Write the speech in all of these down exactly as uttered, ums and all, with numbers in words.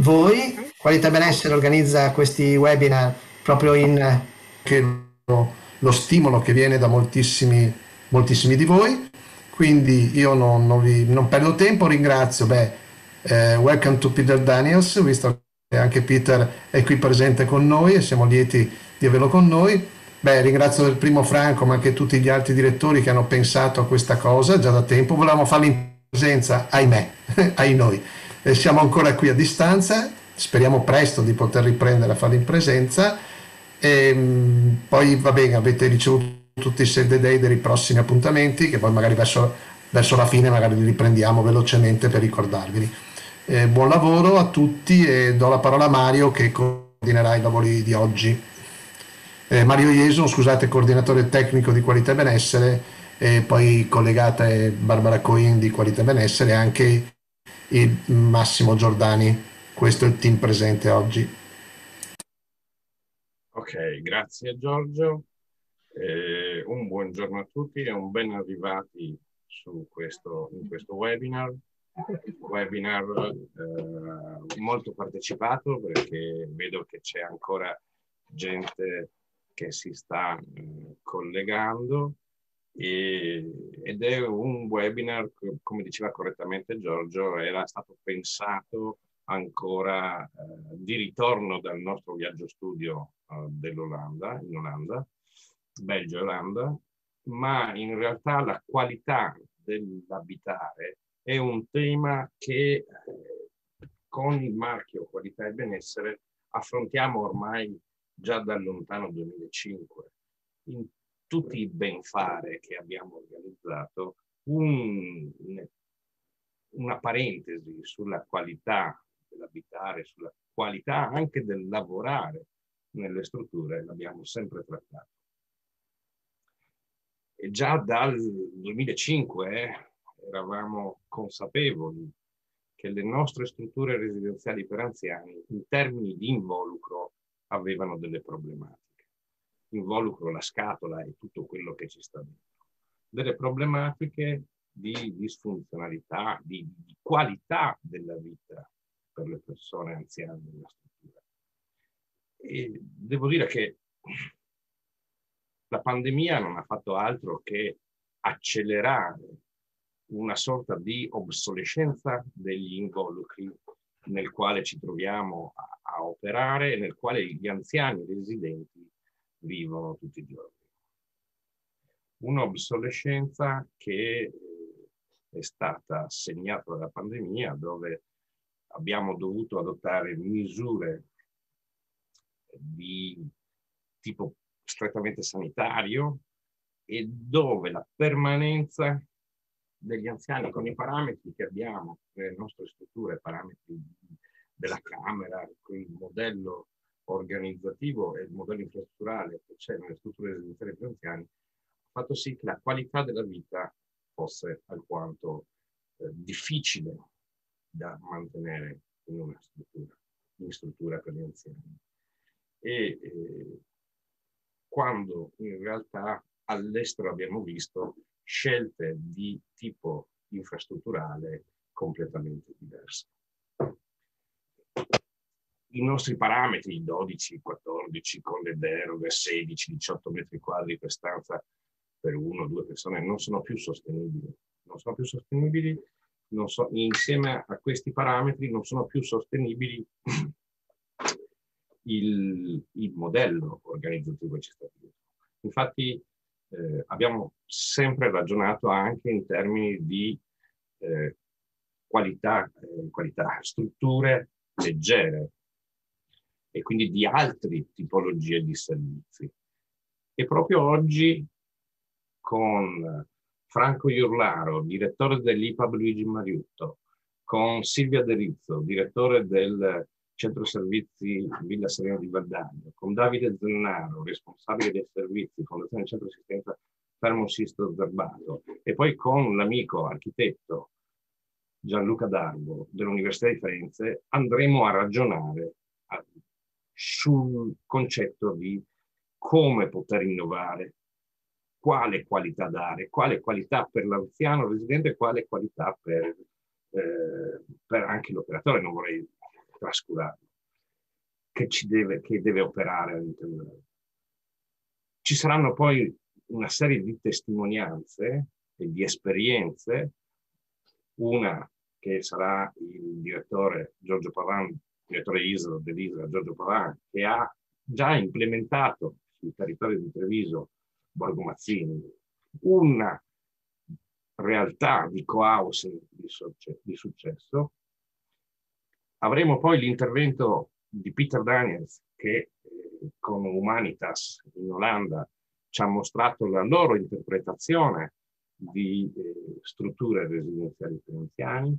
voi. Qualità e Benessere organizza questi webinar proprio in... Che lo stimolo che viene da moltissimi, moltissimi di voi, quindi io non, non, vi, non perdo tempo, ringrazio, beh, eh, welcome to Peter Daniels, visto che anche Peter è qui presente con noi e siamo lieti di averlo con noi. Beh, ringrazio il primo Franco, ma anche tutti gli altri direttori che hanno pensato a questa cosa già da tempo, volevamo farli in presenza, ahimè, ahi noi, e siamo ancora qui a distanza, speriamo presto di poter riprendere a farli in presenza. E poi va bene, avete ricevuto tutti i save the day dei prossimi appuntamenti che poi magari verso, verso la fine magari li riprendiamo velocemente per ricordarveli. E buon lavoro a tutti e do la parola a Mario che coordinerà i lavori di oggi. E Mario Ieson, scusate, coordinatore tecnico di Qualità e Benessere, e poi collegata è Barbara Coin di Qualità e Benessere e anche il Massimo Giordani, questo è il team presente oggi. Ok, grazie Giorgio, eh, un buongiorno a tutti e un ben arrivati su questo, in questo webinar, webinar eh, molto partecipato perché vedo che c'è ancora gente che si sta eh, collegando e, ed è un webinar, come diceva correttamente Giorgio, era stato pensato ancora eh, di ritorno dal nostro viaggio studio eh, dell'Olanda, in Olanda, Belgio e Olanda, ma in realtà la qualità dell'abitare è un tema che eh, con il marchio Qualità e Benessere affrontiamo ormai già dal lontano duemilacinque. In tutti i benfare che abbiamo organizzato, un, una parentesi sulla qualità dell'abitare, sulla qualità anche del lavorare nelle strutture, l'abbiamo sempre trattato. E già dal duemilacinque eh, eravamo consapevoli che le nostre strutture residenziali per anziani in termini di involucro avevano delle problematiche. Involucro, la scatola e tutto quello che ci sta dentro. Delle problematiche di disfunzionalità, di, di qualità della vita per le persone anziane della struttura. E devo dire che la pandemia non ha fatto altro che accelerare una sorta di obsolescenza degli involucri nel quale ci troviamo a, a operare e nel quale gli anziani residenti vivono tutti i giorni. Un'obsolescenza che è stata segnata dalla pandemia, dove abbiamo dovuto adottare misure di tipo strettamente sanitario e dove la permanenza degli anziani con i parametri che abbiamo nelle nostre strutture, parametri della Camera, quel modello organizzativo e il modello infrastrutturale che c'è nelle strutture residenziali per anziani, ha fatto sì che la qualità della vita fosse alquanto eh, difficile da mantenere in una struttura, in struttura per gli anziani. E eh, quando in realtà all'estero abbiamo visto scelte di tipo infrastrutturale completamente diverse. I nostri parametri, dodici, quattordici, con le deroghe, sedici, diciotto metri quadri per stanza per uno o due persone, non sono più sostenibili. Non sono più sostenibili. Non so, insieme a questi parametri non sono più sostenibili il, il modello organizzativo che ci sta dietro. Infatti eh, abbiamo sempre ragionato anche in termini di eh, qualità, eh, qualità, strutture leggere e quindi di altre tipologie di servizi. E proprio oggi con Franco Iurlaro, direttore dell'I P A B Luigi Mariutto, con Silvia De Rizzo, direttore del Centro Servizi Villa Serena di Valdagno, con Davide Zennaro, responsabile dei servizi, Fondazione Centro Assistenza Fermo Sisto Zerbato, e poi con l'amico architetto Gianluca Darvo dell'Università di Firenze, andremo a ragionare sul concetto di come poter innovare, quale qualità dare, quale qualità per l'anziano residente e quale qualità per, eh, per anche l'operatore. Non vorrei trascurarlo, che, ci deve, che deve operare all'interno della vita. Ci saranno poi una serie di testimonianze e di esperienze, una che sarà il direttore Giorgio Pavan, direttore ISRAA dell'ISRAA, Giorgio Pavan, che ha già implementato sul territorio di Treviso, Borgo Mazzini, una realtà di co-housing di successo. Avremo poi l'intervento di Peter Daniels, che eh, con Humanitas in Olanda ci ha mostrato la loro interpretazione di eh, strutture residenziali per anziani,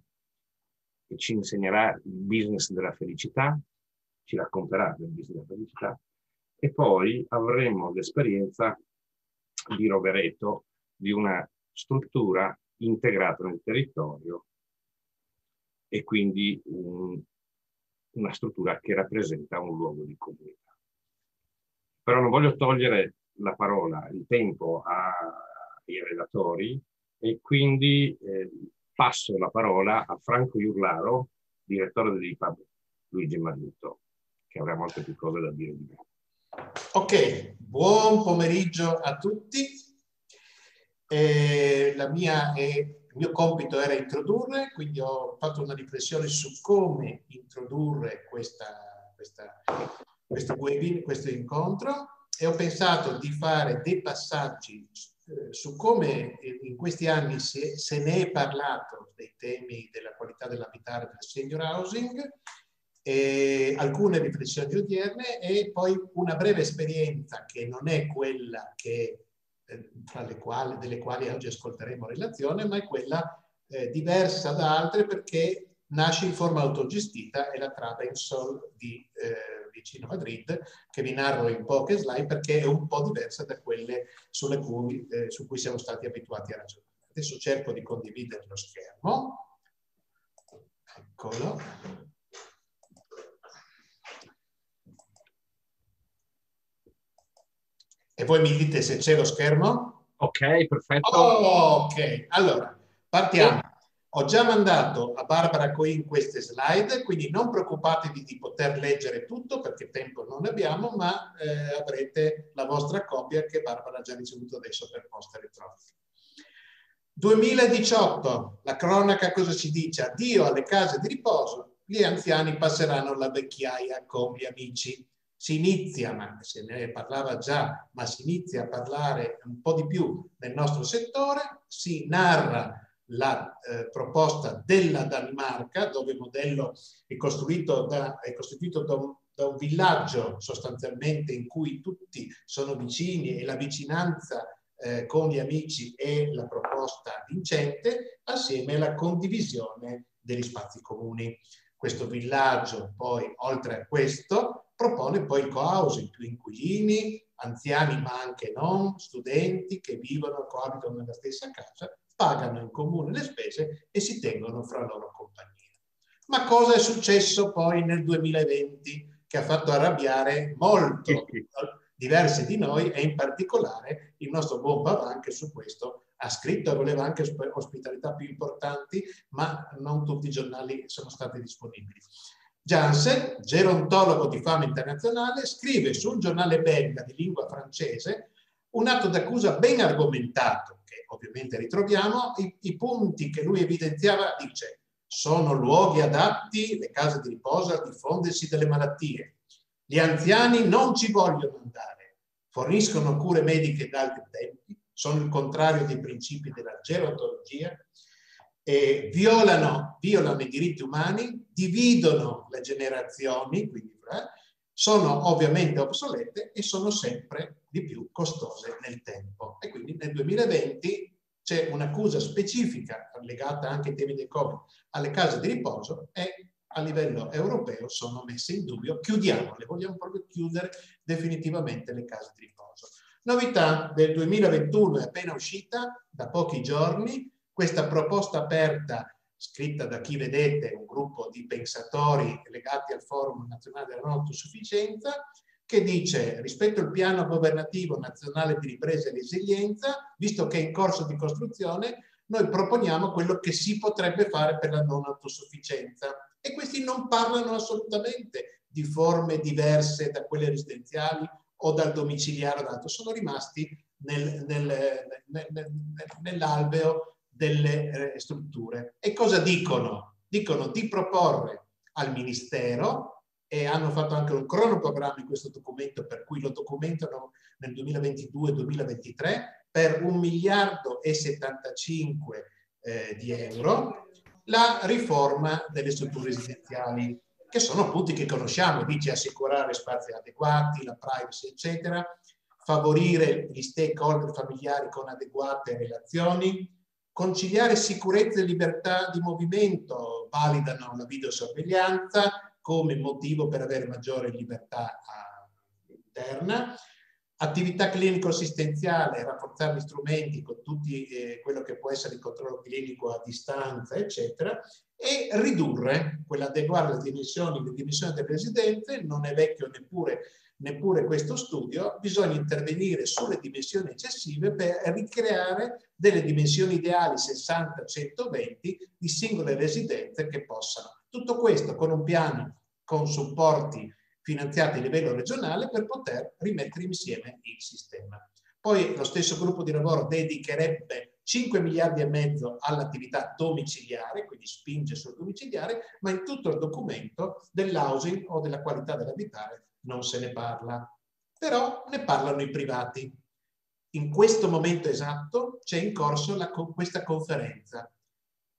che ci insegnerà il business della felicità, ci racconterà del business della felicità, e poi avremo l'esperienza di Rovereto, di una struttura integrata nel territorio e quindi un, una struttura che rappresenta un luogo di comunità. Però non voglio togliere la parola, il tempo ai relatori e quindi eh, passo la parola a Franco Iurlaro, direttore dell'I P A B Luigi Mariutto, che avrà molte più cose da dire di me. Ok, buon pomeriggio a tutti. Eh, la mia, eh, il mio compito era introdurre, quindi ho fatto una riflessione su come introdurre questa, questa, questo webinar, questo incontro, e ho pensato di fare dei passaggi eh, su come in questi anni se, se ne è parlato dei temi della qualità dell'abitare del senior housing, e alcune riflessioni odierne e poi una breve esperienza che non è quella che tra le quali, delle quali oggi ascolteremo relazione, ma è quella eh, diversa da altre perché nasce in forma autogestita, è la Trabensol di eh, vicino Madrid, che vi narro in poche slide perché è un po' diversa da quelle sulle cui, eh, su cui siamo stati abituati a ragionare. Adesso cerco di condividere lo schermo. Eccolo. E voi mi dite se c'è lo schermo? Ok, perfetto. Oh, ok, allora, partiamo. Ho già mandato a Barbara Coin queste slide, quindi non preoccupatevi di poter leggere tutto, perché tempo non abbiamo, ma eh, avrete la vostra copia che Barbara ha già ricevuto adesso per posta elettronica. duemiladiciotto, la cronaca cosa ci dice? Addio alle case di riposo, gli anziani passeranno la vecchiaia con gli amici. Si inizia, ma se ne parlava già, ma si inizia a parlare un po' di più nel nostro settore, si narra la eh, proposta della Danimarca, dove il modello è costruito da, è costituito da un, da un villaggio sostanzialmente in cui tutti sono vicini e la vicinanza eh, con gli amici è la proposta vincente, assieme alla condivisione degli spazi comuni. Questo villaggio poi, oltre a questo, propone poi il co-housing, più inquilini, anziani ma anche non, studenti che vivono, coabitano nella stessa casa, pagano in comune le spese e si tengono fra loro compagnia. Ma cosa è successo poi nel duemilaventi che ha fatto arrabbiare molto diversi di noi e in particolare il nostro Bob-Avane, che su questo ha scritto e voleva anche ospitalità più importanti, ma non tutti i giornali sono stati disponibili. Janssen, gerontologo di fama internazionale, scrive su un giornale belga di lingua francese un atto d'accusa ben argomentato, che ovviamente ritroviamo, i, i punti che lui evidenziava, dice, sono luoghi adatti, le case di riposo, a diffondersi delle malattie. Gli anziani non ci vogliono andare, forniscono cure mediche da altri tempi, sono il contrario dei principi della gerontologia, E violano, violano i diritti umani, dividono le generazioni, quindi, eh, sono ovviamente obsolete e sono sempre di più costose nel tempo. E quindi nel duemilaventi c'è un'accusa specifica legata anche ai temi del Covid alle case di riposo e a livello europeo sono messe in dubbio, chiudiamole, vogliamo proprio chiudere definitivamente le case di riposo. Novità del duemilaventuno è appena uscita da pochi giorni, questa proposta aperta, scritta da chi vedete, un gruppo di pensatori legati al Forum Nazionale della Non Autosufficienza, che dice, rispetto al piano governativo nazionale di ripresa e resilienza, visto che è in corso di costruzione, noi proponiamo quello che si potrebbe fare per la non autosufficienza, e questi non parlano assolutamente di forme diverse da quelle residenziali o dal domiciliare o altro, sono rimasti nel, nel, nel, nel, nell'alveo delle eh, strutture. E cosa dicono? Dicono di proporre al Ministero, e hanno fatto anche un cronoprogramma in questo documento, per cui lo documentano nel duemilaventidue duemilaventitré, per un miliardo e settantacinque eh, di euro, la riforma delle strutture residenziali, che sono punti che conosciamo, dice assicurare spazi adeguati, la privacy, eccetera, favorire gli stakeholder familiari con adeguate relazioni, conciliare sicurezza e libertà di movimento, validano la videosorveglianza come motivo per avere maggiore libertà interna, attività clinico-assistenziale, rafforzare gli strumenti con tutti eh, quello che può essere il controllo clinico a distanza, eccetera, e ridurre, quell'adeguare le dimensioni, le dimensioni delle residenze, non è vecchio neppure, neppure questo studio, bisogna intervenire sulle dimensioni eccessive per ricreare delle dimensioni ideali sessanta centoventi di singole residenze che possano. Tutto questo con un piano, con supporti finanziati a livello regionale per poter rimettere insieme il sistema. Poi lo stesso gruppo di lavoro dedicherebbe cinque miliardi e mezzo all'attività domiciliare, quindi spinge sul domiciliare, ma in tutto il documento dell'housing o della qualità dell'abitare non se ne parla. Però ne parlano i privati. In questo momento esatto c'è in corso la, questa conferenza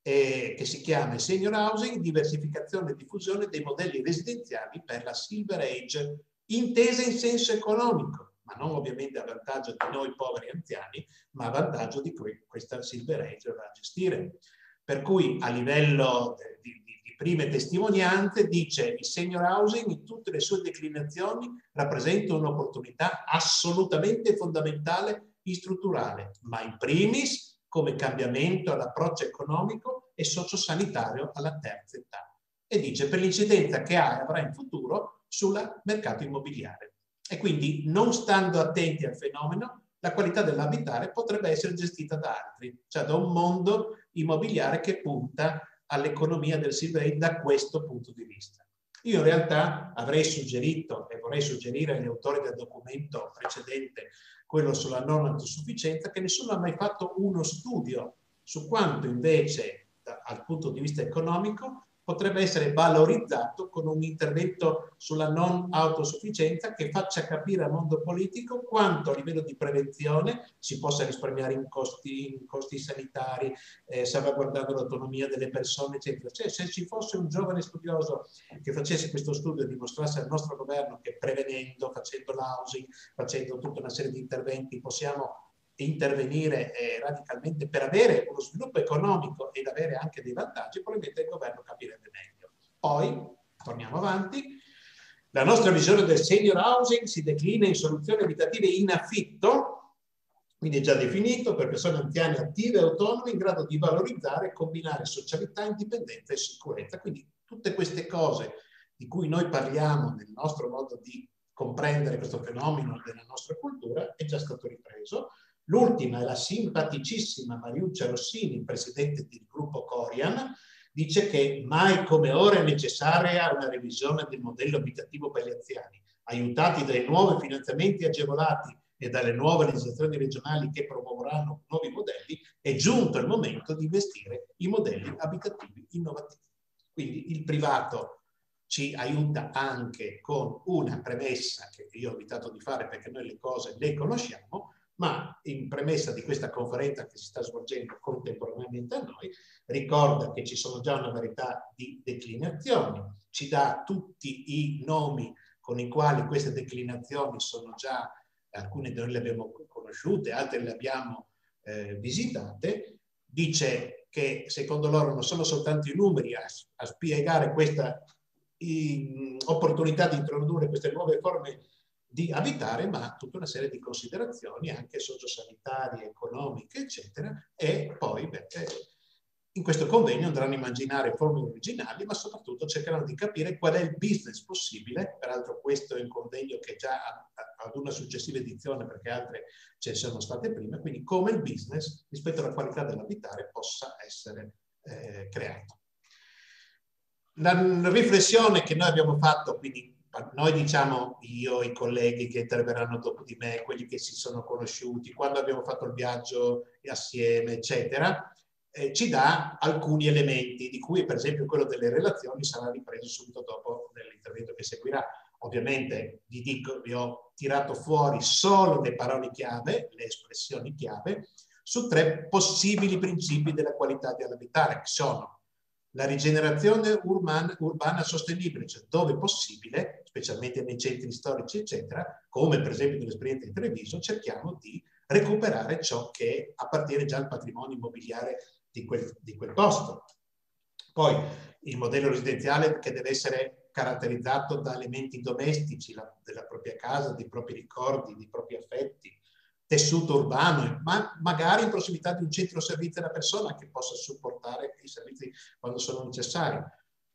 Eh, che si chiama Senior Housing, diversificazione e diffusione dei modelli residenziali per la Silver Age, intesa in senso economico, ma non ovviamente a vantaggio di noi poveri anziani, ma a vantaggio di que questa Silver Age da gestire. Per cui a livello di, di, di prime testimonianze dice il Senior Housing in tutte le sue declinazioni rappresenta un'opportunità assolutamente fondamentale e strutturale, ma in primis come cambiamento all'approccio economico e sociosanitario alla terza età, e dice per l'incidenza che ha e avrà in futuro sul mercato immobiliare. E quindi, non stando attenti al fenomeno, la qualità dell'abitare potrebbe essere gestita da altri, cioè da un mondo immobiliare che punta all'economia del Silver Age da questo punto di vista. Io in realtà avrei suggerito e vorrei suggerire agli autori del documento precedente, quello sulla non autosufficienza, che nessuno ha mai fatto uno studio su quanto invece dal punto di vista economico potrebbe essere valorizzato con un intervento sulla non autosufficienza che faccia capire al mondo politico quanto a livello di prevenzione si possa risparmiare in costi, in costi sanitari, eh, salvaguardando l'autonomia delle persone, eccetera. Cioè, se ci fosse un giovane studioso che facesse questo studio e dimostrasse al nostro governo che prevenendo, facendo l'housing, facendo tutta una serie di interventi, possiamo intervenire eh, radicalmente per avere uno sviluppo economico ed avere anche dei vantaggi, probabilmente il governo capirebbe meglio. Poi, torniamo avanti, la nostra visione del senior housing si declina in soluzioni abitative in affitto, quindi è già definito, per persone anziane attive e autonome in grado di valorizzare e combinare socialità, indipendenza e sicurezza. Quindi tutte queste cose di cui noi parliamo nel nostro modo di comprendere questo fenomeno della nostra cultura è già stato ripreso. L'ultima è la simpaticissima Mariuccia Rossini, presidente del gruppo Corian, dice che mai come ora è necessaria una revisione del modello abitativo per gli anziani, aiutati dai nuovi finanziamenti agevolati e dalle nuove legislazioni regionali che promuoveranno nuovi modelli, è giunto il momento di investire in modelli abitativi innovativi. Quindi il privato ci aiuta anche con una premessa che io ho evitato di fare perché noi le cose le conosciamo, ma in premessa di questa conferenza che si sta svolgendo contemporaneamente a noi, ricorda che ci sono già una varietà di declinazioni, ci dà tutti i nomi con i quali queste declinazioni sono già, alcune noi le abbiamo conosciute, altre le abbiamo eh, visitate, dice che secondo loro non sono soltanto i numeri a, a spiegare questa in, opportunità di introdurre queste nuove forme di abitare, ma tutta una serie di considerazioni anche sociosanitarie, economiche, eccetera, e poi beh, In questo convegno andranno a immaginare formule originali, ma soprattutto cercheranno di capire qual è il business possibile. Peraltro questo è un convegno che già ad una successiva edizione, perché altre ce sono state prima, quindi come il business rispetto alla qualità dell'abitare possa essere eh, creato. La riflessione che noi abbiamo fatto, quindi noi diciamo io, i colleghi che interverranno dopo di me, quelli che si sono conosciuti, quando abbiamo fatto il viaggio assieme, eccetera, Eh, ci dà alcuni elementi, di cui per esempio quello delle relazioni sarà ripreso subito dopo nell'intervento che seguirà. Ovviamente vi dico, vi ho tirato fuori solo le parole chiave, le espressioni chiave, su tre possibili principi della qualità dell'abitare, che sono la rigenerazione urbana, urbana sostenibile, cioè dove possibile, specialmente nei centri storici, eccetera, come per esempio nell'esperienza di Treviso, cerchiamo di recuperare ciò che appartiene già al patrimonio immobiliare di quel, di quel posto. Poi il modello residenziale che deve essere caratterizzato da elementi domestici, la, della propria casa, dei propri ricordi, dei propri affetti, tessuto urbano, ma magari in prossimità di un centro servizi alla persona che possa supportare i servizi quando sono necessari.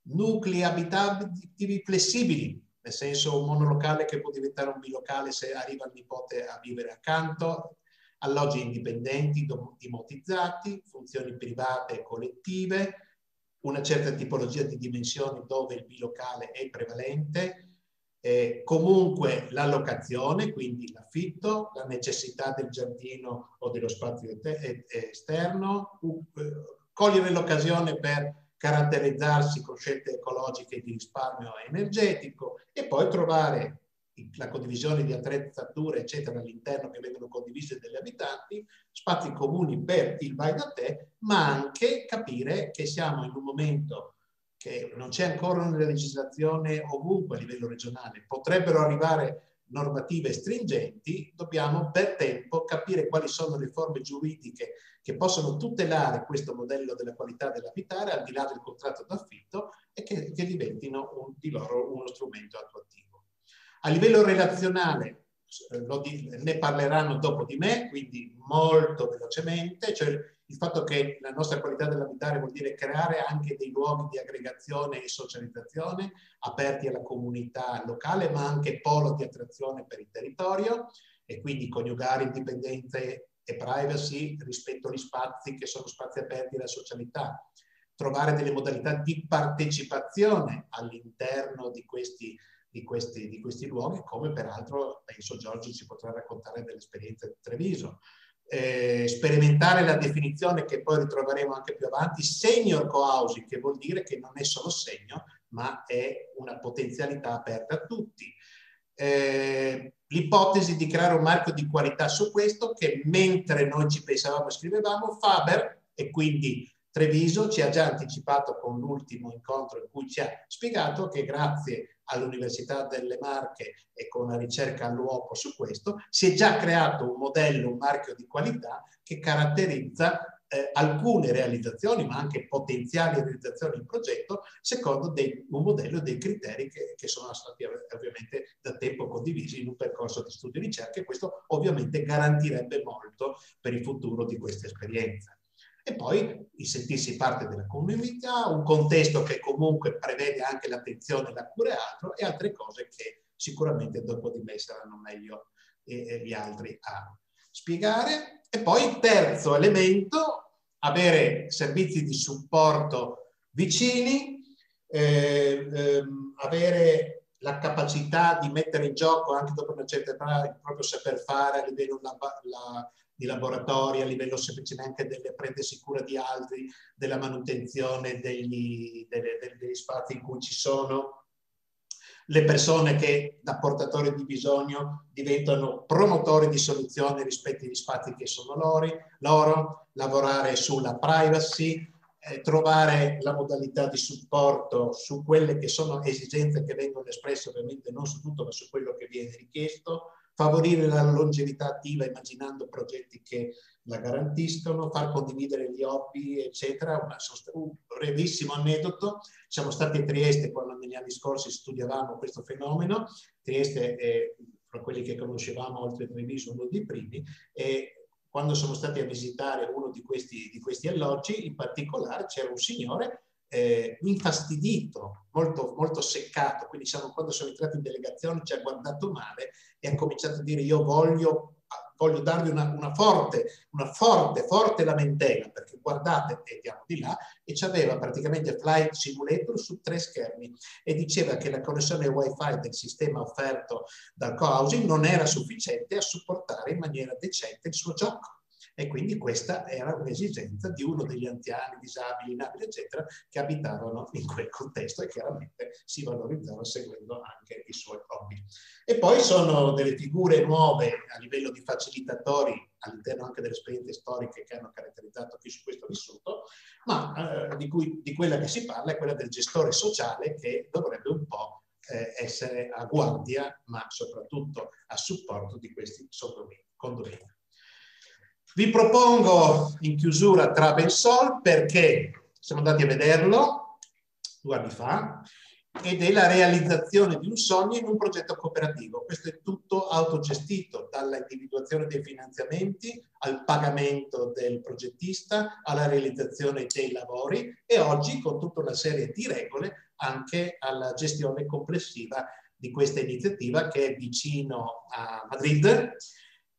Nuclei abitativi flessibili, nel senso un monolocale che può diventare un bilocale se arriva il nipote a vivere accanto, alloggi indipendenti, domotizzati, funzioni private e collettive, una certa tipologia di dimensioni dove il bilocale è prevalente, eh, comunque l'allocazione, quindi l'affitto, la necessità del giardino o dello spazio esterno, uh, cogliere l'occasione per caratterizzarsi con scelte ecologiche di risparmio energetico e poi trovare la condivisione di attrezzature eccetera all'interno che vengono condivise dagli abitanti, spazi comuni per il vai da te, ma anche capire che siamo in un momento che non c'è ancora una legislazione ovunque a livello regionale, potrebbero arrivare normative stringenti, dobbiamo per tempo capire quali sono le forme giuridiche che possono tutelare questo modello della qualità dell'abitare al di là del contratto d'affitto e che, che diventino un, di loro uno strumento attuativo. A livello relazionale lo di, ne parleranno dopo di me, quindi molto velocemente, cioè il fatto che la nostra qualità dell'abitare vuol dire creare anche dei luoghi di aggregazione e socializzazione aperti alla comunità locale, ma anche polo di attrazione per il territorio e quindi coniugare indipendenza e privacy rispetto agli spazi che sono spazi aperti alla socialità. Trovare delle modalità di partecipazione all'interno di questi, di, questi, di questi luoghi, come peraltro penso Giorgio ci potrà raccontare dell'esperienza di Treviso. Eh, sperimentare la definizione che poi ritroveremo anche più avanti, senior co-housing, che vuol dire che non è solo segno, ma è una potenzialità aperta a tutti. Eh, l'ipotesi di creare un marchio di qualità su questo, che mentre noi ci pensavamo e scrivevamo, Faber e quindi Treviso ci ha già anticipato con l'ultimo incontro in cui ci ha spiegato che grazie all'Università delle Marche e con la ricerca all'uopo su questo si è già creato un modello, un marchio di qualità che caratterizza eh, alcune realizzazioni ma anche potenziali realizzazioni in progetto secondo dei, un modello e dei criteri che, che sono stati ovviamente da tempo condivisi in un percorso di studio e ricerca e questo ovviamente garantirebbe molto per il futuro di questa esperienza. E poi il sentirsi parte della comunità, un contesto che comunque prevede anche l'attenzione, la cura e altro, e altre cose che sicuramente dopo di me saranno meglio eh, gli altri a spiegare. E poi terzo elemento, avere servizi di supporto vicini, eh, ehm, avere la capacità di mettere in gioco anche dopo una certa età il proprio saper fare a livello la, la, di laboratori, a livello semplicemente anche delle prendersi cura di altri, della manutenzione degli, delle, degli spazi in cui ci sono, le persone che da portatori di bisogno diventano promotori di soluzioni rispetto agli spazi che sono loro, loro lavorare sulla privacy, eh, trovare la modalità di supporto su quelle che sono esigenze che vengono espresse ovviamente non su tutto ma su quello che viene richiesto, favorire la longevità attiva immaginando progetti che la garantiscono, far condividere gli hobby, eccetera. Una, un brevissimo aneddoto, siamo stati a Trieste quando negli anni scorsi studiavamo questo fenomeno, Trieste è, fra quelli che conoscevamo oltre a Treviso, uno dei primi, e quando sono stati a visitare uno di questi, di questi alloggi, in particolare c'era un signore eh, infastidito, molto, molto seccato, quindi siamo, quando sono entrato in delegazione ci ha guardato male e ha cominciato a dire io voglio... voglio darvi una, una forte, una forte, forte lamentela, perché guardate, e andiamo di là, e c'aveva praticamente Flight Simulator su tre schermi e diceva che la connessione wifi del sistema offerto dal co-housing non era sufficiente a supportare in maniera decente il suo gioco. E quindi questa era un'esigenza di uno degli anziani, disabili, inabili, eccetera, che abitavano in quel contesto e chiaramente si valorizzava seguendo anche i suoi hobby. E poi sono delle figure nuove a livello di facilitatori all'interno anche delle esperienze storiche che hanno caratterizzato chi su questo ha vissuto, ma eh, di, cui, di quella che si parla è quella del gestore sociale che dovrebbe un po' eh, essere a guardia, ma soprattutto a supporto di questi condomini. Vi propongo in chiusura Trabensol perché siamo andati a vederlo due anni fa ed è la realizzazione di un sogno in un progetto cooperativo. Questo è tutto autogestito, dalla individuazione dei finanziamenti al pagamento del progettista, alla realizzazione dei lavori e oggi con tutta una serie di regole anche alla gestione complessiva di questa iniziativa che è vicino a Madrid.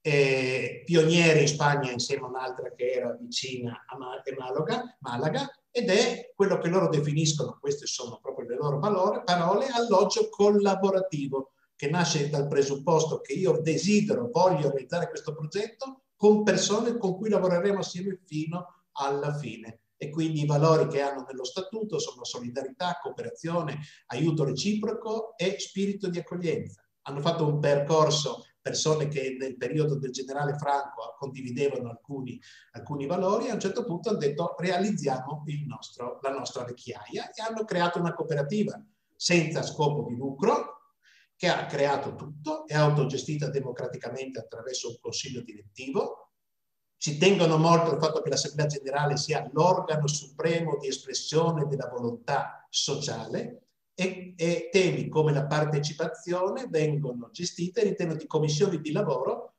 Eh, pioniere in Spagna insieme a un'altra che era vicina a Malaga, Malaga, ed è quello che loro definiscono, queste sono proprio le loro valore, parole, alloggio collaborativo, che nasce dal presupposto che io desidero, voglio realizzare questo progetto con persone con cui lavoreremo assieme fino alla fine. E quindi i valori che hanno nello statuto sono solidarietà, cooperazione, aiuto reciproco e spirito di accoglienza. Hanno fatto un percorso persone che nel periodo del generale Franco condividevano alcuni, alcuni valori e a un certo punto hanno detto realizziamo il nostro, la nostra vecchiaia e hanno creato una cooperativa senza scopo di lucro che ha creato tutto, è autogestita democraticamente attraverso un consiglio direttivo. Ci tengono molto al fatto che l'Assemblea Generale sia l'organo supremo di espressione della volontà sociale. E, e temi come la partecipazione vengono gestite all'interno di commissioni di lavoro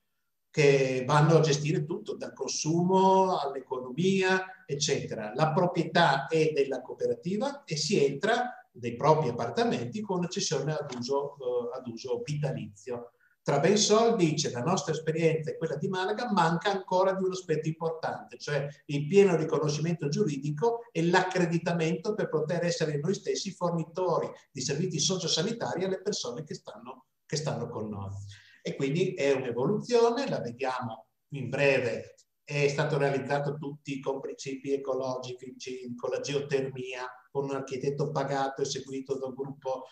che vanno a gestire tutto, dal consumo all'economia, eccetera. La proprietà è della cooperativa e si entra nei propri appartamenti con una cessione ad uso, eh, ad uso vitalizio. Trabensol dice la nostra esperienza e quella di Malaga manca ancora di un aspetto importante, cioè il pieno riconoscimento giuridico e l'accreditamento per poter essere noi stessi fornitori di servizi sociosanitari alle persone che stanno, che stanno con noi. E quindi è un'evoluzione, la vediamo in breve, è stato realizzato tutti con principi ecologici, con la geotermia, con un architetto pagato e seguito da un gruppo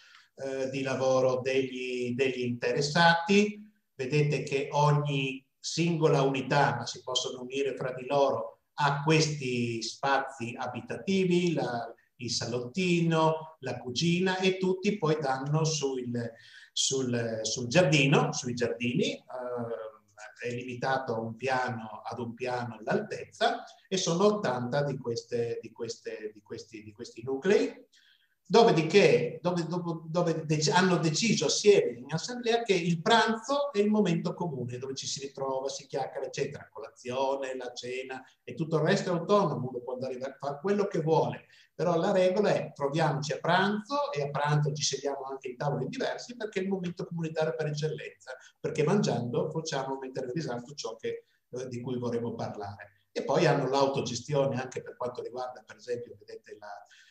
di lavoro degli, degli interessati. Vedete che ogni singola unità, ma si possono unire fra di loro, ha questi spazi abitativi, la, il salottino, la cucina e tutti poi danno sul, sul, sul giardino, sui giardini, eh, è limitato a un piano, ad un piano l'altezza e sono ottanta di, queste, di, queste, di, questi, di questi nuclei. Dopodiché dove, dove, dove dec- hanno deciso assieme in assemblea che il pranzo è il momento comune dove ci si ritrova, si chiacchiera, eccetera, colazione, la cena e tutto il resto è autonomo, uno può andare a fare quello che vuole, però la regola è troviamoci a pranzo e a pranzo ci sediamo anche in tavoli diversi perché è il momento comunitario per eccellenza, perché mangiando facciamo mettere in risalto ciò che, eh, di cui vorremmo parlare. E poi hanno l'autogestione anche per quanto riguarda, per esempio, vedete la...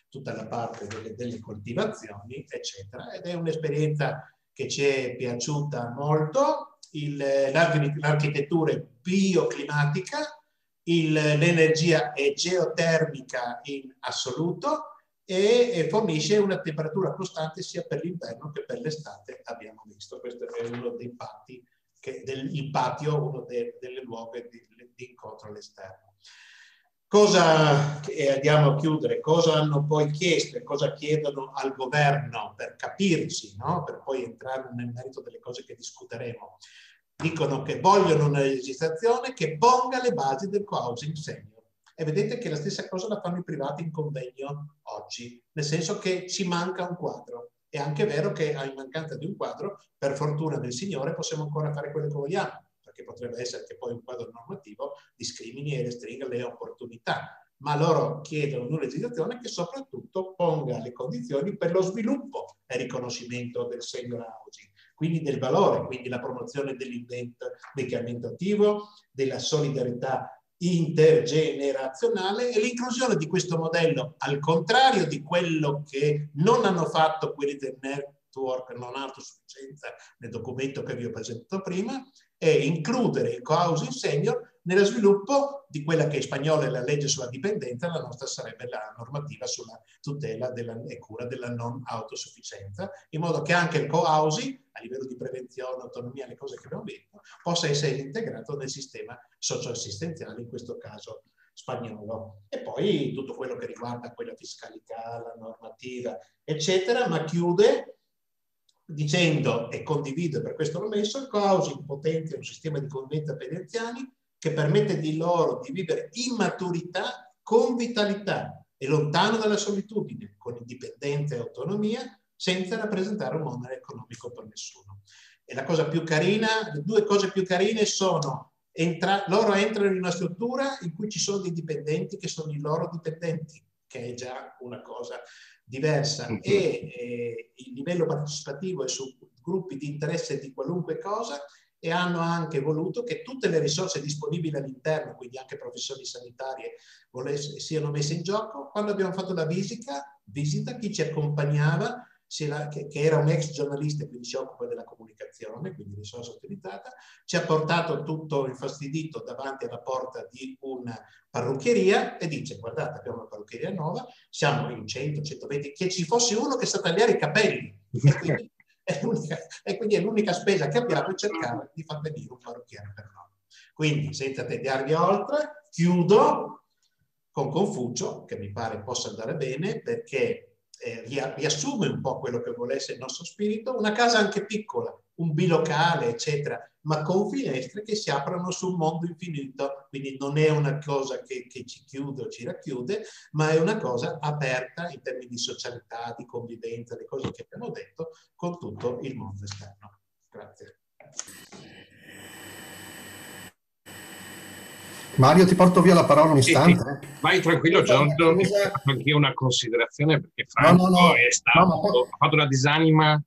tutta la parte delle, delle coltivazioni, eccetera, ed è un'esperienza che ci è piaciuta molto, l'architettura è bioclimatica, l'energia è geotermica in assoluto e, e fornisce una temperatura costante sia per l'inverno che per l'estate, abbiamo visto, questo è uno dei patti, che, del, il patio, uno de, delle luoghi di, di incontro all'esterno. Cosa, e andiamo a chiudere, cosa hanno poi chiesto e cosa chiedono al governo per capirci, no? Per poi entrare nel merito delle cose che discuteremo. Dicono che vogliono una legislazione che ponga le basi del co-housing senior. E vedete che la stessa cosa la fanno i privati in convegno oggi, nel senso che ci manca un quadro. È anche vero che in mancanza di un quadro, per fortuna del Signore, possiamo ancora fare quello che vogliamo. che potrebbe essere che poi un quadro normativo discrimini e restringa le opportunità, ma loro chiedono una legislazione che soprattutto ponga le condizioni per lo sviluppo e riconoscimento del senior housing, quindi del valore, quindi la promozione dell'invento, del cambiamento attivo, della solidarietà intergenerazionale e l'inclusione di questo modello, al contrario di quello che non hanno fatto quelli del network non autosufficienza nel documento che vi ho presentato prima, è includere il co-housing senior nello sviluppo di quella che in spagnolo è la legge sulla dipendenza, la nostra sarebbe la normativa sulla tutela della, e cura della non autosufficienza, in modo che anche il co-housing, a livello di prevenzione, autonomia, le cose che abbiamo detto, possa essere integrato nel sistema socioassistenziale, in questo caso spagnolo. E poi tutto quello che riguarda quella fiscalità, la normativa, eccetera, ma chiude dicendo, e condivido, per questo l'ho messo, il co-housing potenzia un sistema di convivenza per gli anziani che permette di loro di vivere in maturità con vitalità e lontano dalla solitudine, con indipendenza e autonomia, senza rappresentare un onere economico per nessuno. E la cosa più carina, le due cose più carine sono, entra, loro entrano in una struttura in cui ci sono dei dipendenti che sono i loro dipendenti, che è già una cosa diversa, e eh, il livello partecipativo è su gruppi di interesse di qualunque cosa, e hanno anche voluto che tutte le risorse disponibili all'interno, quindi anche professioni sanitarie, volesse, siano messe in gioco. Quando abbiamo fatto la visita, visita chi ci accompagnava, che era un ex giornalista e quindi si occupa della comunicazione, quindi risorsa utilizzata, ci ha portato tutto infastidito davanti alla porta di una parrucchieria e dice: guardate, abbiamo una parrucchieria nuova, siamo in cento centoventi, che ci fosse uno che sa tagliare i capelli. E quindi e quindi è l'unica spesa che abbiamo, e cercare di far venire un parrucchiere per noi. Quindi, senza tediarvi oltre, chiudo con Confucio, che mi pare possa andare bene, perché eh, riassume un po' quello che volesse il nostro spirito: una casa anche piccola, un bilocale, eccetera, ma con finestre che si aprono su un mondo infinito, quindi non è una cosa che, che ci chiude o ci racchiude, ma è una cosa aperta in termini di socialità, di convivenza, le cose che abbiamo detto, con tutto il mondo esterno. Grazie. Mario, ti porto via la parola un istante. Sì, sì. Vai tranquillo, Giorgio, mi faccio anche io una considerazione, perché Franco no, no, no. È stato, no, no. ha fatto una disanima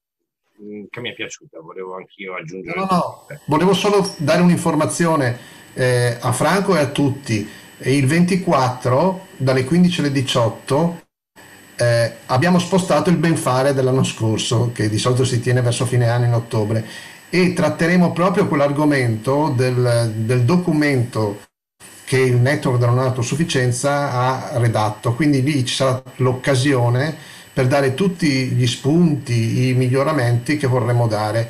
che mi è piaciuta, volevo anch'io aggiungere. No, no, volevo solo dare un'informazione eh, a Franco e a tutti. E il ventiquattro, dalle quindici alle diciotto, eh, abbiamo spostato il benfare dell'anno scorso, che di solito si tiene verso fine anno in ottobre, e tratteremo proprio quell'argomento del, del documento che il Network della Non Autosufficienza ha redatto. Quindi lì ci sarà l'occasione per dare tutti gli spunti, i miglioramenti che vorremmo dare,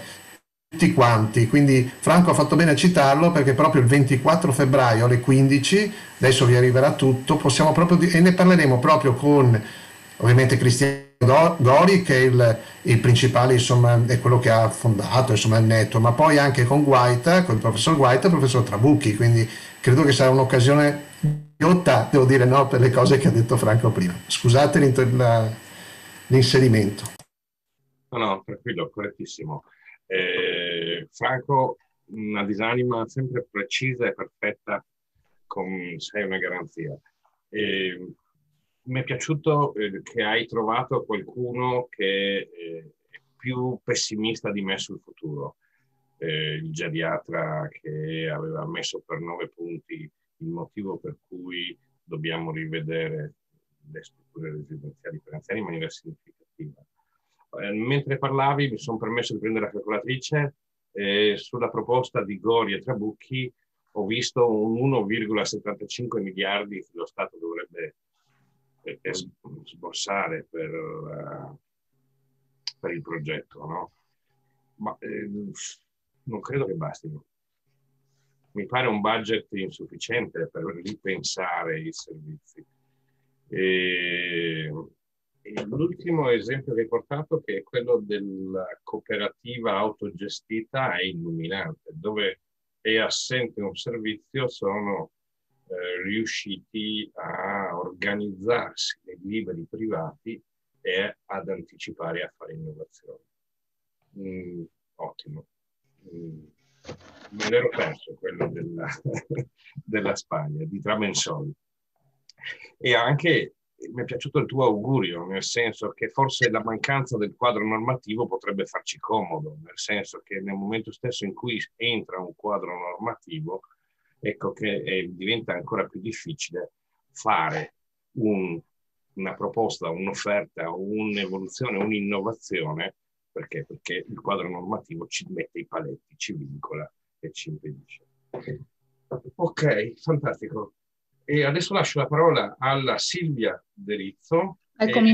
tutti quanti. Quindi Franco ha fatto bene a citarlo, perché proprio il ventiquattro febbraio alle quindici, adesso vi arriverà tutto, possiamo proprio, e ne parleremo proprio con ovviamente Cristiano Gori, che è il, il principale, insomma, è quello che ha fondato, insomma, il netto, ma poi anche con Guaita, con il professor Guaita e il professor Trabucchi, quindi credo che sarà un'occasione ghiotta, devo dire, no, per le cose che ha detto Franco prima. Scusate l'interno... l'inserimento. No, no, tranquillo, correttissimo. Eh, Franco, una disanima sempre precisa e perfetta, con sei una garanzia. Eh, mi è piaciuto eh, che hai trovato qualcuno che eh, è più pessimista di me sul futuro. Eh, il geriatra che aveva messo per nove punti il motivo per cui dobbiamo rivedere le strutture residenziali per anziani in maniera significativa. Eh, mentre parlavi mi sono permesso di prendere la calcolatrice e sulla proposta di Gori e Trabucchi ho visto un uno virgola settantacinque miliardi che lo Stato dovrebbe eh, sborsare per, uh, per il progetto, no? Ma eh, non credo che bastino. Mi pare un budget insufficiente per ripensare i servizi. L'ultimo esempio che hai portato, che è quello della cooperativa autogestita, è illuminante. Dove è assente un servizio sono eh, riusciti a organizzarsi nei liberi privati e ad anticipare, a fare innovazioni. Mm, ottimo. Mm, me l'ero perso quello della, della Spagna, di Trabensol. E anche mi è piaciuto il tuo augurio, nel senso che forse la mancanza del quadro normativo potrebbe farci comodo, nel senso che nel momento stesso in cui entra un quadro normativo, ecco che è, diventa ancora più difficile fare un, una proposta, un'offerta, un'evoluzione, un'innovazione, perché? Perché il quadro normativo ci mette i paletti, ci vincola e ci impedisce. Ok, fantastico. E adesso lascio la parola alla Silvia De Rizzo e, eh,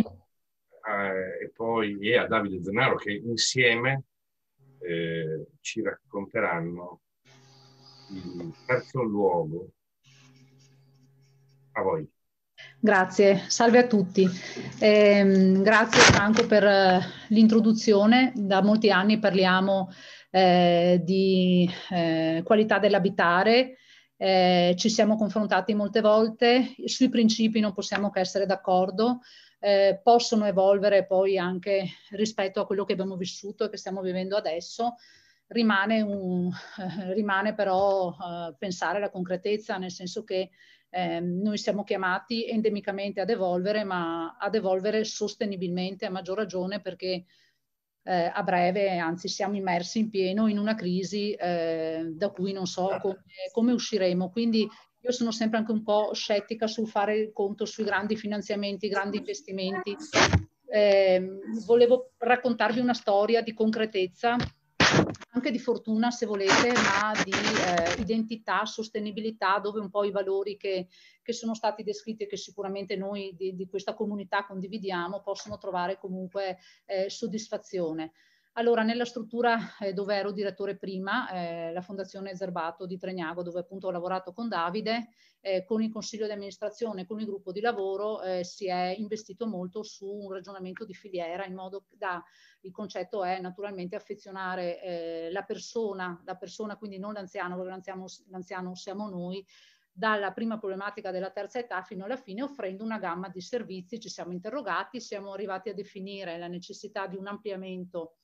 e poi e a Davide Zennaro, che insieme eh, ci racconteranno il terzo luogo. A voi. Grazie, salve a tutti. Eh, grazie Franco per l'introduzione. Da molti anni parliamo eh, di eh, qualità dell'abitare. Eh, ci siamo confrontati molte volte, sui principi non possiamo che essere d'accordo, eh, possono evolvere poi anche rispetto a quello che abbiamo vissuto e che stiamo vivendo adesso, rimane, un, eh, rimane però eh, pensare alla concretezza, nel senso che eh, noi siamo chiamati endemicamente ad evolvere, ma ad evolvere sostenibilmente, a maggior ragione perché Eh, a breve, anzi siamo immersi in pieno in una crisi eh, da cui non so come, come usciremo, quindi io sono sempre anche un po' scettica sul fare il conto sui grandi finanziamenti, grandi investimenti. Eh, volevo raccontarvi una storia di concretezza, anche di fortuna se volete, ma di eh, identità, sostenibilità, dove un po' i valori che, che sono stati descritti e che sicuramente noi di, di questa comunità condividiamo possono trovare comunque eh, soddisfazione. Allora, nella struttura eh, dove ero direttore prima, eh, la Fondazione Zerbato di Tregnago, dove appunto ho lavorato con Davide, eh, con il Consiglio di Amministrazione, con il gruppo di lavoro, eh, si è investito molto su un ragionamento di filiera, in modo da, il concetto è naturalmente affezionare eh, la persona, la persona quindi non l'anziano, perché l'anziano, l'anziano siamo noi, dalla prima problematica della terza età fino alla fine, offrendo una gamma di servizi. Ci siamo interrogati, siamo arrivati a definire la necessità di un ampliamento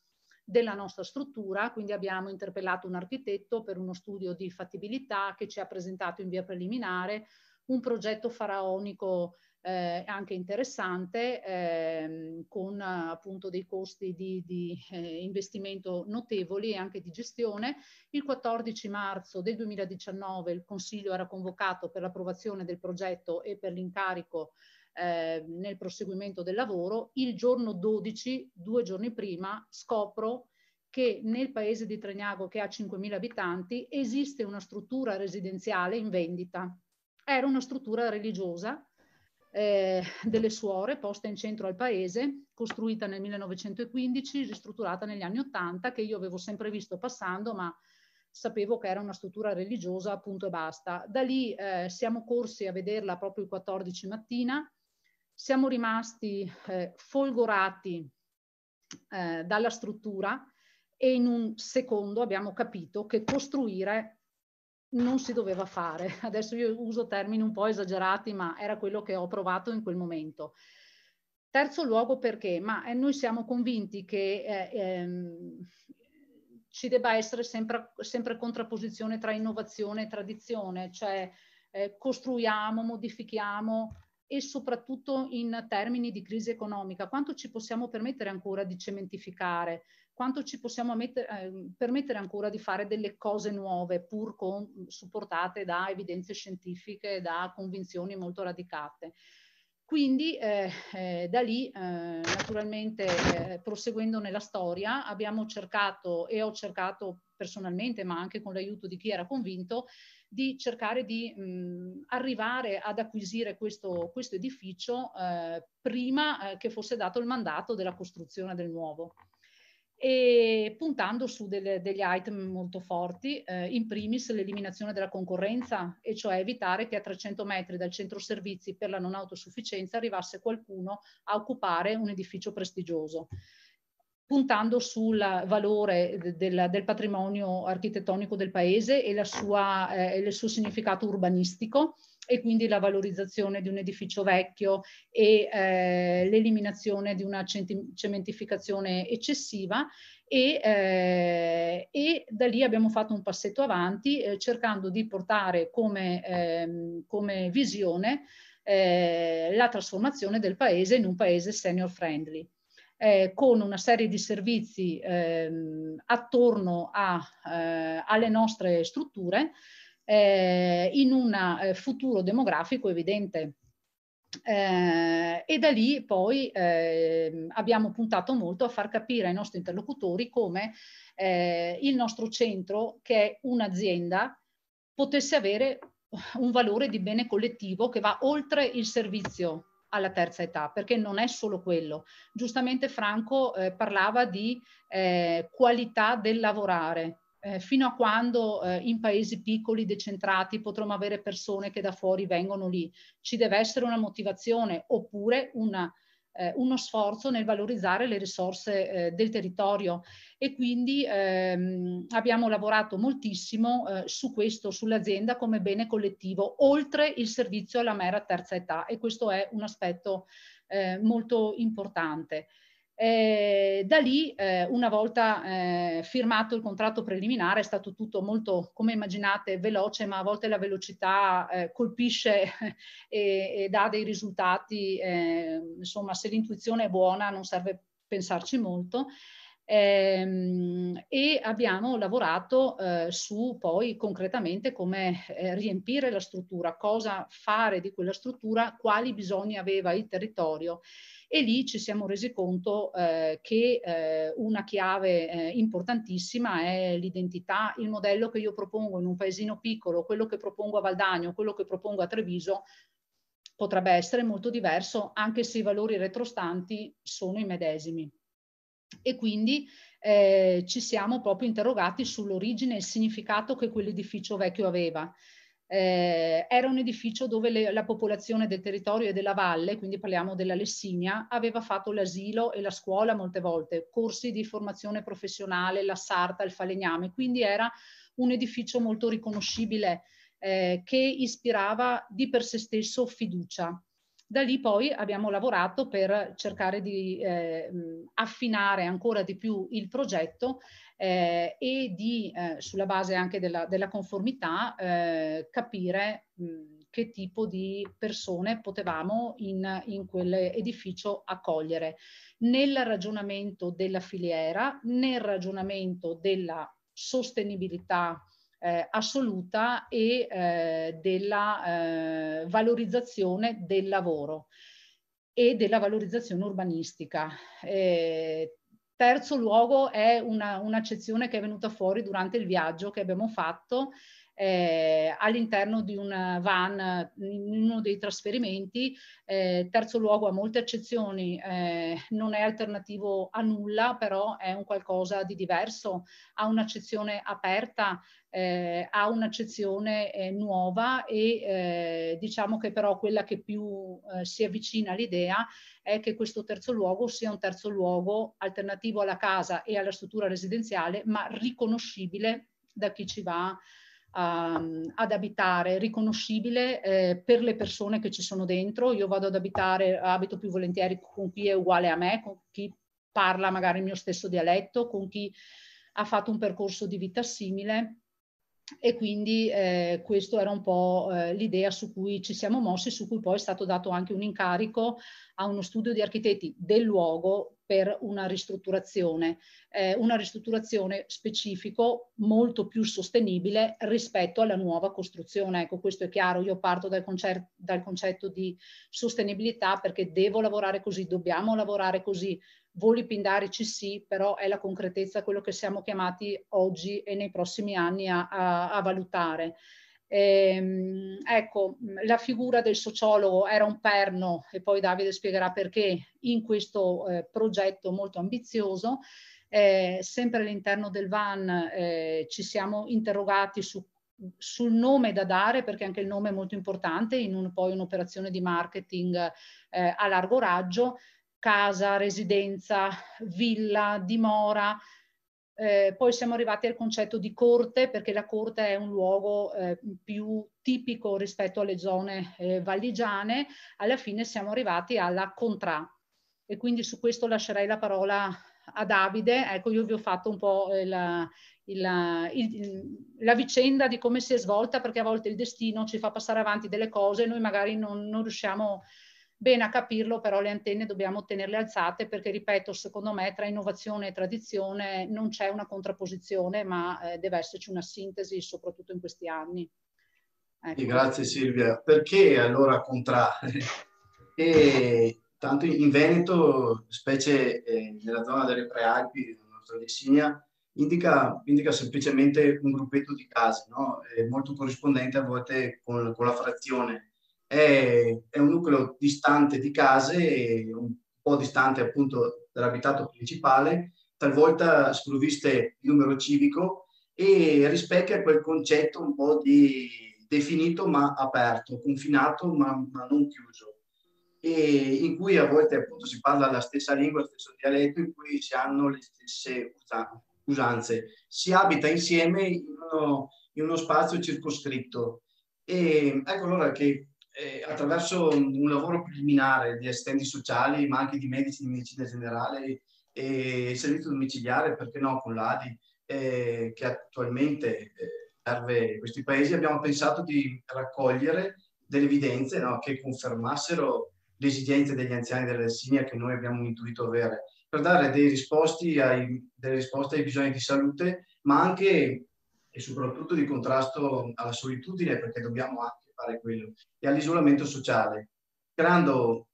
della nostra struttura, quindi abbiamo interpellato un architetto per uno studio di fattibilità che ci ha presentato in via preliminare un progetto faraonico eh, anche interessante eh, con appunto dei costi di, di eh, investimento notevoli e anche di gestione. Il quattordici marzo del duemiladiciannove il Consiglio era convocato per l'approvazione del progetto e per l'incarico Eh, nel proseguimento del lavoro. Il giorno dodici, due giorni prima, scopro che nel paese di Tregnago, che ha cinquemila abitanti, esiste una struttura residenziale in vendita. Era una struttura religiosa eh, delle suore, posta in centro al paese, costruita nel millenovecentoquindici, ristrutturata negli anni ottanta, che io avevo sempre visto passando, ma sapevo che era una struttura religiosa, punto e basta. Da lì eh, siamo corsi a vederla proprio il quattordici mattina. Siamo rimasti eh, folgorati eh, dalla struttura e in un secondo abbiamo capito che costruire non si doveva fare. Adesso io uso termini un po' esagerati, ma era quello che ho provato in quel momento. Terzo luogo perché? Ma eh, noi siamo convinti che eh, ehm, ci debba essere sempre, sempre contrapposizione tra innovazione e tradizione, cioè eh, costruiamo, modifichiamo, e soprattutto in termini di crisi economica, quanto ci possiamo permettere ancora di cementificare, quanto ci possiamo mettere, eh, permettere ancora di fare delle cose nuove, pur con, supportate da evidenze scientifiche, da convinzioni molto radicate. Quindi eh, eh, da lì, eh, naturalmente, eh, proseguendo nella storia, abbiamo cercato, e ho cercato personalmente, ma anche con l'aiuto di chi era convinto, di cercare di mh, arrivare ad acquisire questo, questo edificio eh, prima eh, che fosse dato il mandato della costruzione del nuovo, e puntando su delle, degli item molto forti, eh, in primis l'eliminazione della concorrenza, e cioè evitare che a trecento metri dal centro servizi per la non autosufficienza arrivasse qualcuno a occupare un edificio prestigioso, puntando sul valore del, del patrimonio architettonico del paese e la sua, eh, il suo significato urbanistico, e quindi la valorizzazione di un edificio vecchio e eh, l'eliminazione di una cementificazione eccessiva. E, eh, e da lì abbiamo fatto un passetto avanti eh, cercando di portare come, ehm, come visione eh, la trasformazione del paese in un paese senior friendly, eh, con una serie di servizi ehm, attorno a, eh, alle nostre strutture eh, in un eh, futuro demografico evidente. Eh, e da lì poi eh, abbiamo puntato molto a far capire ai nostri interlocutori come eh, il nostro centro, che è un'azienda, potesse avere un valore di bene collettivo che va oltre il servizio alla terza età, perché non è solo quello. Giustamente Franco eh, parlava di eh, qualità del lavorare. Eh, fino a quando eh, in paesi piccoli, decentrati, potremo avere persone che da fuori vengono lì? Ci deve essere una motivazione oppure una, eh, uno sforzo nel valorizzare le risorse eh, del territorio, e quindi ehm, abbiamo lavorato moltissimo eh, su questo, sull'azienda come bene collettivo, oltre il servizio alla mera terza età, e questo è un aspetto eh, molto importante. Eh, da lì, eh, una volta eh, firmato il contratto preliminare, è stato tutto molto, come immaginate, veloce, ma a volte la velocità eh, colpisce e, e dà dei risultati, eh, insomma, se l'intuizione è buona non serve pensarci molto. Eh, e abbiamo lavorato eh, su poi concretamente come eh, riempire la struttura, cosa fare di quella struttura, quali bisogni aveva il territorio. E lì ci siamo resi conto eh, che eh, una chiave eh, importantissima è l'identità. Il modello che io propongo in un paesino piccolo, quello che propongo a Valdagno, quello che propongo a Treviso, potrebbe essere molto diverso, anche se i valori retrostanti sono i medesimi. E quindi eh, ci siamo proprio interrogati sull'origine e il significato che quell'edificio vecchio aveva. Eh, era un edificio dove le, la popolazione del territorio e della valle, quindi parliamo della Lessinia, aveva fatto l'asilo e la scuola molte volte, corsi di formazione professionale, la sarta, il falegname, quindi era un edificio molto riconoscibile eh, che ispirava di per sé stesso fiducia. Da lì poi abbiamo lavorato per cercare di eh, affinare ancora di più il progetto eh, e di, eh, sulla base anche della, della conformità, eh, capire mh, che tipo di persone potevamo in, in quell'edificio accogliere, nel ragionamento della filiera, nel ragionamento della sostenibilità Eh, assoluta e eh, della eh, valorizzazione del lavoro e della valorizzazione urbanistica. Eh, terzo luogo è una, un'accezione che è venuta fuori durante il viaggio che abbiamo fatto eh, all'interno di un van in uno dei trasferimenti. Eh, terzo luogo ha molte accezioni, eh, non è alternativo a nulla, però è un qualcosa di diverso, ha un'accezione aperta, Eh, ha un'accezione eh, nuova e eh, diciamo che però quella che più eh, si avvicina all'idea è che questo terzo luogo sia un terzo luogo alternativo alla casa e alla struttura residenziale, ma riconoscibile da chi ci va um, ad abitare, riconoscibile eh, per le persone che ci sono dentro. Io vado ad abitare, abito più volentieri con chi è uguale a me, con chi parla magari il mio stesso dialetto, con chi ha fatto un percorso di vita simile. E quindi eh, questo era un po' eh, l'idea su cui ci siamo mossi, su cui poi è stato dato anche un incarico a uno studio di architetti del luogo per una ristrutturazione, eh, una ristrutturazione specifico molto più sostenibile rispetto alla nuova costruzione. Ecco, questo è chiaro, io parto dal, dal concetto di sostenibilità perché devo lavorare così, dobbiamo lavorare così, voli pindarici sì, però è la concretezza quello che siamo chiamati oggi e nei prossimi anni a, a, a valutare. Ehm, ecco, la figura del sociologo era un perno, e poi Davide spiegherà perché, in questo eh, progetto molto ambizioso. Eh, sempre all'interno del van eh, ci siamo interrogati su, sul nome da dare, perché anche il nome è molto importante in un, poi un'operazione di marketing eh, a largo raggio: casa, residenza, villa, dimora, Eh, poi siamo arrivati al concetto di corte, perché la corte è un luogo eh, più tipico rispetto alle zone eh, valligiane. Alla fine siamo arrivati alla Contrà, e quindi su questo lascerei la parola a Davide. Ecco, io vi ho fatto un po' la, la, la vicenda di come si è svolta, perché a volte il destino ci fa passare avanti delle cose e noi magari non, non riusciamo bene a capirlo, però le antenne dobbiamo tenerle alzate, perché ripeto, secondo me tra innovazione e tradizione non c'è una contrapposizione, ma eh, deve esserci una sintesi, soprattutto in questi anni. Ecco. Sì, grazie Silvia. Perché allora Contrà? E tanto in Veneto, specie eh, nella zona delle Prealpi, della nostra Lessinia, indica, indica semplicemente un gruppetto di case, no? È molto corrispondente a volte con, con la frazione. È un nucleo distante di case, un po' distante appunto dall'abitato principale, talvolta sprovviste di numero civico, e rispecchia quel concetto un po' di definito ma aperto, confinato ma, ma non chiuso, e in cui a volte appunto si parla la stessa lingua, lo stesso dialetto, in cui si hanno le stesse usanze. Si abita insieme in uno, in uno spazio circoscritto. E ecco allora che Eh, attraverso un, un lavoro preliminare di assistenti sociali, ma anche di medici di medicina generale e servizio domiciliare, perché no, con l'A D I, eh, che attualmente eh, serve questi paesi, abbiamo pensato di raccogliere delle evidenze, no, che confermassero le esigenze degli anziani della Lessinia che noi abbiamo intuito avere, per dare dei risposti ai, delle risposte ai bisogni di salute, ma anche e soprattutto di contrasto alla solitudine, perché dobbiamo anche fare quello, e all'isolamento sociale, creando,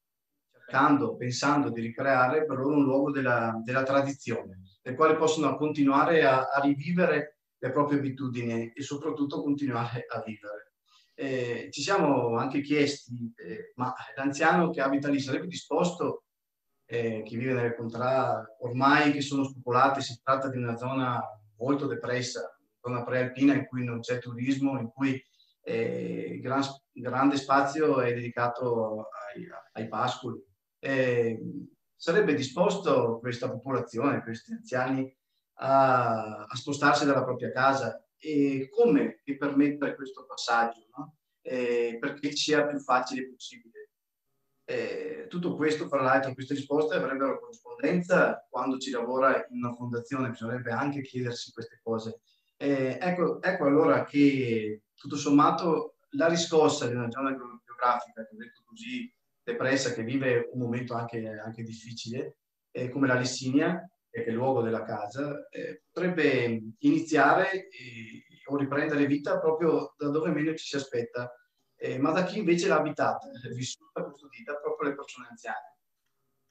cercando, pensando di ricreare per loro un luogo della, della tradizione, nel quale possono continuare a, a rivivere le proprie abitudini e soprattutto continuare a vivere. Eh, ci siamo anche chiesti, eh, ma l'anziano che abita lì sarebbe disposto, eh, chi vive nelle Contrà, ormai che sono spopolate, si tratta di una zona molto depressa, una zona prealpina in cui non c'è turismo, in cui Eh, gran, grande spazio è dedicato ai, ai pascoli. Eh, sarebbe disposto questa popolazione, questi anziani, a, a spostarsi dalla propria casa? E come vi permettere questo passaggio, no? Eh, perché sia più facile possibile. Eh, tutto questo, fra l'altro, queste risposte avrebbero corrispondenza quando ci lavora in una fondazione, bisognerebbe anche chiedersi queste cose. Eh, ecco, ecco allora che tutto sommato la riscossa di una zona geografica, che ho detto così, depressa, che vive un momento anche, anche difficile, eh, come la Lessinia, eh, che è il luogo della casa, eh, potrebbe iniziare eh, o riprendere vita proprio da dove meno ci si aspetta, eh, ma da chi invece l'ha abitata, vissuta, custodita, proprio le persone anziane.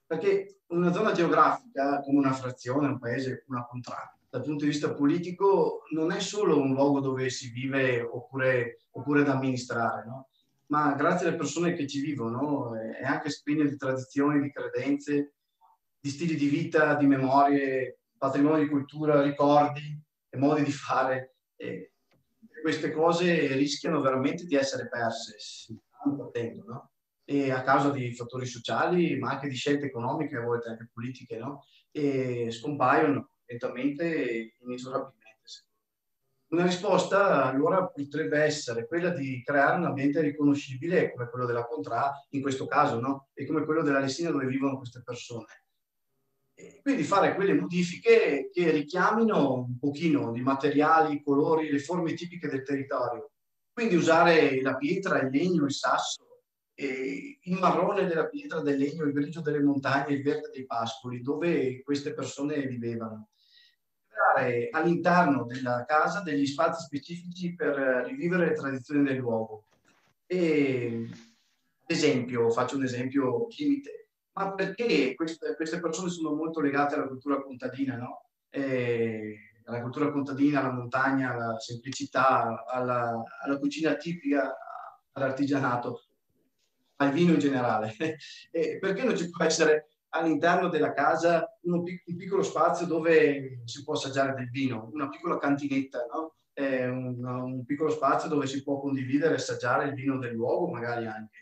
Perché una zona geografica, come una frazione, un paese, una contraria, dal punto di vista politico non è solo un luogo dove si vive oppure, oppure da amministrare, no? Ma grazie alle persone che ci vivono, no? È anche spina di tradizioni, di credenze, di stili di vita, di memorie, patrimonio di cultura, ricordi e modi di fare. E queste cose rischiano veramente di essere perse, si stanno perdendo, no? E a causa di fattori sociali, ma anche di scelte economiche, a volte anche politiche, no? E scompaiono lentamente, inesorabilmente. Una risposta allora potrebbe essere quella di creare un ambiente riconoscibile come quello della Contrà in questo caso, no? E come quello della Lessinia dove vivono queste persone. E quindi fare quelle modifiche che richiamino un pochino di materiali, i colori, le forme tipiche del territorio. Quindi usare la pietra, il legno, il sasso, e il marrone della pietra, del legno, il grigio delle montagne, il verde dei pascoli, dove queste persone vivevano. Creare all'interno della casa degli spazi specifici per rivivere le tradizioni del luogo. E, ad esempio, faccio un esempio limite, ma perché queste, queste persone sono molto legate alla cultura contadina, no? E, alla cultura contadina, alla montagna, alla semplicità, alla, alla cucina tipica, all'artigianato, al vino in generale. E perché non ci può essere all'interno della casa uno pic un piccolo spazio dove si può assaggiare del vino, una piccola cantinetta, no? Eh, un, un piccolo spazio dove si può condividere e assaggiare il vino del luogo, magari anche,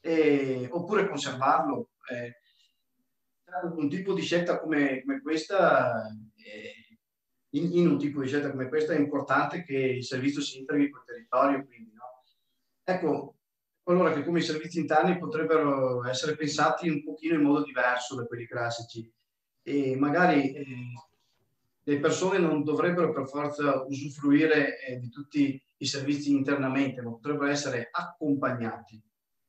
e, oppure conservarlo. Eh, un tipo di scelta come, come questa eh, in, in un tipo di scelta come questa è importante che il servizio si integri col territorio, quindi, no? Ecco, allora che come i servizi interni potrebbero essere pensati un pochino in modo diverso da quelli classici e magari eh, le persone non dovrebbero per forza usufruire eh, di tutti i servizi internamente, ma potrebbero essere accompagnati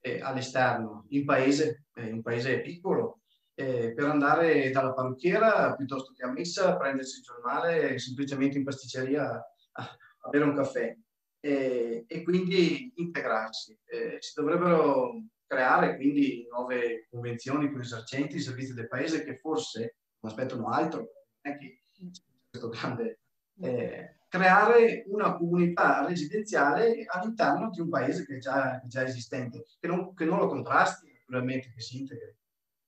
eh, all'esterno, in paese, eh, un paese piccolo, eh, per andare dalla parrucchiera piuttosto che a messa, prendersi il giornale, semplicemente in pasticceria a, a bere un caffè eh, e quindi integrarsi. Eh, si dovrebbero creare quindi nuove convenzioni con i esercenti, i servizi del paese che forse non aspettano altro, anche questo grande... Eh, creare una comunità residenziale all'interno di un paese che è già, già esistente, che non, che non lo contrasti, naturalmente, che si integri.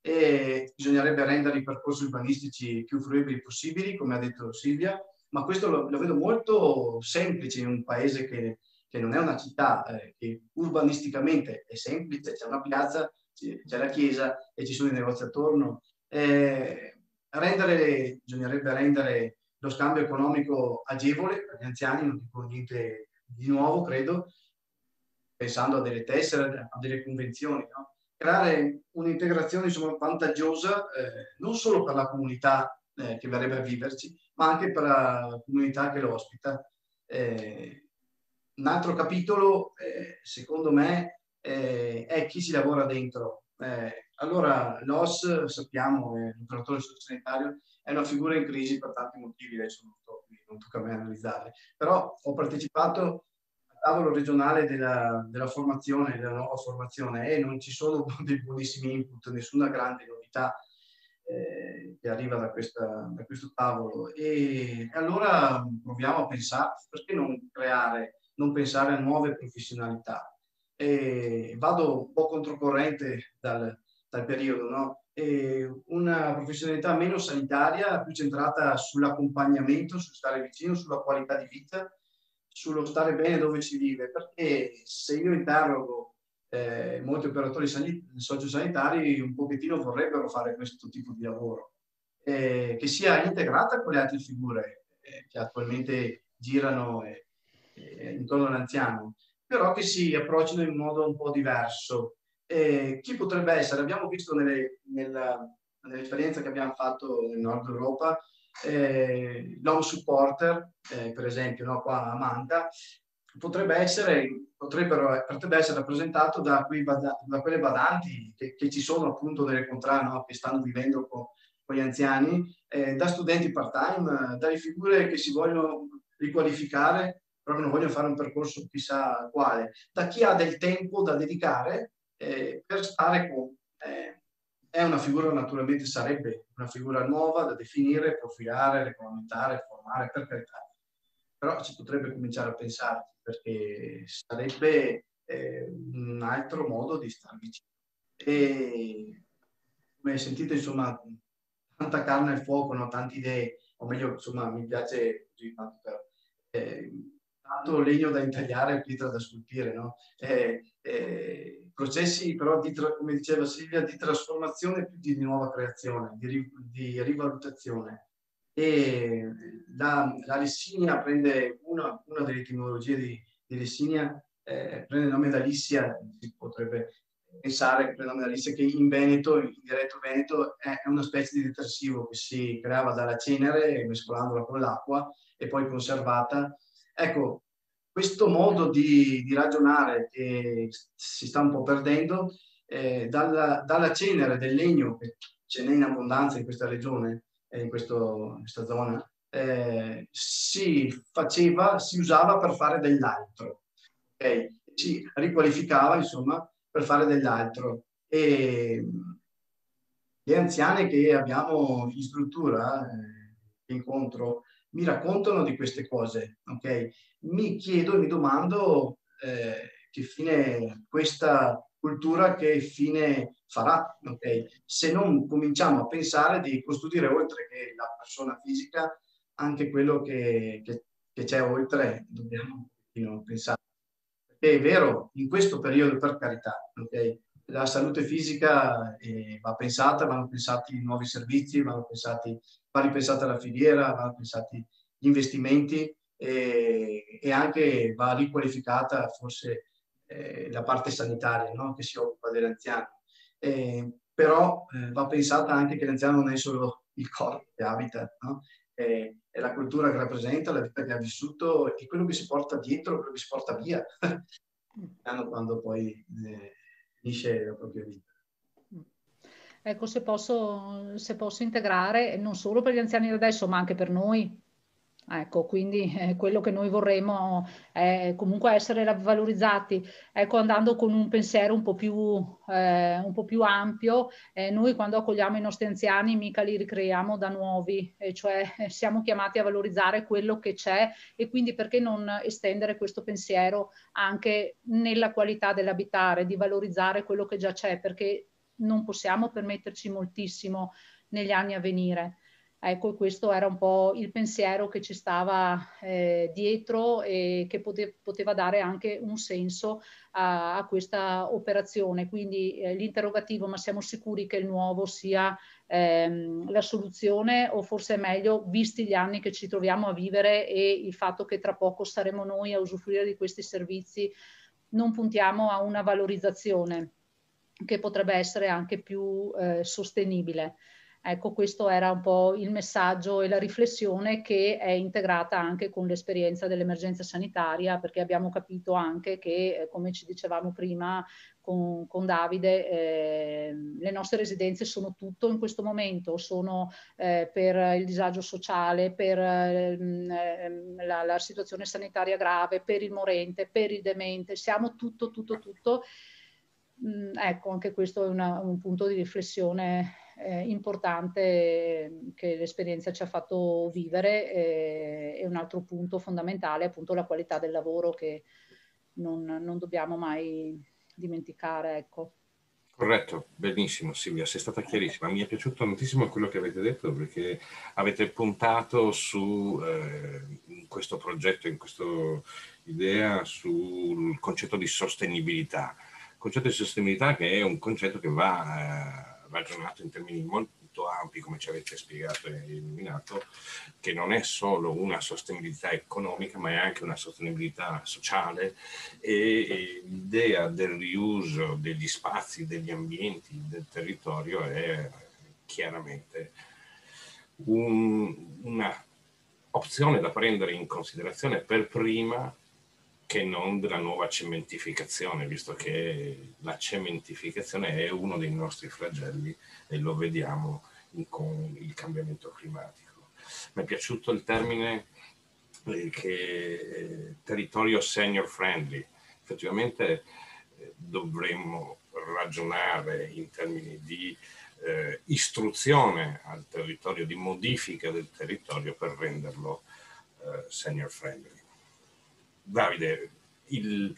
E bisognerebbe rendere i percorsi urbanistici più fruibili possibili, come ha detto Silvia, ma questo lo, lo vedo molto semplice in un paese che, che non è una città, eh, che urbanisticamente è semplice, c'è una piazza, c'è la chiesa e ci sono i negozi attorno. Eh, rendere, bisognerebbe rendere lo scambio economico agevole per gli anziani, non dico niente di nuovo, credo, pensando a delle tessere, a delle convenzioni, no? Creare un'integrazione insomma vantaggiosa eh, non solo per la comunità eh, che verrebbe a viverci, ma anche per la comunità che lo ospita. Eh, un altro capitolo, eh, secondo me, eh, è chi si lavora dentro. Eh, allora l'O S, sappiamo, eh, l'operatore sociosanitario, è una figura in crisi per tanti motivi, adesso non, to non tocca a me analizzarle, però ho partecipato al tavolo regionale della, della formazione, della nuova formazione, e non ci sono dei buonissimi input, nessuna grande novità eh, che arriva da, questa, da questo tavolo. E, e allora proviamo a pensare, perché non creare, non pensare a nuove professionalità? E vado un po' controcorrente dal, dal periodo, no? Una professionalità meno sanitaria, più centrata sull'accompagnamento, sul stare vicino, sulla qualità di vita, sullo stare bene dove si vive, perché se io interrogo eh, molti operatori sociosanitari, un pochettino vorrebbero fare questo tipo di lavoro, eh, che sia integrata con le altre figure eh, che attualmente girano eh, eh, intorno all'anziano, però che si approcciano in modo un po' diverso. Eh, chi potrebbe essere? Abbiamo visto nell'esperienza nell che abbiamo fatto nel Nord Europa, eh, l'home supporter, eh, per esempio, no, qua a Manta, potrebbe essere, potrebbe essere rappresentato da, quei bada, da quelle badanti che, che ci sono appunto nelle Contrà, no, che stanno vivendo con, con gli anziani, eh, da studenti part-time, dalle figure che si vogliono riqualificare, proprio non vogliono fare un percorso chissà quale, da chi ha del tempo da dedicare Eh, per stare con eh, è una figura, naturalmente sarebbe una figura nuova da definire, profilare, regolamentare, formare, per carità, però si potrebbe cominciare a pensare, perché sarebbe eh, un altro modo di star vicino. E come sentite, insomma, tanta carne al fuoco, no? Tante idee, o meglio, insomma, mi piace così, tanto per, eh, tanto legno da intagliare e pietra da scolpire, no? Eh, eh, processi però, di, come diceva Silvia, di trasformazione più di nuova creazione, di, di rivalutazione. E la, la Lessinia prende una, una delle etimologie di, di Lessinia, eh, prende il nome da Lissia, si potrebbe pensare che prende il nome da Lissia, che in Veneto, in diretto Veneto, è una specie di detersivo che si creava dalla cenere mescolandola con l'acqua e poi conservata. Ecco, questo modo di, di ragionare che si sta un po' perdendo, eh, dalla, dalla cenere del legno, che ce n'è in abbondanza in questa regione, eh, in, questo, in questa zona, eh, si faceva, si usava per fare dell'altro, okay? Si riqualificava, insomma, per fare dell'altro. E le anziane che abbiamo in struttura, eh, incontro, mi raccontano di queste cose, ok? Mi chiedo e mi domando eh, che fine questa cultura, che fine farà, ok? Se non cominciamo a pensare di costruire, oltre che la persona fisica, anche quello che c'è oltre, dobbiamo pensare. Perché è vero, in questo periodo, per carità, ok? La salute fisica eh, va pensata, vanno pensati nuovi servizi, vanno pensati, va ripensata la filiera, vanno pensati gli investimenti e, e anche va riqualificata forse eh, la parte sanitaria, no? Che si occupa dell'anziano. Eh, però eh, va pensata anche che l'anziano non è solo il corpo che abita, no? eh, è la cultura che rappresenta, la vita che ha vissuto e quello che si porta dietro, quello che si porta via quando poi eh, finisce la propria vita. Ecco, se posso, se posso integrare, non solo per gli anziani adesso, ma anche per noi. Ecco, quindi eh, quello che noi vorremmo è comunque essere valorizzati, ecco, andando con un pensiero un po' più, eh, un po' più ampio. Eh, noi quando accogliamo i nostri anziani mica li ricreiamo da nuovi, eh, cioè siamo chiamati a valorizzare quello che c'è e quindi perché non estendere questo pensiero anche nella qualità dell'abitare, di valorizzare quello che già c'è, perché non possiamo permetterci moltissimo negli anni a venire. Ecco, questo era un po' il pensiero che ci stava eh, dietro e che pote- poteva dare anche un senso a, a questa operazione. Quindi eh, l'interrogativo, ma siamo sicuri che il nuovo sia ehm, la soluzione o forse è meglio, visti gli anni che ci troviamo a vivere e il fatto che tra poco saremo noi a usufruire di questi servizi, non puntiamo a una valorizzazione che potrebbe essere anche più eh, sostenibile. Ecco, questo era un po' il messaggio e la riflessione che è integrata anche con l'esperienza dell'emergenza sanitaria, perché abbiamo capito anche che, come ci dicevamo prima con, con Davide, eh, le nostre residenze sono tutto in questo momento, sono eh, per il disagio sociale, per eh, la, la situazione sanitaria grave, per il morente, per il demente, siamo tutto, tutto, tutto. Ecco, anche questo è una, un punto di riflessione eh, importante che l'esperienza ci ha fatto vivere e, e un altro punto fondamentale è appunto la qualità del lavoro che non, non dobbiamo mai dimenticare. Ecco. Corretto, benissimo Silvia, sei stata chiarissima. Mi è piaciuto tantissimo quello che avete detto perché avete puntato su eh, in questo progetto, in questa idea, sul concetto di sostenibilità. Concetto di sostenibilità che è un concetto che va eh, ragionato in termini molto ampi, come ci avete spiegato e illuminato, che non è solo una sostenibilità economica, ma è anche una sostenibilità sociale e, e l'idea del riuso degli spazi, degli ambienti, del territorio è chiaramente un, una opzione da prendere in considerazione per prima che non della nuova cementificazione, visto che la cementificazione è uno dei nostri flagelli e lo vediamo in, con il cambiamento climatico. Mi è piaciuto il termine eh, che territorio senior friendly. Effettivamente eh, dovremmo ragionare in termini di eh, istruzione al territorio, di modifica del territorio per renderlo eh, senior friendly. Davide, il,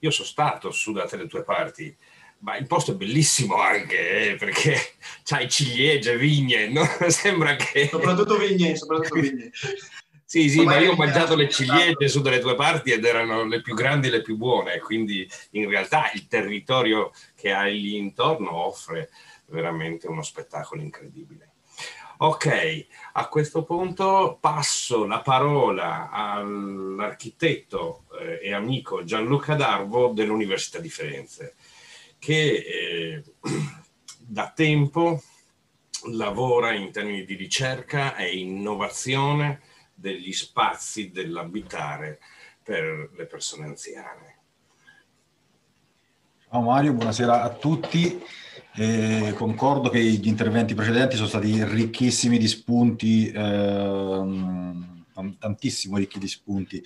io sono stato su da te le tue parti, ma il posto è bellissimo anche, eh, perché c'hai ciliegie, vigne, no? Sembra che... Soprattutto vigne, soprattutto vigne. Sì, sì, ma, ma io ho mangiato le ciliegie su dalle tue parti ed erano le più grandi e le più buone, quindi in realtà il territorio che hai lì intorno offre veramente uno spettacolo incredibile. Ok, a questo punto passo la parola all'architetto e amico Gianluca Darvo dell'Università di Firenze, che eh, da tempo lavora in termini di ricerca e innovazione degli spazi dell'abitare per le persone anziane. Ciao Mario, buonasera a tutti. Eh, concordo che gli interventi precedenti sono stati ricchissimi di spunti, ehm, tantissimo ricchi di spunti.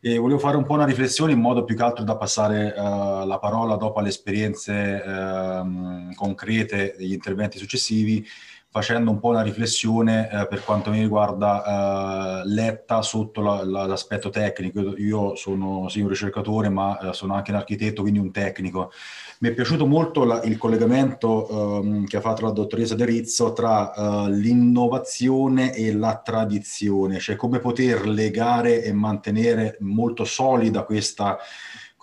E volevo fare un po' una riflessione in modo più che altro da passare eh, la parola dopo alle esperienze ehm, concrete degli interventi successivi, facendo un po' una riflessione eh, per quanto mi riguarda eh, letta sotto la, la, l'aspetto tecnico. Io sono sì un ricercatore, ma eh, sono anche un architetto, quindi un tecnico. Mi è piaciuto molto la, il collegamento ehm, che ha fatto la dottoressa De Rizzo tra eh, l'innovazione e la tradizione, cioè come poter legare e mantenere molto solida questa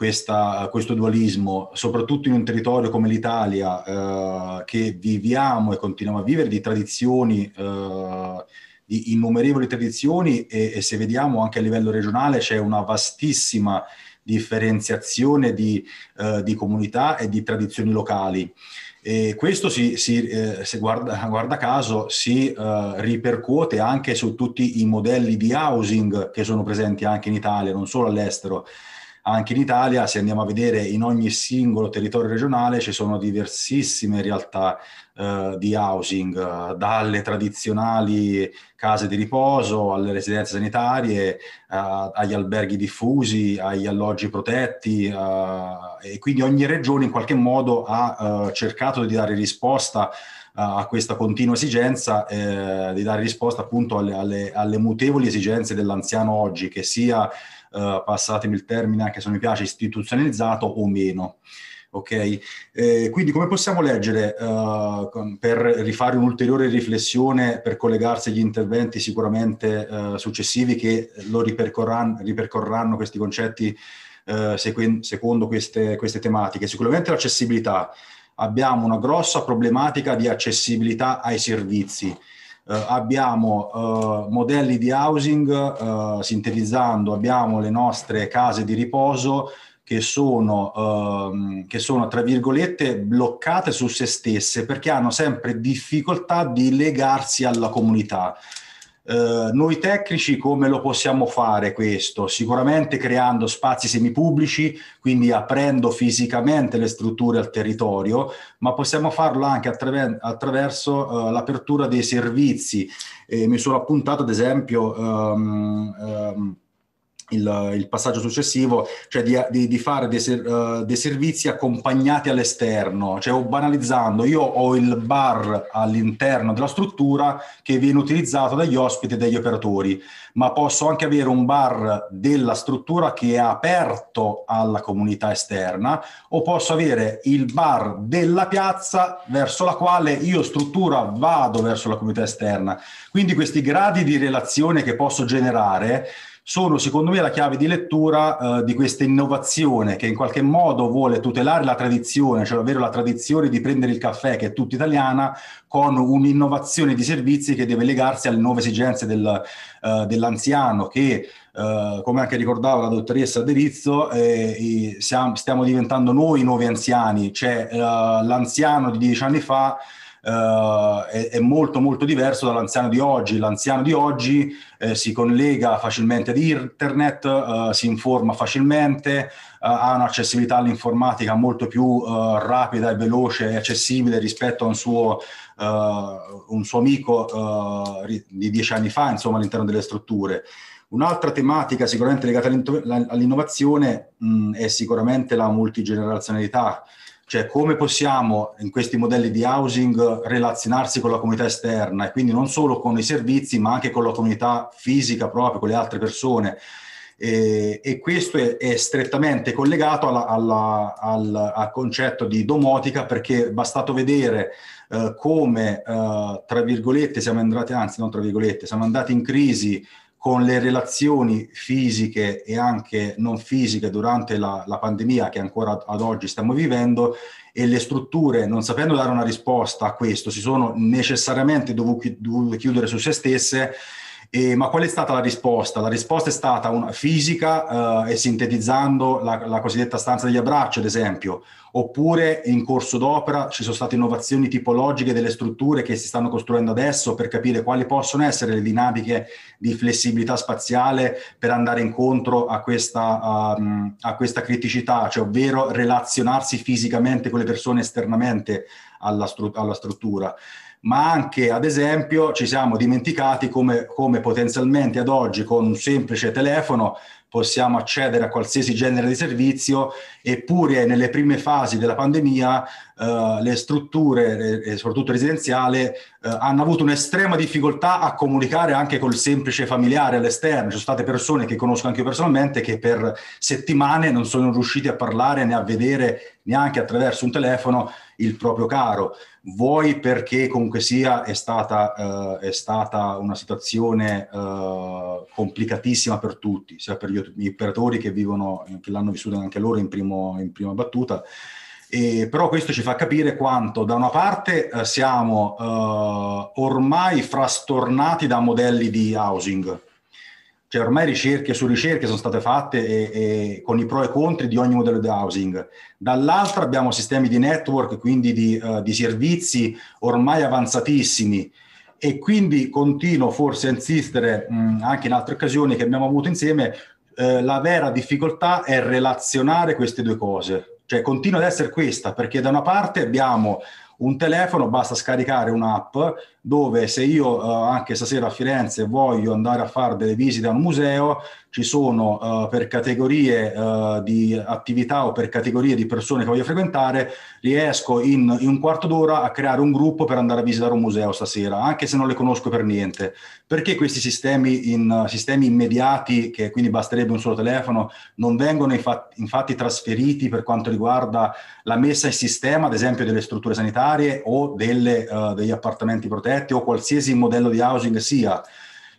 Questa, questo dualismo, soprattutto in un territorio come l'Italia, eh, che viviamo e continuiamo a vivere di tradizioni eh, di innumerevoli tradizioni e, e se vediamo anche a livello regionale c'è una vastissima differenziazione di, eh, di comunità e di tradizioni locali. E questo si, si, eh, se guarda, guarda caso si eh, ripercuote anche su tutti i modelli di housing che sono presenti anche in Italia, non solo all'estero. Anche in Italia, se andiamo a vedere in ogni singolo territorio regionale, ci sono diversissime realtà eh, di housing, dalle tradizionali case di riposo alle residenze sanitarie, eh, agli alberghi diffusi, agli alloggi protetti, eh, e quindi ogni regione in qualche modo ha eh, cercato di dare risposta a questa continua esigenza, eh, di dare risposta appunto alle, alle, alle mutevoli esigenze dell'anziano oggi, che sia, eh, passatemi il termine anche se non mi piace, istituzionalizzato o meno. Ok? Eh, quindi come possiamo leggere, eh, per rifare un'ulteriore riflessione, per collegarsi agli interventi sicuramente eh, successivi che lo ripercorran, ripercorranno questi concetti eh, secondo queste, queste tematiche? Sicuramente l'accessibilità. Abbiamo una grossa problematica di accessibilità ai servizi, eh, abbiamo eh, modelli di housing, eh, sintetizzando, abbiamo le nostre case di riposo che sono, eh, che sono tra virgolette bloccate su se stesse perché hanno sempre difficoltà di legarsi alla comunità. Eh, noi tecnici come lo possiamo fare questo? Sicuramente creando spazi semipubblici, quindi aprendo fisicamente le strutture al territorio, ma possiamo farlo anche attraver- attraverso eh, l'apertura dei servizi. Eh, mi sono appuntato ad esempio um, um, il, il passaggio successivo, cioè di, di, di fare dei, ser- uh, dei servizi accompagnati all'esterno, cioè o banalizzando, io ho il bar all'interno della struttura che viene utilizzato dagli ospiti e dagli operatori, ma posso anche avere un bar della struttura che è aperto alla comunità esterna, o posso avere il bar della piazza verso la quale io struttura vado verso la comunità esterna. Quindi questi gradi di relazione che posso generare sono secondo me la chiave di lettura eh, di questa innovazione che in qualche modo vuole tutelare la tradizione, cioè ovvero la tradizione di prendere il caffè che è tutta italiana, con un'innovazione di servizi che deve legarsi alle nuove esigenze del, eh, dell'anziano che, eh, come anche ricordava la dottoressa De Rizzo, eh, siamo, stiamo diventando noi i nuovi anziani, cioè eh, l'anziano di dieci anni fa Uh, è, è molto molto diverso dall'anziano di oggi. L'anziano di oggi eh, si collega facilmente ad internet, uh, si informa facilmente, uh, ha un'accessibilità all'informatica molto più uh, rapida e veloce e accessibile rispetto a un suo, uh, un suo amico uh, di dieci anni fa, insomma, all'interno delle strutture. Un'altra tematica sicuramente legata all'innovazione mh, è sicuramente la multigenerazionalità. Cioè come possiamo in questi modelli di housing relazionarsi con la comunità esterna e quindi non solo con i servizi ma anche con la comunità fisica proprio, con le altre persone. E, e questo è, è strettamente collegato alla, alla, al, al concetto di domotica, perché è bastato vedere eh, come, eh, tra virgolette, siamo andati, anzi non tra virgolette, siamo andati in crisi con le relazioni fisiche e anche non fisiche durante la, la pandemia che ancora ad oggi stiamo vivendo, e le strutture, non sapendo dare una risposta a questo, si sono necessariamente dovute chiudere su se stesse. E, ma qual è stata la risposta? La risposta è stata una fisica eh, e sintetizzando la, la cosiddetta stanza degli abbracci, ad esempio, oppure in corso d'opera ci sono state innovazioni tipologiche delle strutture che si stanno costruendo adesso per capire quali possono essere le dinamiche di flessibilità spaziale per andare incontro a questa, a, a questa criticità, cioè ovvero relazionarsi fisicamente con le persone esternamente alla, stru- alla struttura. Ma anche, ad esempio, ci siamo dimenticati come, come potenzialmente ad oggi con un semplice telefono possiamo accedere a qualsiasi genere di servizio, eppure nelle prime fasi della pandemia eh, le strutture, e soprattutto residenziali, eh, hanno avuto un'estrema difficoltà a comunicare anche col semplice familiare all'esterno. Ci sono state persone che conosco anche io personalmente che per settimane non sono riusciti a parlare né a vedere neanche attraverso un telefono il proprio caro. Vuoi perché comunque sia è stata, eh, è stata una situazione eh, complicatissima per tutti, sia per gli operatori che vivono, che l'hanno vissuta anche loro in, primo, in prima battuta, E però questo ci fa capire quanto da una parte eh, siamo eh, ormai frastornati da modelli di housing, cioè ormai ricerche su ricerche sono state fatte e, e con i pro e contro di ogni modello di housing. Dall'altra abbiamo sistemi di network, quindi di, eh, di servizi ormai avanzatissimi, e quindi continuo forse a insistere mh, anche in altre occasioni che abbiamo avuto insieme, eh, la vera difficoltà è relazionare queste due cose. Cioè continua ad essere questa, perché da una parte abbiamo un telefono, basta scaricare un'app, dove se io eh, anche stasera a Firenze voglio andare a fare delle visite a un museo, ci sono eh, per categorie eh, di attività o per categorie di persone che voglio frequentare, riesco in, in un quarto d'ora a creare un gruppo per andare a visitare un museo stasera, anche se non le conosco per niente. Perché questi sistemi, in, sistemi immediati, che quindi basterebbe un solo telefono, non vengono infatti, infatti trasferiti per quanto riguarda la messa in sistema, ad esempio, delle strutture sanitarie o delle, eh, degli appartamenti protetti o qualsiasi modello di housing sia?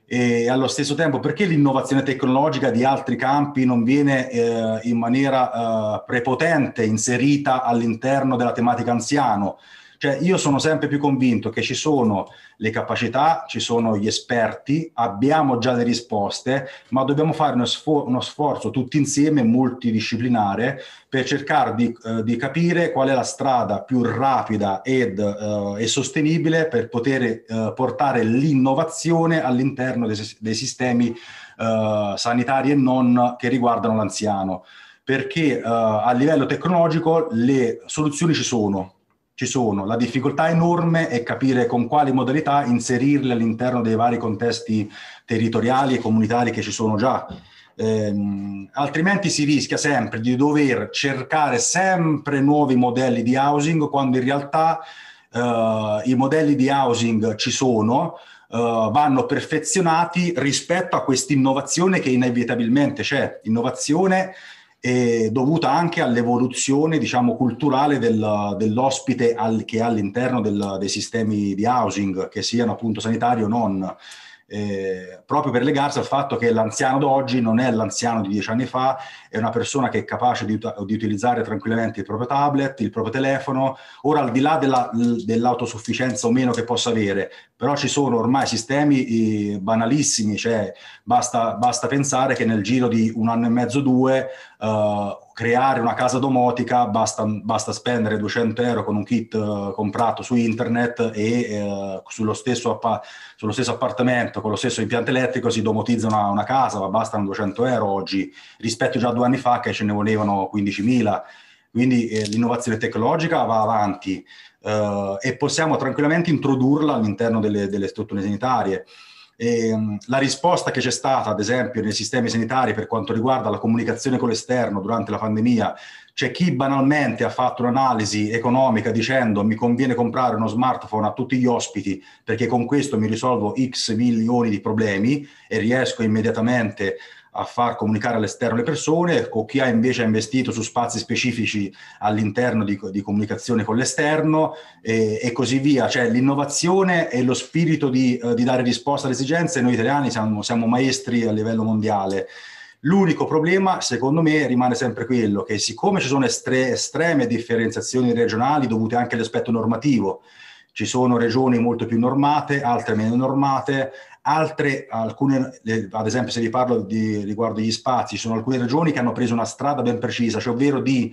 E allo stesso tempo, perché l'innovazione tecnologica di altri campi non viene eh, in maniera eh, prepotente inserita all'interno della tematica anziano? Cioè io sono sempre più convinto che ci sono le capacità, ci sono gli esperti, abbiamo già le risposte, ma dobbiamo fare uno, sfor- uno sforzo tutti insieme, multidisciplinare, per cercare di, eh, di capire qual è la strada più rapida ed, eh, e sostenibile per poter eh, portare l'innovazione all'interno dei, dei sistemi eh, sanitari e non che riguardano l'anziano. Perché eh, a livello tecnologico le soluzioni ci sono. Ci sono, la difficoltà enorme è capire con quali modalità inserirle all'interno dei vari contesti territoriali e comunitari che ci sono già. Ehm, altrimenti si rischia sempre di dover cercare sempre nuovi modelli di housing, quando in realtà eh, i modelli di housing ci sono, eh, vanno perfezionati rispetto a quest'innovazione che inevitabilmente c'è. Innovazione e dovuta anche all'evoluzione, diciamo, culturale del, dell'ospite al, che è all'interno del, dei sistemi di housing, che siano appunto sanitari o non, eh, proprio per legarsi al fatto che l'anziano d'oggi non è l'anziano di dieci anni fa, è una persona che è capace di, di utilizzare tranquillamente il proprio tablet, il proprio telefono. Ora, al di là della, dell'autosufficienza o meno che possa avere, però ci sono ormai sistemi eh, banalissimi, cioè basta, basta pensare che nel giro di un anno e mezzo, due, Uh, creare una casa domotica, basta, basta spendere duecento euro con un kit uh, comprato su internet e uh, sullo, stesso appa- sullo stesso appartamento con lo stesso impianto elettrico si domotizza una, una casa, ma bastano duecento euro oggi rispetto già a due anni fa che ce ne volevano quindicimila. Quindi eh, l'innovazione tecnologica va avanti uh, e possiamo tranquillamente introdurla all'interno delle, delle strutture sanitarie. E la risposta che c'è stata, ad esempio, nei sistemi sanitari per quanto riguarda la comunicazione con l'esterno durante la pandemia, c'è chi banalmente ha fatto un'analisi economica dicendo mi conviene comprare uno smartphone a tutti gli ospiti perché con questo mi risolvo X milioni di problemi e riesco immediatamente a far comunicare all'esterno le persone, o chi ha invece investito su spazi specifici all'interno di, di comunicazione con l'esterno e, e così via. Cioè l'innovazione e lo spirito di, di dare risposta alle esigenze, noi italiani siamo, siamo maestri a livello mondiale. L'unico problema, secondo me, rimane sempre quello che, siccome ci sono estre, estreme differenziazioni regionali dovute anche all'aspetto normativo, ci sono regioni molto più normate, altre meno normate, altre, alcune, ad esempio se vi parlo di, riguardo agli spazi, ci sono alcune regioni che hanno preso una strada ben precisa, cioè ovvero di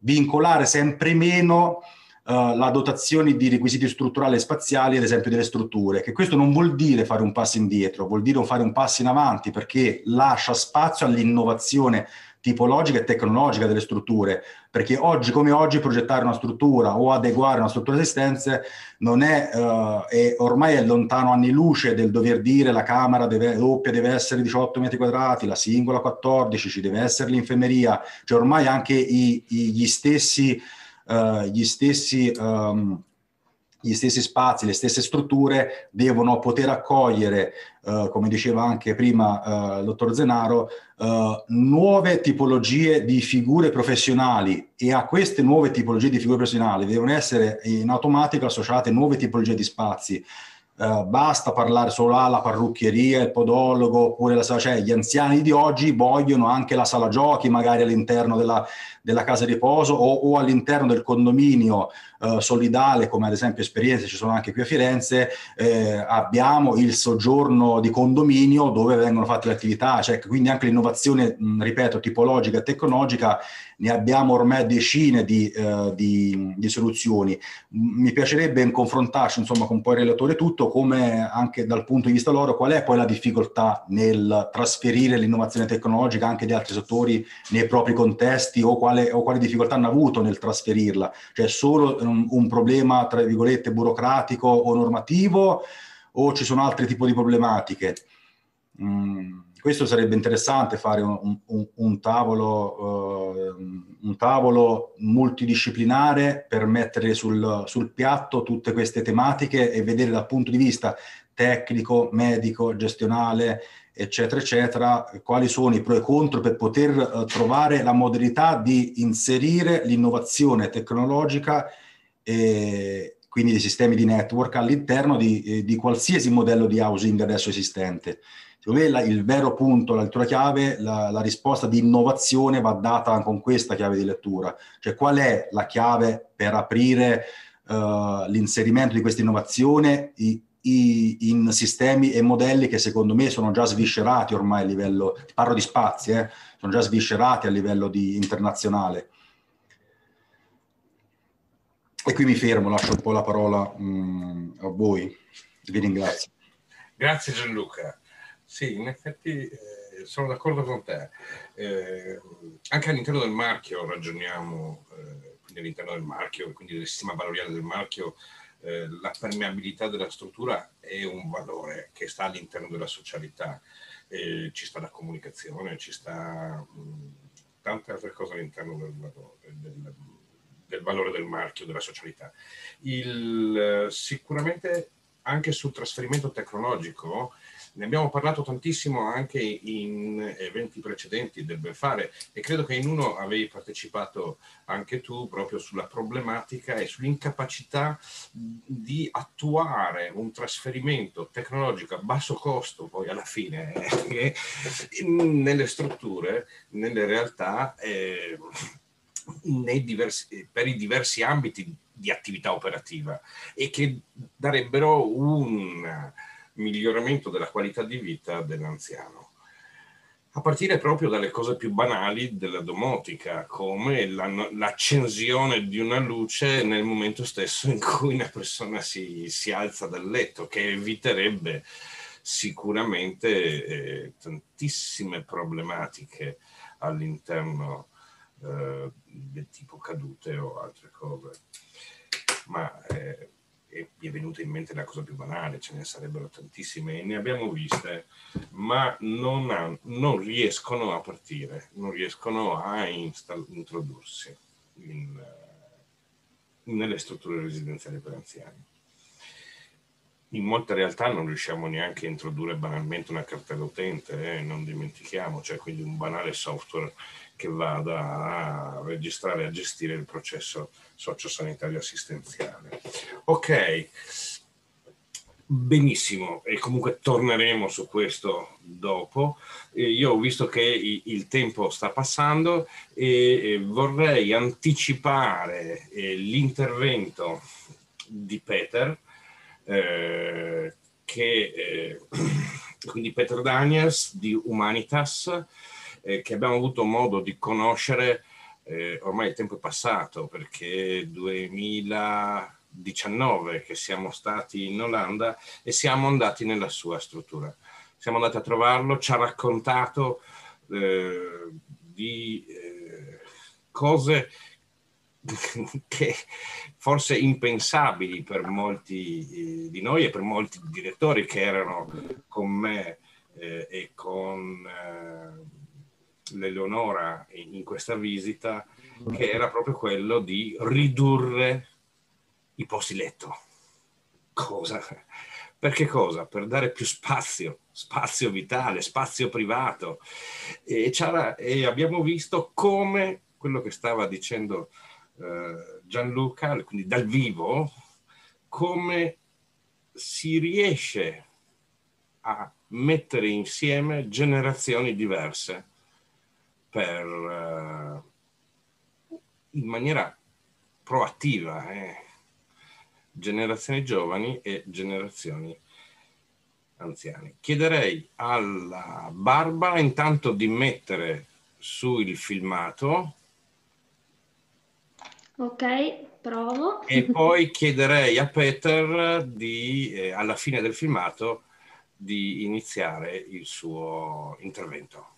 vincolare sempre meno Uh, la dotazione di requisiti strutturali e spaziali, ad esempio delle strutture, che questo non vuol dire fare un passo indietro, vuol dire fare un passo in avanti, perché lascia spazio all'innovazione tipologica e tecnologica delle strutture, perché oggi come oggi progettare una struttura o adeguare una struttura esistente non è, uh, è ormai è lontano anni luce del dover dire la camera deve, doppia deve essere diciotto metri quadrati, la singola quattordici, ci deve essere l'infermeria, cioè ormai anche i, i, gli stessi Uh, gli stessi, um, gli stessi spazi, le stesse strutture devono poter accogliere, uh, come diceva anche prima uh, il dottor Zennaro, uh, nuove tipologie di figure professionali, e a queste nuove tipologie di figure professionali devono essere in automatico associate nuove tipologie di spazi. eh, basta parlare solo alla parrucchieria, il podologo, oppure la sala, cioè gli anziani di oggi vogliono anche la sala giochi magari all'interno della, della casa riposo o, o all'interno del condominio eh, solidale, come ad esempio esperienze ci sono anche qui a Firenze, eh, abbiamo il soggiorno di condominio dove vengono fatte le attività, cioè, quindi anche l'innovazione, mh, ripeto, tipologica e tecnologica, ne abbiamo ormai decine di, eh, di, di soluzioni. Mi piacerebbe confrontarci insomma con poi il relatore tutto, come anche dal punto di vista loro qual è poi la difficoltà nel trasferire l'innovazione tecnologica anche di altri settori nei propri contesti, o quale, o quale difficoltà hanno avuto nel trasferirla, cioè solo un, un problema tra virgolette burocratico o normativo, o ci sono altri tipi di problematiche. Mm. Questo sarebbe interessante, fare un, un, un, tavolo, uh, un tavolo multidisciplinare per mettere sul, sul piatto tutte queste tematiche e vedere dal punto di vista tecnico, medico, gestionale, eccetera, eccetera, quali sono i pro e contro per poter uh, trovare la modalità di inserire l'innovazione tecnologica e quindi dei sistemi di network all'interno di, di qualsiasi modello di housing adesso esistente. Secondo me il vero punto, la lettura chiave, la, la risposta di innovazione va data con questa chiave di lettura. Cioè qual è la chiave per aprire uh, l'inserimento di questa innovazione i, i, in sistemi e modelli che secondo me sono già sviscerati ormai a livello, parlo di spazi, eh, sono già sviscerati a livello di, internazionale. E qui mi fermo, lascio un po' la parola mh, a voi. Vi ringrazio. Grazie Gianluca. Sì, in effetti eh, sono d'accordo con te. Eh, anche all'interno del marchio ragioniamo, eh, quindi all'interno del marchio, quindi del sistema valoriale del marchio, eh, la permeabilità della struttura è un valore che sta all'interno della socialità. Eh, ci sta la comunicazione, ci sta mh, tante altre cose all'interno del valore del, del valore del marchio, della socialità. Il, sicuramente anche sul trasferimento tecnologico, ne abbiamo parlato tantissimo anche in eventi precedenti del Benfare e credo che in uno avevi partecipato anche tu proprio sulla problematica e sull'incapacità di attuare un trasferimento tecnologico a basso costo poi alla fine eh, nelle strutture, nelle realtà, eh, nei diversi, per i diversi ambiti di attività operativa e che darebbero un miglioramento della qualità di vita dell'anziano, a partire proprio dalle cose più banali della domotica, come l'accensione di una luce nel momento stesso in cui una persona si, si alza dal letto, che eviterebbe sicuramente eh, tantissime problematiche all'interno eh, del tipo cadute o altre cose. Ma eh, e mi è venuta in mente la cosa più banale, ce ne sarebbero tantissime e ne abbiamo viste, ma non, ha, non riescono a partire, non riescono a introdursi in, nelle strutture residenziali per anziani. In molte realtà non riusciamo neanche a introdurre banalmente una cartella utente, eh, non dimentichiamo, cioè quindi un banale software che vada a registrare e a gestire il processo sociosanitario assistenziale. Ok, benissimo, e comunque torneremo su questo dopo. Io ho visto che il tempo sta passando e vorrei anticipare l'intervento di Peter, eh, che, eh, quindi Peter Daniels di Humanitas, che abbiamo avuto modo di conoscere, eh, ormai il tempo è passato, perché duemiladiciannove che siamo stati in Olanda e siamo andati nella sua struttura. Siamo andati a trovarlo, ci ha raccontato eh, di eh, cose che forse impensabili per molti di noi e per molti direttori che erano con me eh, e con... Eh, l'Eleonora in questa visita, che era proprio quello di ridurre i posti letto. Cosa? Perché cosa? Per dare più spazio, spazio vitale, spazio privato. E, e abbiamo visto come quello che stava dicendo eh, Gianluca, quindi dal vivo, come si riesce a mettere insieme generazioni diverse per, eh, in maniera proattiva, eh. generazioni giovani e generazioni anziani. Chiederei alla Barbara intanto di mettere su il filmato. Ok, provo. E poi chiederei a Peter di, eh, alla fine del filmato di iniziare il suo intervento.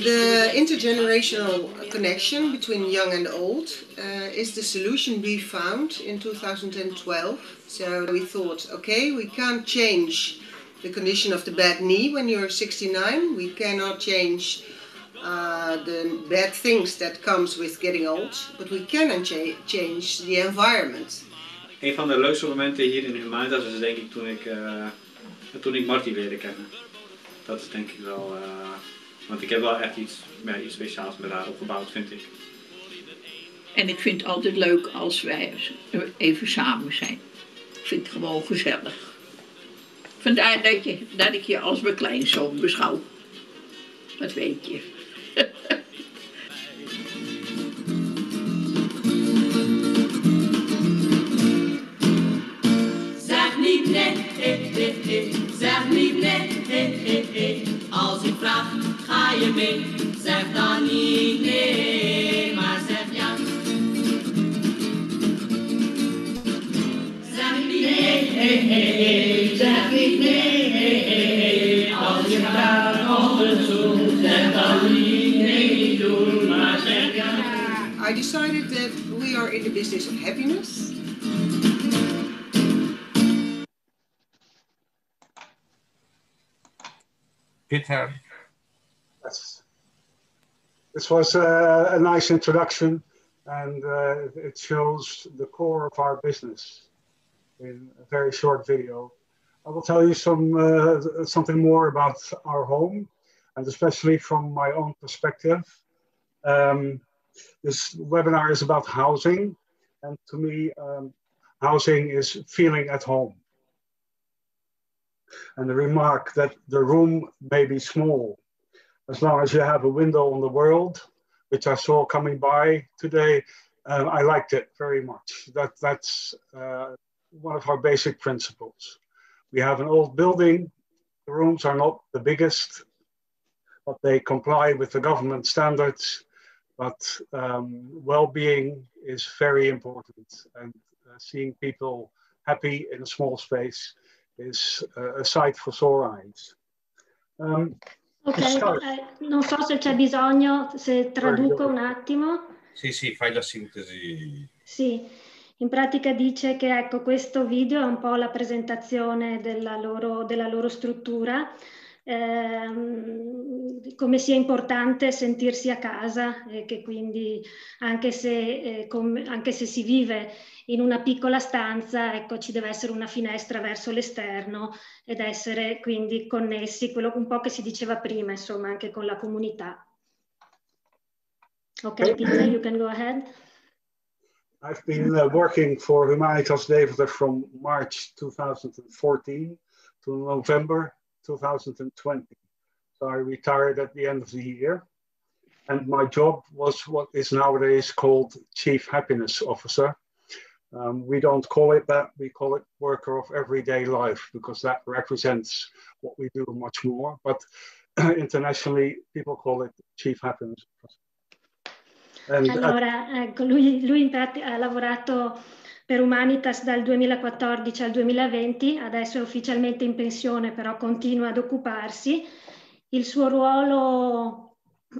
The intergenerational connection between young and old uh, is the solution we found in two thousand twelve. So we thought, okay, we can't change the condition of the bad knee when you're sixty-nine. We cannot change uh, the bad things that comes with getting old, but we can cha change the environment. Een van de leukste momenten hier in Humanitas was denk ik toen ik uh, toen ik Marty leerde kennen. Dat is denk ik wel. Uh, Want ik heb wel echt iets, ja, iets speciaals met haar opgebouwd, vind ik. En ik vind het altijd leuk als wij even samen zijn. Ik vind het gewoon gezellig. Vandaar dat, je, dat ik je als mijn kleinzoon beschouw. Dat weet je. Zeg niet nee, eh, eh, eh. Zeg niet nee, eh, eh, eh. Als ik vraag, ga je mee, zeg dan niet nee, maar zeg ja. Zeg niet nee, hey, hey, hey. Zeg niet nee, hey, hey, hey. Als je vraagt om het zoekt, zeg dan niet nee, doen, maar zeg ja. I decided that we are in the business of happiness. Peter. Yes. This was a, a nice introduction, and uh, it shows the core of our business in a very short video. I will tell you some uh, something more about our home, and especially from my own perspective. Um, this webinar is about housing, and to me, um, housing is feeling at home. And the remark that the room may be small, as long as you have a window on the world, which I saw coming by today, uh, I liked it very much. That, that's uh, one of our basic principles. We have an old building. The rooms are not the biggest, but they comply with the government standards. But um, well-being is very important, and uh, seeing people happy in a small space is uh, a sight for sore eyes. Um, ok, eh, non so se c'è bisogno, se traduco un attimo. Sì, sì, fai la sintesi. Sì, in pratica dice che ecco, questo video è un po' la presentazione della loro, della loro struttura, ehm, come sia importante sentirsi a casa, e che quindi anche se, eh, com anche se si vive in una piccola stanza, ecco, ci deve essere una finestra verso l'esterno ed essere quindi connessi, quello un po' che si diceva prima, insomma, anche con la comunità. Okay, Peter, you can go ahead. I've been uh, working for Humanitas Deventer from March two thousand fourteen to November two thousand twenty. So I retired at the end of the year. And my job was what is nowadays called Chief Happiness Officer. Um, we don't call it that, we call it worker of everyday life, because that represents what we do much more, but internationally people call it Chief Happiness. And allora, ecco, lui, lui in pratica ha lavorato per Humanitas dal duemilaquattordici al duemilaventi, adesso è ufficialmente in pensione, però continua ad occuparsi. Il suo ruolo,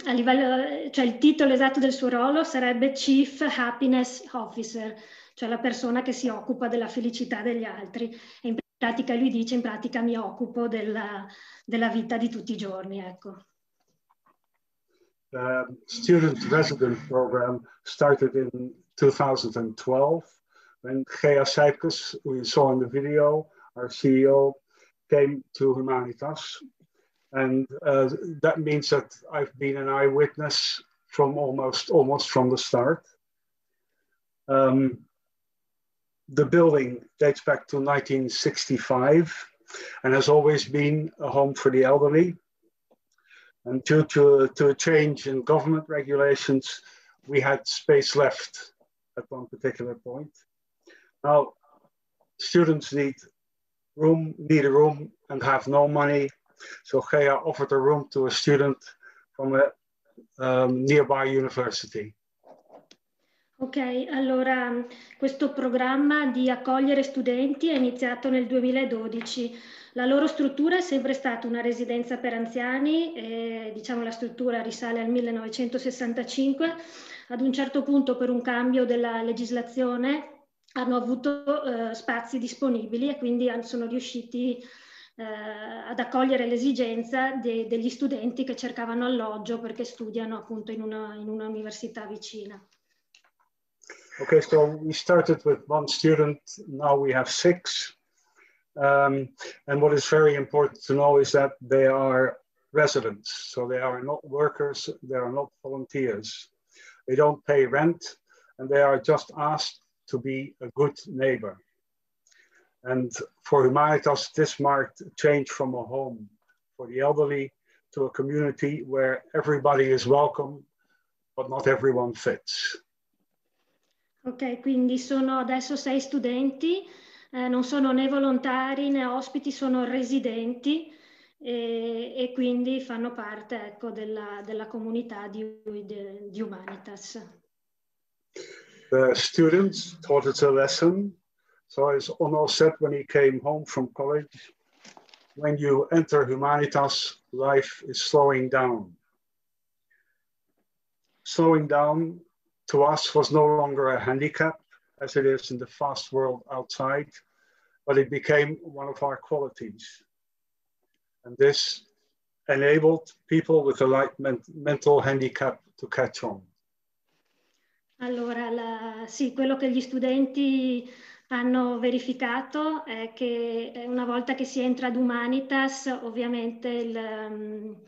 a livello, cioè il titolo esatto del suo ruolo sarebbe Chief Happiness Officer, cioè la persona che si occupa della felicità degli altri. E in pratica lui dice, in pratica mi occupo della, della vita di tutti I giorni, ecco. The student resident program started in two thousand twelve when Gea Seipkes, who you saw in the video, our C E O, came to Humanitas. And uh, that means that I've been an eyewitness from almost almost from the start. Um, the building dates back to nineteen sixty-five and has always been a home for the elderly. And due to a, to a change in government regulations, we had space left at one particular point. Now, students need room, need a room and have no money. So G E A offered a room to a student from a um, nearby university. Ok, allora questo programma di accogliere studenti è iniziato nel duemiladodici. La loro struttura è sempre stata una residenza per anziani, e, diciamo, la struttura risale al millenovecentosessantacinque. Ad un certo punto, per un cambio della legislazione, hanno avuto eh, spazi disponibili e quindi sono riusciti eh, ad accogliere l'esigenza de- degli studenti che cercavano alloggio perché studiano appunto in una, in una università vicina. Okay, so we started with one student, now we have six. Um, and what is very important to know is that they are residents. So they are not workers, they are not volunteers. They don't pay rent and they are just asked to be a good neighbor. And for Humanitas, this marked a change from a home for the elderly to a community where everybody is welcome, but not everyone fits. Ok, quindi sono adesso sei studenti, eh, non sono né volontari né ospiti, sono residenti e, e quindi fanno parte, ecco, della, della comunità di, di, di Humanitas. The students taught us a lesson. So as Ono said when he came home from college, when you enter Humanitas, life is slowing down. Slowing down to us was no longer a handicap, as it is in the fast world outside, but it became one of our qualities. And this enabled people with a light men mental handicap to catch on. Allora, la, sì, quello che gli studenti hanno verificato è che una volta che si entra ad Humanitas, ovviamente il... Um,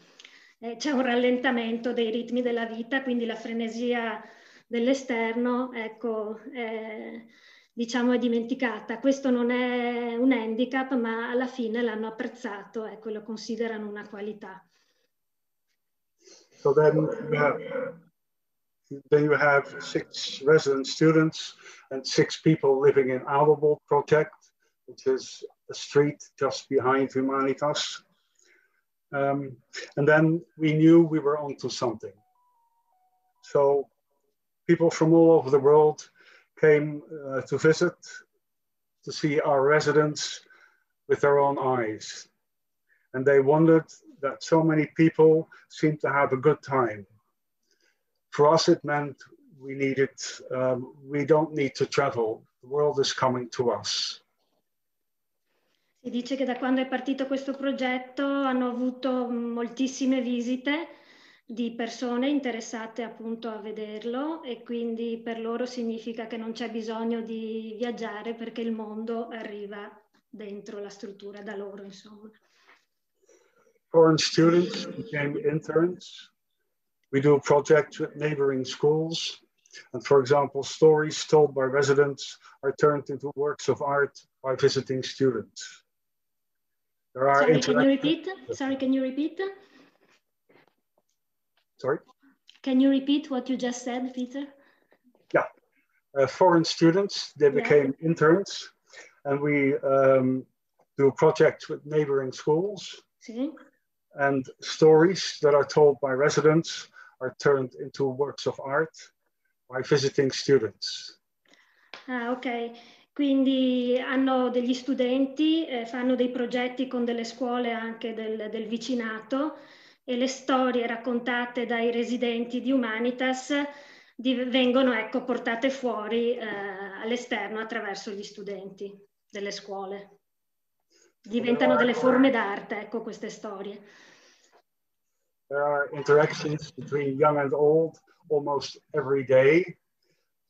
c'è un rallentamento dei ritmi della vita, quindi la frenesia dell'esterno, ecco, eh, diciamo è dimenticata. Questo non è un handicap, ma alla fine l'hanno apprezzato, ecco, lo considerano una qualità. So then you have, then you have six resident students and six people living in Alberbol Project, which is a street just behind Humanitas. Um, and then we knew we were onto something. So people from all over the world came uh, to visit, to see our residents with their own eyes. And they wondered that so many people seemed to have a good time. For us, it meant we needed, um, we don't need to travel. The world is coming to us. Si dice che da quando è partito questo progetto hanno avuto moltissime visite di persone interessate appunto a vederlo e quindi per loro significa che non c'è bisogno di viaggiare perché il mondo arriva dentro la struttura da loro, insomma. Foreign students became interns. We do projects with neighboring schools and for example stories told by residents are turned into works of art by visiting students. There are Sorry, can you repeat? Sorry, can you repeat? Sorry? Can you repeat what you just said, Peter? Yeah. Uh, foreign students, they became yeah. interns, and we um, do projects with neighboring schools. Sí. And stories that are told by residents are turned into works of art by visiting students. Ah, okay. Quindi hanno degli studenti, eh, fanno dei progetti con delle scuole anche del, del vicinato, e le storie raccontate dai residenti di Humanitas vengono, ecco, portate fuori eh, all'esterno attraverso gli studenti delle scuole. Diventano delle forme d'arte, ecco, queste storie. There are interactions between young and old almost every day,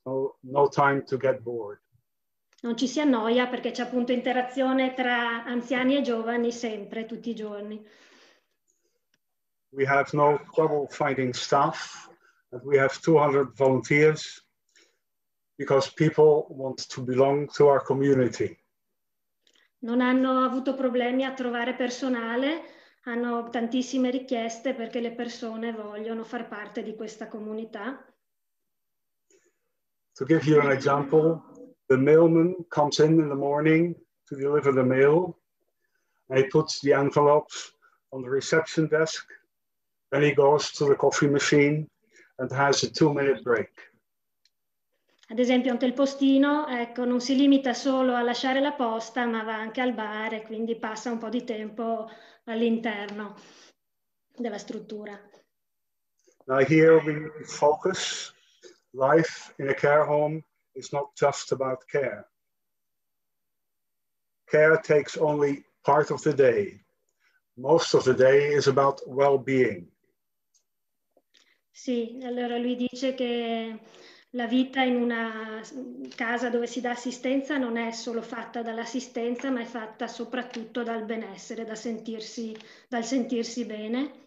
so no time to get bored. Non ci si annoia perché c'è appunto interazione tra anziani e giovani sempre, tutti i giorni. We have no trouble finding staff. that we have two hundred volunteers because people want to belong to our community. Non hanno avuto problemi a trovare personale, hanno tantissime richieste perché le persone vogliono far parte di questa comunità. To give you an example, the mailman comes in in the morning to deliver the mail. He puts the envelopes on the reception desk. Then he goes to the coffee machine and has a two-minute break. Ad esempio, anche il postino, ecco, non si limita solo a lasciare la posta, ma va anche al bar e quindi passa un po' di tempo all'interno della struttura. Now here we focus. Life in a care home is not just about care. Care takes only part of the day. Most of the day is about well-being. Sì, allora lui dice che la vita in una casa dove si dà assistenza non è solo fatta dall'assistenza, ma è fatta soprattutto dal benessere, da sentirsi, dal sentirsi bene.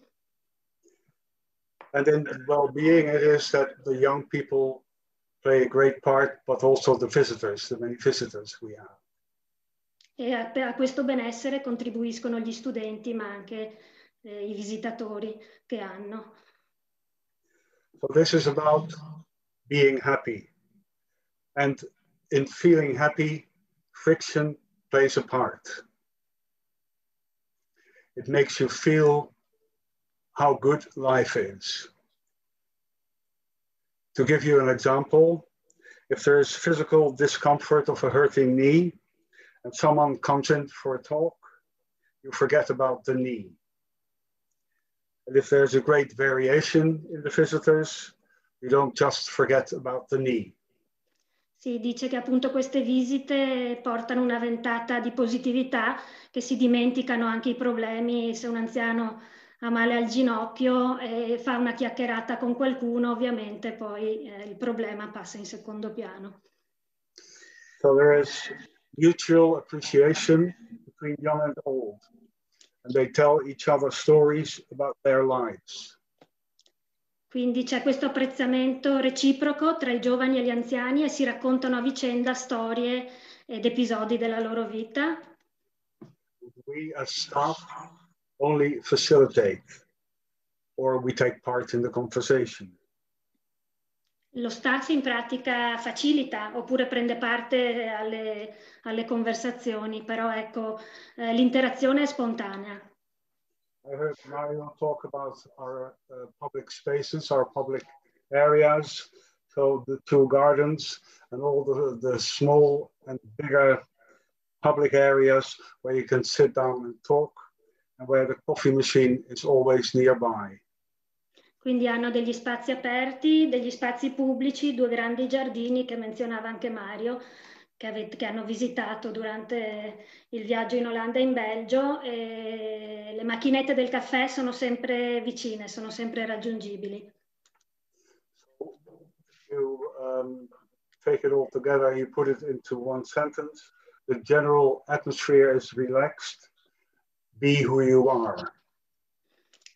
And in well-being it is that the young people play a great part, but also the visitors, the many visitors we have. E a, a questo benessere contribuiscono gli studenti, ma anche eh, i visitatori che hanno. So this is about being happy. And in feeling happy, friction plays a part. It makes you feel how good life is. To give you an example, if there is physical discomfort of a hurting knee and someone comes in for a talk, you forget about the knee. And if there's a great variation in the visitors, you don't just forget about the knee. Si dice che appunto queste visite portano una ventata di positività, che si dimenticano anche i problemi. Se un anziano ha male al ginocchio e fa una chiacchierata con qualcuno, ovviamente poi eh, il problema passa in secondo piano. So there is mutual appreciation between young and old, and they tell each other stories about their lives. Quindi c'è questo apprezzamento reciproco tra i giovani e gli anziani e si raccontano a vicenda storie ed episodi della loro vita. We as staff only facilitate, or we take part in the conversation. Lo staff in pratica facilita oppure prende parte alle, alle conversazioni, però ecco, eh, l'interazione è spontanea. I heard Mario talk about our uh, public spaces, our public areas, so the two gardens and all the, the small and bigger public areas where you can sit down and talk, and where the coffee machine is always nearby. Quindi hanno degli spazi aperti, degli spazi pubblici, due grandi giardini che menzionava anche Mario, che, avete, che hanno visitato durante il viaggio in Olanda e in Belgio. E le macchinette del caffè sono sempre vicine, sono sempre raggiungibili. So, you um, take it all together, you put it into one sentence. The general atmosphere is relaxed. Be who you are.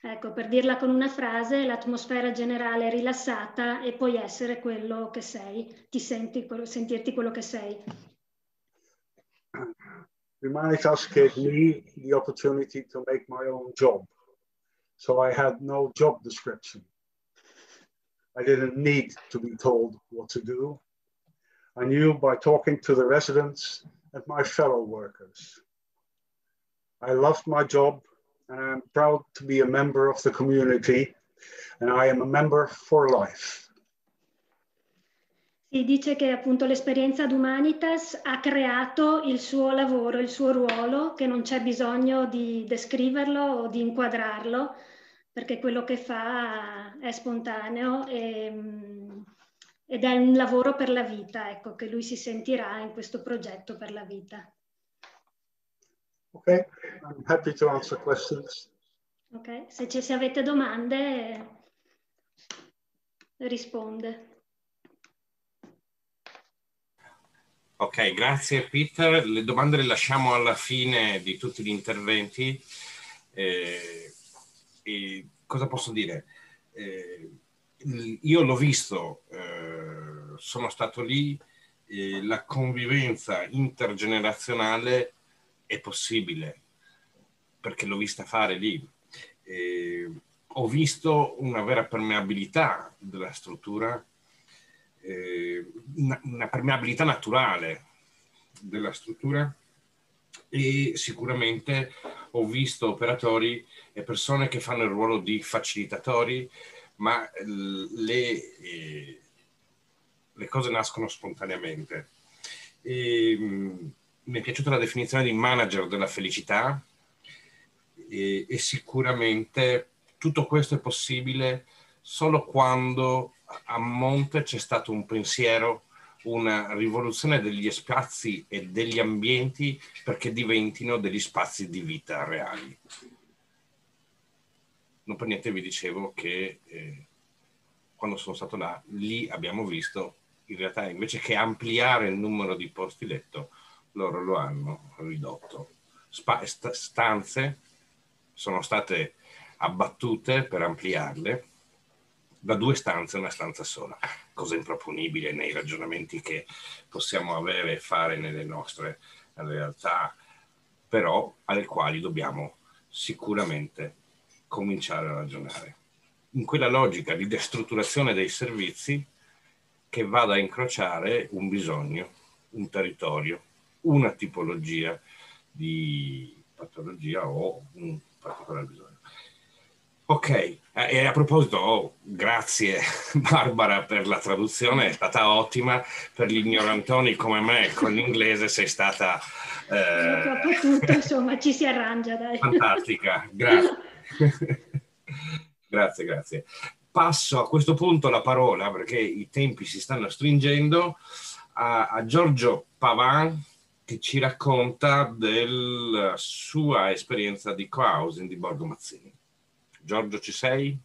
Ecco, per dirla con una frase, l'atmosfera generale è rilassata e puoi essere quello che sei, ti senti, sentirti quello che sei. Humanitas gave me the opportunity to make my own job. So I had no job description. I didn't need to be told what to do. I knew by talking to the residents and my fellow workers. I loved my job and I'm proud to be a member of the community and I am a member for life. Si dice che appunto l'esperienza ad Humanitas ha creato il suo lavoro, il suo ruolo, che non c'è bisogno di descriverlo o di inquadrarlo, perché quello che fa è spontaneo e, ed è un lavoro per la vita, ecco, che lui si sentirà in questo progetto per la vita. Okay, I'm happy to answer questions. Okay, se ci se avete domande, risponde. Ok, grazie Peter. Le domande le lasciamo alla fine di tutti gli interventi. Eh, e cosa posso dire? Eh, io l'ho visto, eh, sono stato lì, eh, la convivenza intergenerazionale è possibile, perché l'ho vista fare lì. Eh, ho visto una vera permeabilità della struttura, eh, una, una permeabilità naturale della struttura, e sicuramente ho visto operatori e persone che fanno il ruolo di facilitatori, ma le, eh, le cose nascono spontaneamente. E, mh, mi è piaciuta la definizione di manager della felicità, e, e sicuramente tutto questo è possibile solo quando a monte c'è stato un pensiero, una rivoluzione degli spazi e degli ambienti perché diventino degli spazi di vita reali. Non per niente vi dicevo che eh, quando sono stato là, lì abbiamo visto, in realtà invece che ampliare il numero di posti letto, loro lo hanno ridotto. Sp- st- stanze sono state abbattute per ampliarle, da due stanze a una stanza sola, cosa improponibile nei ragionamenti che possiamo avere e fare nelle nostre realtà, però alle quali dobbiamo sicuramente cominciare a ragionare. In quella logica di destrutturazione dei servizi che vada a incrociare un bisogno, un territorio, una tipologia di patologia o un particolare bisogno. Ok, e a proposito, oh, grazie Barbara per la traduzione, è stata ottima, per gli ignorantoni come me con l'inglese sei stata... Eh, sì, ho potuto, insomma, ci si arrangia, dai. Fantastica, grazie. Grazie, grazie. Passo a questo punto la parola, perché i tempi si stanno stringendo, a, a Giorgio Pavan, che ci racconta della sua esperienza di co-housing di Borgo Mazzini. Giorgio, ci sei?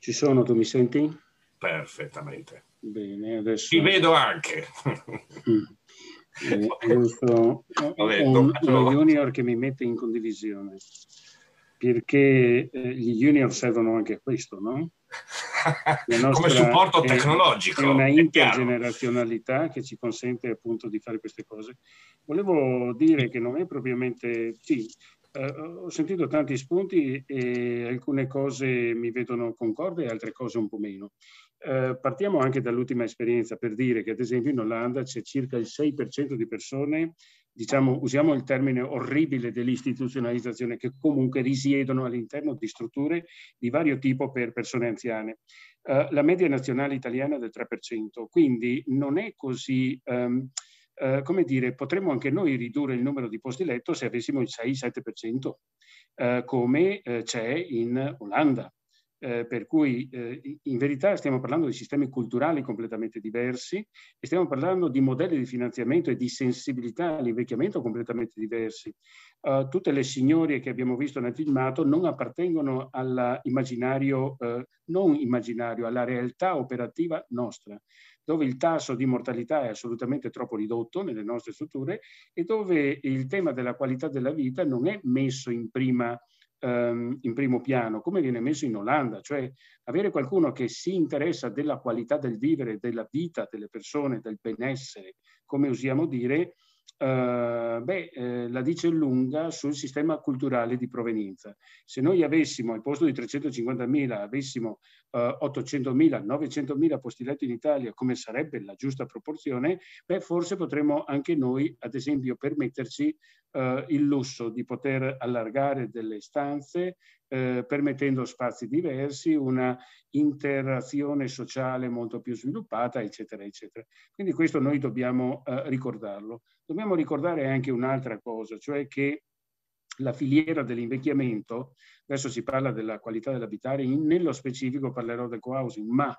Ci sono, tu mi senti? Perfettamente. Bene, adesso... Ti vedo anche. Ho un junior che mi mette in condivisione, perché gli junior servono anche a questo, no? Come supporto tecnologico. È una intergenerazionalità che ci consente appunto di fare queste cose. Volevo dire che non è propriamente... Sì, Uh, ho sentito tanti spunti e alcune cose mi vedono concorde e altre cose un po' meno. Uh, partiamo anche dall'ultima esperienza per dire che ad esempio in Olanda c'è circa il sei per cento di persone, diciamo, usiamo il termine orribile dell'istituzionalizzazione, che comunque risiedono all'interno di strutture di vario tipo per persone anziane. Uh, la media nazionale italiana è del tre per cento, quindi non è così... Um, Uh, come dire, potremmo anche noi ridurre il numero di posti letto se avessimo il sei sette per cento, uh, come uh, c'è in Olanda. Uh, per cui uh, in verità stiamo parlando di sistemi culturali completamente diversi e stiamo parlando di modelli di finanziamento e di sensibilità all'invecchiamento completamente diversi. Uh, tutte le signorie che abbiamo visto nel filmato non appartengono all'immaginario, uh, non immaginario, alla realtà operativa nostra, dove il tasso di mortalità è assolutamente troppo ridotto nelle nostre strutture e dove il tema della qualità della vita non è messo in prima in primo piano, come viene messo in Olanda, cioè avere qualcuno che si interessa della qualità del vivere, della vita delle persone, del benessere, come usiamo dire, eh, beh, eh, la dice lunga sul sistema culturale di provenienza. Se noi avessimo, al posto di trecentocinquantamila, avessimo eh, ottocentomila, novecentomila posti letto in Italia, come sarebbe la giusta proporzione, beh, forse potremmo anche noi, ad esempio, permetterci Uh, il lusso di poter allargare delle stanze uh, permettendo spazi diversi, una interazione sociale molto più sviluppata, eccetera, eccetera. Quindi questo noi dobbiamo uh, ricordarlo. Dobbiamo ricordare anche un'altra cosa, cioè che la filiera dell'invecchiamento, adesso si parla della qualità dell'abitare, in, nello specifico parlerò del co-housing, ma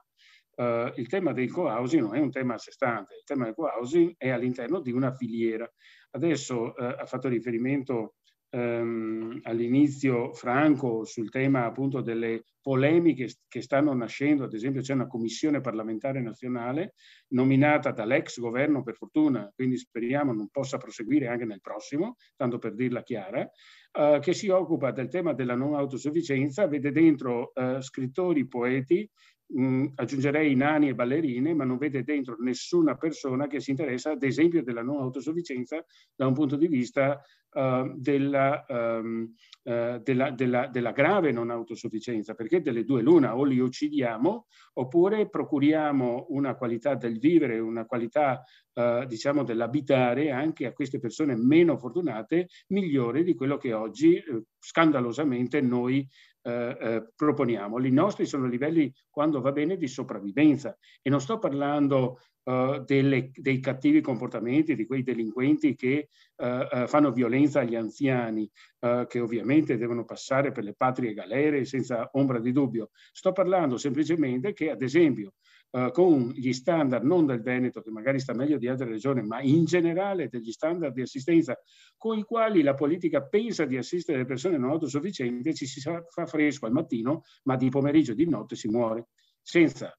Uh, il tema del co-housing non è un tema a sé stante, il tema del co-housing è all'interno di una filiera. Adesso uh, ha fatto riferimento um, all'inizio Franco sul tema appunto delle polemiche che stanno nascendo, ad esempio c'è una commissione parlamentare nazionale nominata dall'ex governo per fortuna, quindi speriamo non possa proseguire anche nel prossimo, tanto per dirla chiara, uh, che si occupa del tema della non autosufficienza, vede dentro uh, scrittori, poeti, mh, aggiungerei nani e ballerine, ma non vede dentro nessuna persona che si interessa, ad esempio, della non autosufficienza da un punto di vista uh, della, um, uh, della, della, della grave non autosufficienza, perché delle due l'una: o li uccidiamo oppure procuriamo una qualità del vivere, una qualità uh, diciamo dell'abitare anche a queste persone meno fortunate, migliore di quello che oggi eh, scandalosamente noi Eh, eh, proponiamo. I nostri sono livelli, quando va bene, di sopravvivenza, e non sto parlando eh, delle, dei cattivi comportamenti di quei delinquenti che eh, eh, fanno violenza agli anziani, eh, che ovviamente devono passare per le patrie galere senza ombra di dubbio. Sto parlando semplicemente che, ad esempio, eh, con gli standard non del Veneto, che magari sta meglio di altre regioni, ma in generale degli standard di assistenza con i quali la politica pensa di assistere le persone non autosufficienti, ci si fa fresco al mattino, ma di pomeriggio e di notte si muore, senza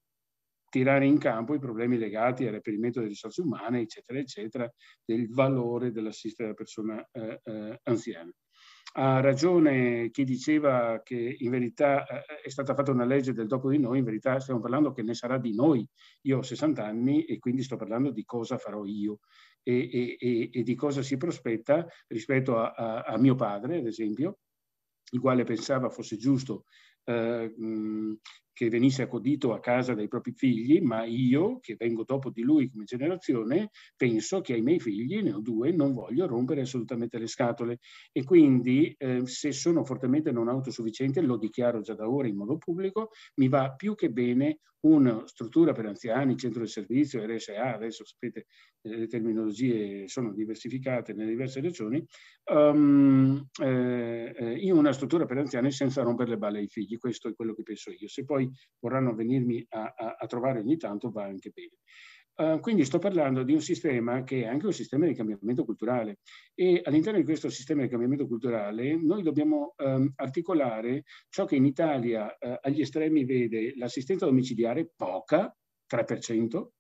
tirare in campo i problemi legati al reperimento delle risorse umane, eccetera, eccetera, del valore dell'assistere alla persona eh, eh, anziana. Ha ragione chi diceva che in verità eh, è stata fatta una legge del dopo di noi. In verità stiamo parlando che ne sarà di noi. Io ho sessanta anni e quindi sto parlando di cosa farò io e, e, e di cosa si prospetta rispetto a, a, a mio padre, ad esempio, il quale pensava fosse giusto eh, mh, che venisse accudito a casa dai propri figli, ma io, che vengo dopo di lui come generazione, penso che ai miei figli, ne ho due, non voglio rompere assolutamente le scatole. E quindi eh, se sono fortemente non autosufficiente, lo dichiaro già da ora in modo pubblico, mi va più che bene una struttura per anziani, centro di servizio, R S A, adesso sapete le terminologie sono diversificate nelle diverse regioni, um, eh, in una struttura per anziani senza rompere le balle ai figli. Questo è quello che penso io. Se poi vorranno venirmi a, a, a trovare ogni tanto, va anche bene. Uh, quindi sto parlando di un sistema che è anche un sistema di cambiamento culturale, e all'interno di questo sistema di cambiamento culturale noi dobbiamo um, articolare ciò che in Italia uh, agli estremi vede l'assistenza domiciliare, poca, tre per cento,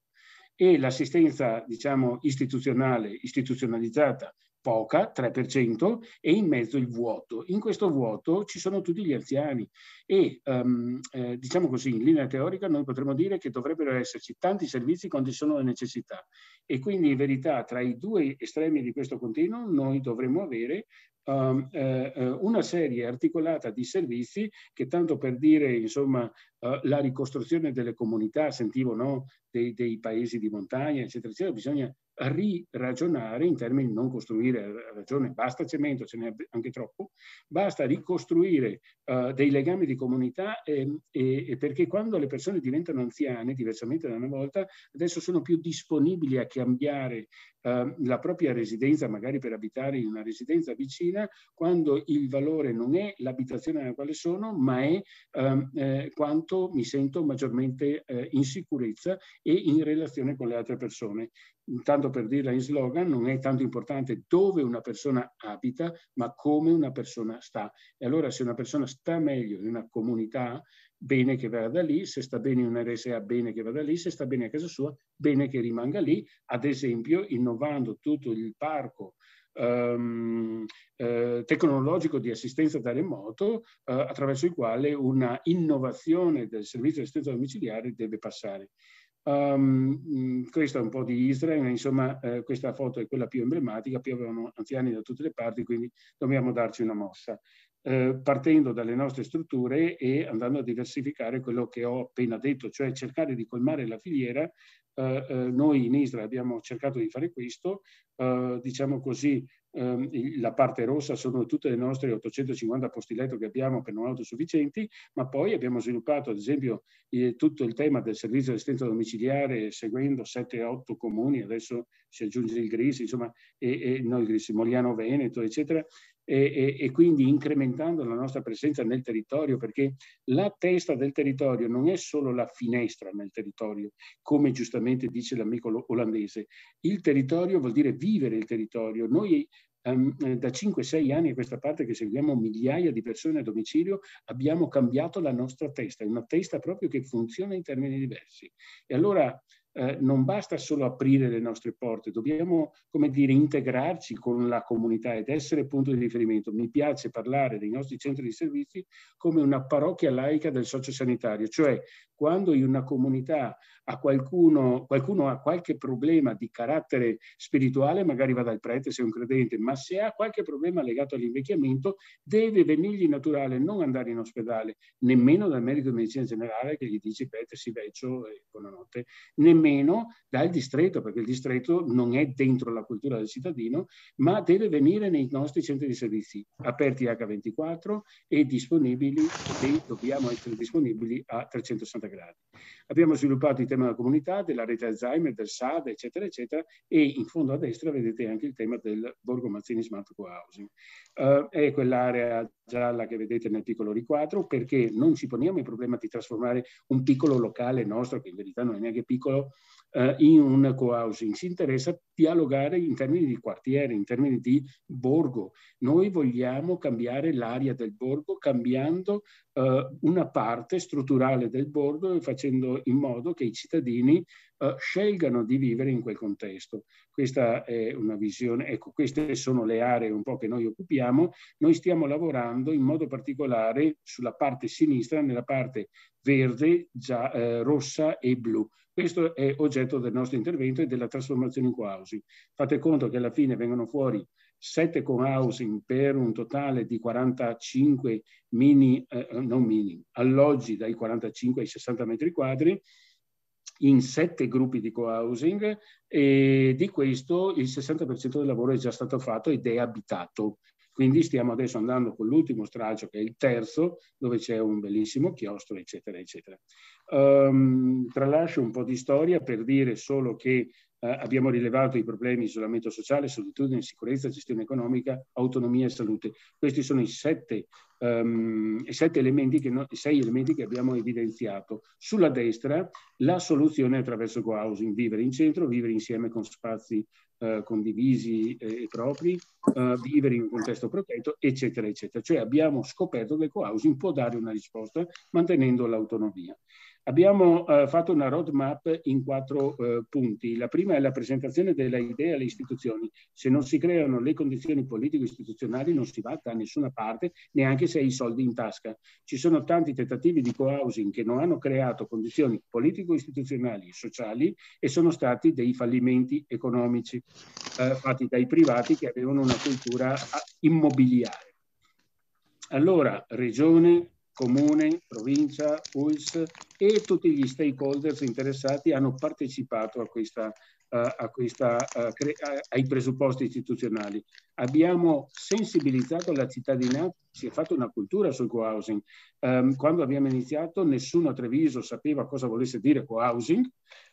e l'assistenza, diciamo, istituzionale, istituzionalizzata, poca, tre per cento, e in mezzo il vuoto. In questo vuoto ci sono tutti gli anziani e, um, eh, diciamo così, in linea teorica noi potremmo dire che dovrebbero esserci tanti servizi quando ci sono le necessità, e quindi in verità tra i due estremi di questo continuum noi dovremmo avere Um, eh, una serie articolata di servizi che, tanto per dire, insomma, uh, la ricostruzione delle comunità, sentivo, no? dei, dei paesi di montagna, eccetera, eccetera, bisogna riragionare in termini di non costruire, ragione, basta cemento, ce n'è anche troppo, basta ricostruire uh, dei legami di comunità, e, e, e perché quando le persone diventano anziane, diversamente da una volta, adesso sono più disponibili a cambiare uh, la propria residenza, magari per abitare in una residenza vicina, quando il valore non è l'abitazione nella quale sono, ma è ehm, eh, quanto mi sento maggiormente eh, in sicurezza e in relazione con le altre persone. Tanto per dirla in slogan, non è tanto importante dove una persona abita, ma come una persona sta. E allora, se una persona sta meglio in una comunità, bene che vada da lì; se sta bene in un R S A, bene che vada lì; se sta bene a casa sua, bene che rimanga lì, ad esempio innovando tutto il parco Um, eh, tecnologico di assistenza da remoto, eh, attraverso il quale una innovazione del servizio di assistenza domiciliare deve passare. Um, questa è un po' di ISRAA, insomma, eh, questa foto è quella più emblematica, piovevano anziani da tutte le parti, quindi dobbiamo darci una mossa, eh, partendo dalle nostre strutture e andando a diversificare quello che ho appena detto, cioè cercare di colmare la filiera. Uh, uh, noi in ISRAA abbiamo cercato di fare questo, uh, diciamo così, um, la parte rossa sono tutte le nostre ottocentocinquanta posti letto che abbiamo per non autosufficienti, ma poi abbiamo sviluppato, ad esempio, eh, tutto il tema del servizio di assistenza domiciliare seguendo sette otto comuni, adesso si aggiunge il Grisi, insomma, e, e, no, il Grisi, Mogliano Veneto, eccetera. E, e, e quindi incrementando la nostra presenza nel territorio, perché la testa del territorio non è solo la finestra nel territorio, come giustamente dice l'amico olandese. Il territorio vuol dire vivere il territorio. Noi um, da cinque sei anni a questa parte che seguiamo migliaia di persone a domicilio abbiamo cambiato la nostra testa, una testa proprio che funziona in termini diversi. E allora eh, non basta solo aprire le nostre porte, dobbiamo, come dire, integrarci con la comunità ed essere punto di riferimento. Mi piace parlare dei nostri centri di servizi come una parrocchia laica del sociosanitario, cioè quando in una comunità ha qualcuno, qualcuno ha qualche problema di carattere spirituale, magari va dal prete se è un credente, ma se ha qualche problema legato all'invecchiamento deve venirgli naturale non andare in ospedale, nemmeno dal medico di medicina generale che gli dice prete si vecchio e buonanotte, nemmeno dal distretto, perché il distretto non è dentro la cultura del cittadino, ma deve venire nei nostri centri di servizi aperti acca ventiquattro e disponibili, e dobbiamo essere disponibili a trecentosessanta gradi. Abbiamo sviluppato il tema della comunità, della rete Alzheimer, del S A D, eccetera, eccetera, e in fondo a destra vedete anche il tema del Borgo Mazzini Smart Cohousing. Uh, è quell'area gialla che vedete nel piccolo riquadro, perché non ci poniamo il problema di trasformare un piccolo locale nostro, che in verità non è neanche piccolo, uh, in un cohousing. Ci interessa dialogare in termini di quartiere, in termini di borgo. Noi vogliamo cambiare l'area del borgo cambiando uh, una parte strutturale del borgo e facendo in modo che i cittadini uh, scelgano di vivere in quel contesto. Questa è una visione, ecco, queste sono le aree un po' che noi occupiamo. Noi stiamo lavorando in modo particolare sulla parte sinistra, nella parte verde, già, eh, rossa e blu. Questo è oggetto del nostro intervento e della trasformazione in cohousing. Fate conto che alla fine vengono fuori sette cohousing per un totale di quarantacinque mini, eh, non mini, alloggi dai quarantacinque ai sessanta metri quadri, in sette gruppi di cohousing, e di questo il sessanta per cento del lavoro è già stato fatto ed è abitato. Quindi stiamo adesso andando con l'ultimo stralcio, che è il terzo, dove c'è un bellissimo chiostro, eccetera, eccetera. Um, tralascio un po' di storia per dire solo che uh, abbiamo rilevato i problemi isolamento sociale, solitudine, sicurezza, gestione economica, autonomia e salute. Questi sono i sette, um, i sette elementi che no, i sei elementi che abbiamo evidenziato. Sulla destra la soluzione attraverso cohousing, vivere in centro, vivere insieme con spazi Uh, condivisi e eh, propri, uh, vivere in un contesto protetto, eccetera, eccetera. Cioè abbiamo scoperto che il cohousing può dare una risposta mantenendo l'autonomia. Abbiamo uh, fatto una roadmap in quattro uh, punti. La prima è la presentazione dell'idea alle istituzioni. Se non si creano le condizioni politico-istituzionali non si va da nessuna parte, neanche se hai i soldi in tasca. Ci sono tanti tentativi di cohousing che non hanno creato condizioni politico-istituzionali e sociali e sono stati dei fallimenti economici uh, fatti dai privati che avevano una cultura immobiliare. Allora, regione, comune, provincia, U L S e tutti gli stakeholders interessati hanno partecipato a questa, uh, a questa, uh, cre- ai presupposti istituzionali. Abbiamo sensibilizzato la cittadinanza, si è fatta una cultura sul cohousing. Um, quando abbiamo iniziato nessuno a Treviso sapeva cosa volesse dire cohousing.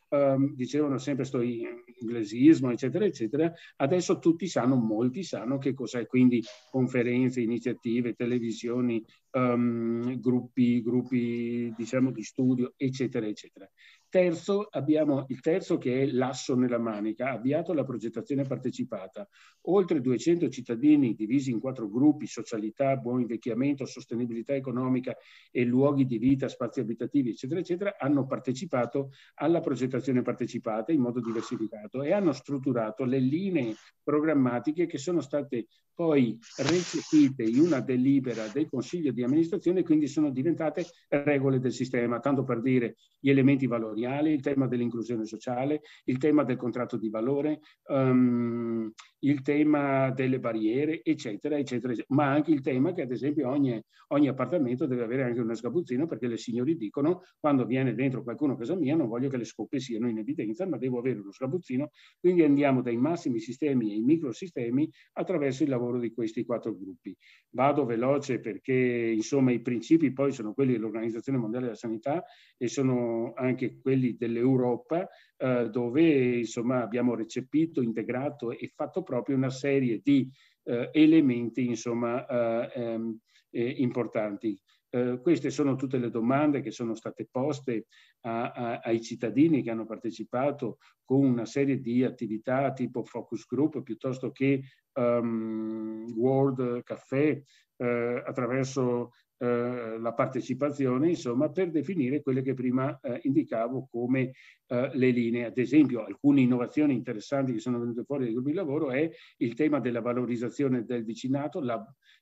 Um, dicevano sempre sto inglesismo, eccetera, eccetera. Adesso tutti sanno, molti sanno che cos'è, quindi conferenze, iniziative, televisioni, um, gruppi, gruppi diciamo di studio, eccetera, eccetera. Terzo, abbiamo il terzo che è l'asso nella manica, avviato la progettazione partecipata. Oltre duecento cittadini divisi in quattro gruppi, socialità, buon invecchiamento, sostenibilità economica e luoghi di vita, spazi abitativi, eccetera, eccetera, hanno partecipato alla progettazione partecipata in modo diversificato e hanno strutturato le linee programmatiche che sono state poi recepite in una delibera del Consiglio di amministrazione, quindi sono diventate regole del sistema, tanto per dire gli elementi valoriali, il tema dell'inclusione sociale, il tema del contratto di valore, um, il tema delle barriere, eccetera, eccetera, eccetera, ma anche il tema che ad esempio ogni, ogni appartamento deve avere anche uno sgabuzzino, perché le signori dicono quando viene dentro qualcuno a casa mia non voglio che le scope siano in evidenza, ma devo avere uno sgabuzzino, quindi andiamo dai massimi sistemi ai microsistemi attraverso il lavoro di questi quattro gruppi. Vado veloce perché insomma i principi poi sono quelli dell'Organizzazione Mondiale della Sanità e sono anche quelli dell'Europa, eh, dove insomma abbiamo recepito, integrato e fatto proprio una serie di eh, elementi insomma eh, eh, importanti. Eh, queste sono tutte le domande che sono state poste a, a, ai cittadini che hanno partecipato con una serie di attività tipo focus group piuttosto che um, World Café, eh, attraverso eh, la partecipazione, insomma, per definire quelle che prima eh, indicavo come eh, le linee. Ad esempio, alcune innovazioni interessanti che sono venute fuori dai gruppi di lavoro è il tema della valorizzazione del vicinato,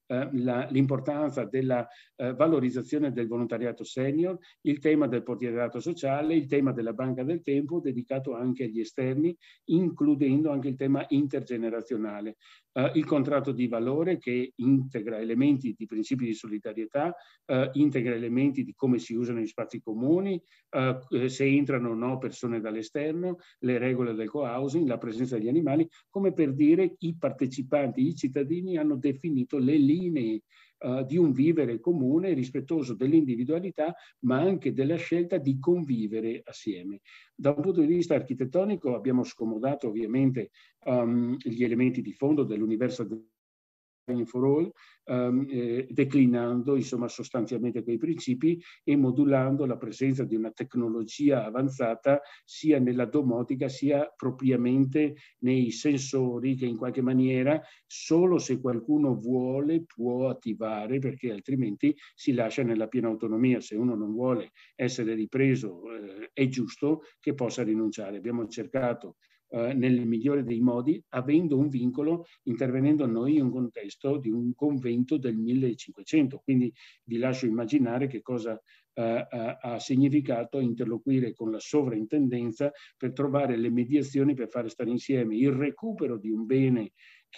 l'importanza eh, della eh, valorizzazione del volontariato senior, il tema del portierato sociale, il tema della banca del tempo dedicato anche agli esterni, includendo anche il tema intergenerazionale. Uh, il contratto di valore che integra elementi di principi di solidarietà, uh, integra elementi di come si usano gli spazi comuni, uh, se entrano o no persone dall'esterno, le regole del co-housing, la presenza degli animali, come per dire i partecipanti, i cittadini hanno definito le linee uh, di un vivere comune rispettoso dell'individualità ma anche della scelta di convivere assieme. Da un punto di vista architettonico abbiamo scomodato ovviamente um, gli elementi di fondo dell'universo for all, um, eh, declinando insomma sostanzialmente quei principi e modulando la presenza di una tecnologia avanzata sia nella domotica sia propriamente nei sensori che in qualche maniera solo se qualcuno vuole può attivare, perché altrimenti si lascia nella piena autonomia. Se uno non vuole essere ripreso eh, è giusto che possa rinunciare. Abbiamo cercato Uh, nel migliore dei modi, avendo un vincolo, intervenendo noi in un contesto di un convento del millecinquecento. Quindi vi lascio immaginare che cosa uh, uh, ha significato interloquire con la sovrintendenza per trovare le mediazioni per fare stare insieme il recupero di un bene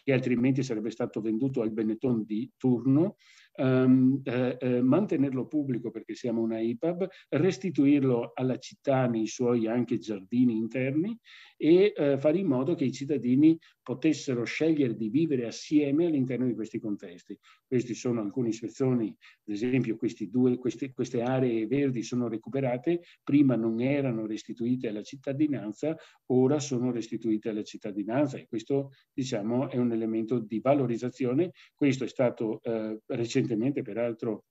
che altrimenti sarebbe stato venduto al Benetton di turno, um, eh, eh, mantenerlo pubblico perché siamo una I P A B, restituirlo alla città nei suoi anche giardini interni e eh, fare in modo che i cittadini potessero scegliere di vivere assieme all'interno di questi contesti. Queste sono alcune ispezioni, ad esempio questi due, queste, queste aree verdi sono recuperate, prima non erano restituite alla cittadinanza, ora sono restituite alla cittadinanza e questo diciamo è un elemento di valorizzazione. Questo è stato eh, recentemente peraltro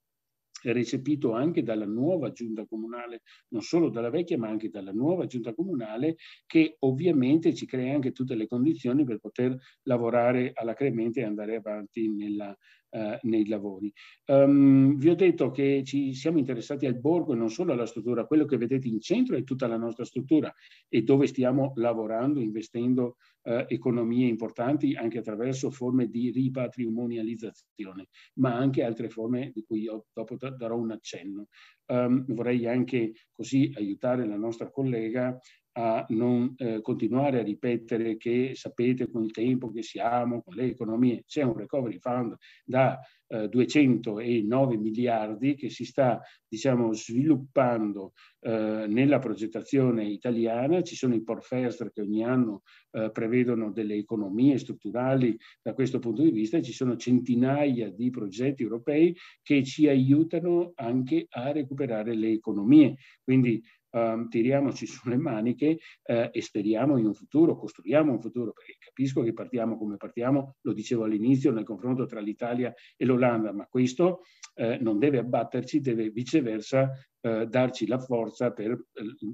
recepito anche dalla nuova giunta comunale, non solo dalla vecchia ma anche dalla nuova giunta comunale, che ovviamente ci crea anche tutte le condizioni per poter lavorare alacremente e andare avanti nella Uh, nei lavori. Um, vi ho detto che ci siamo interessati al borgo e non solo alla struttura. Quello che vedete in centro è tutta la nostra struttura e dove stiamo lavorando, investendo uh, economie importanti anche attraverso forme di ripatrimonializzazione, ma anche altre forme di cui io dopo darò un accenno. Um, vorrei anche così aiutare la nostra collega a non eh, continuare a ripetere che sapete con il tempo che siamo, con le economie, c'è un recovery fund da eh, duecentonove miliardi che si sta diciamo, sviluppando eh, nella progettazione italiana. Ci sono i portfest che ogni anno eh, prevedono delle economie strutturali da questo punto di vista, ci sono centinaia di progetti europei che ci aiutano anche a recuperare le economie. Quindi Um, tiriamoci sulle maniche eh, e speriamo in un futuro, costruiamo un futuro, perché capisco che partiamo come partiamo, lo dicevo all'inizio nel confronto tra l'Italia e l'Olanda, ma questo eh, non deve abbatterci, deve viceversa eh, darci la forza per eh,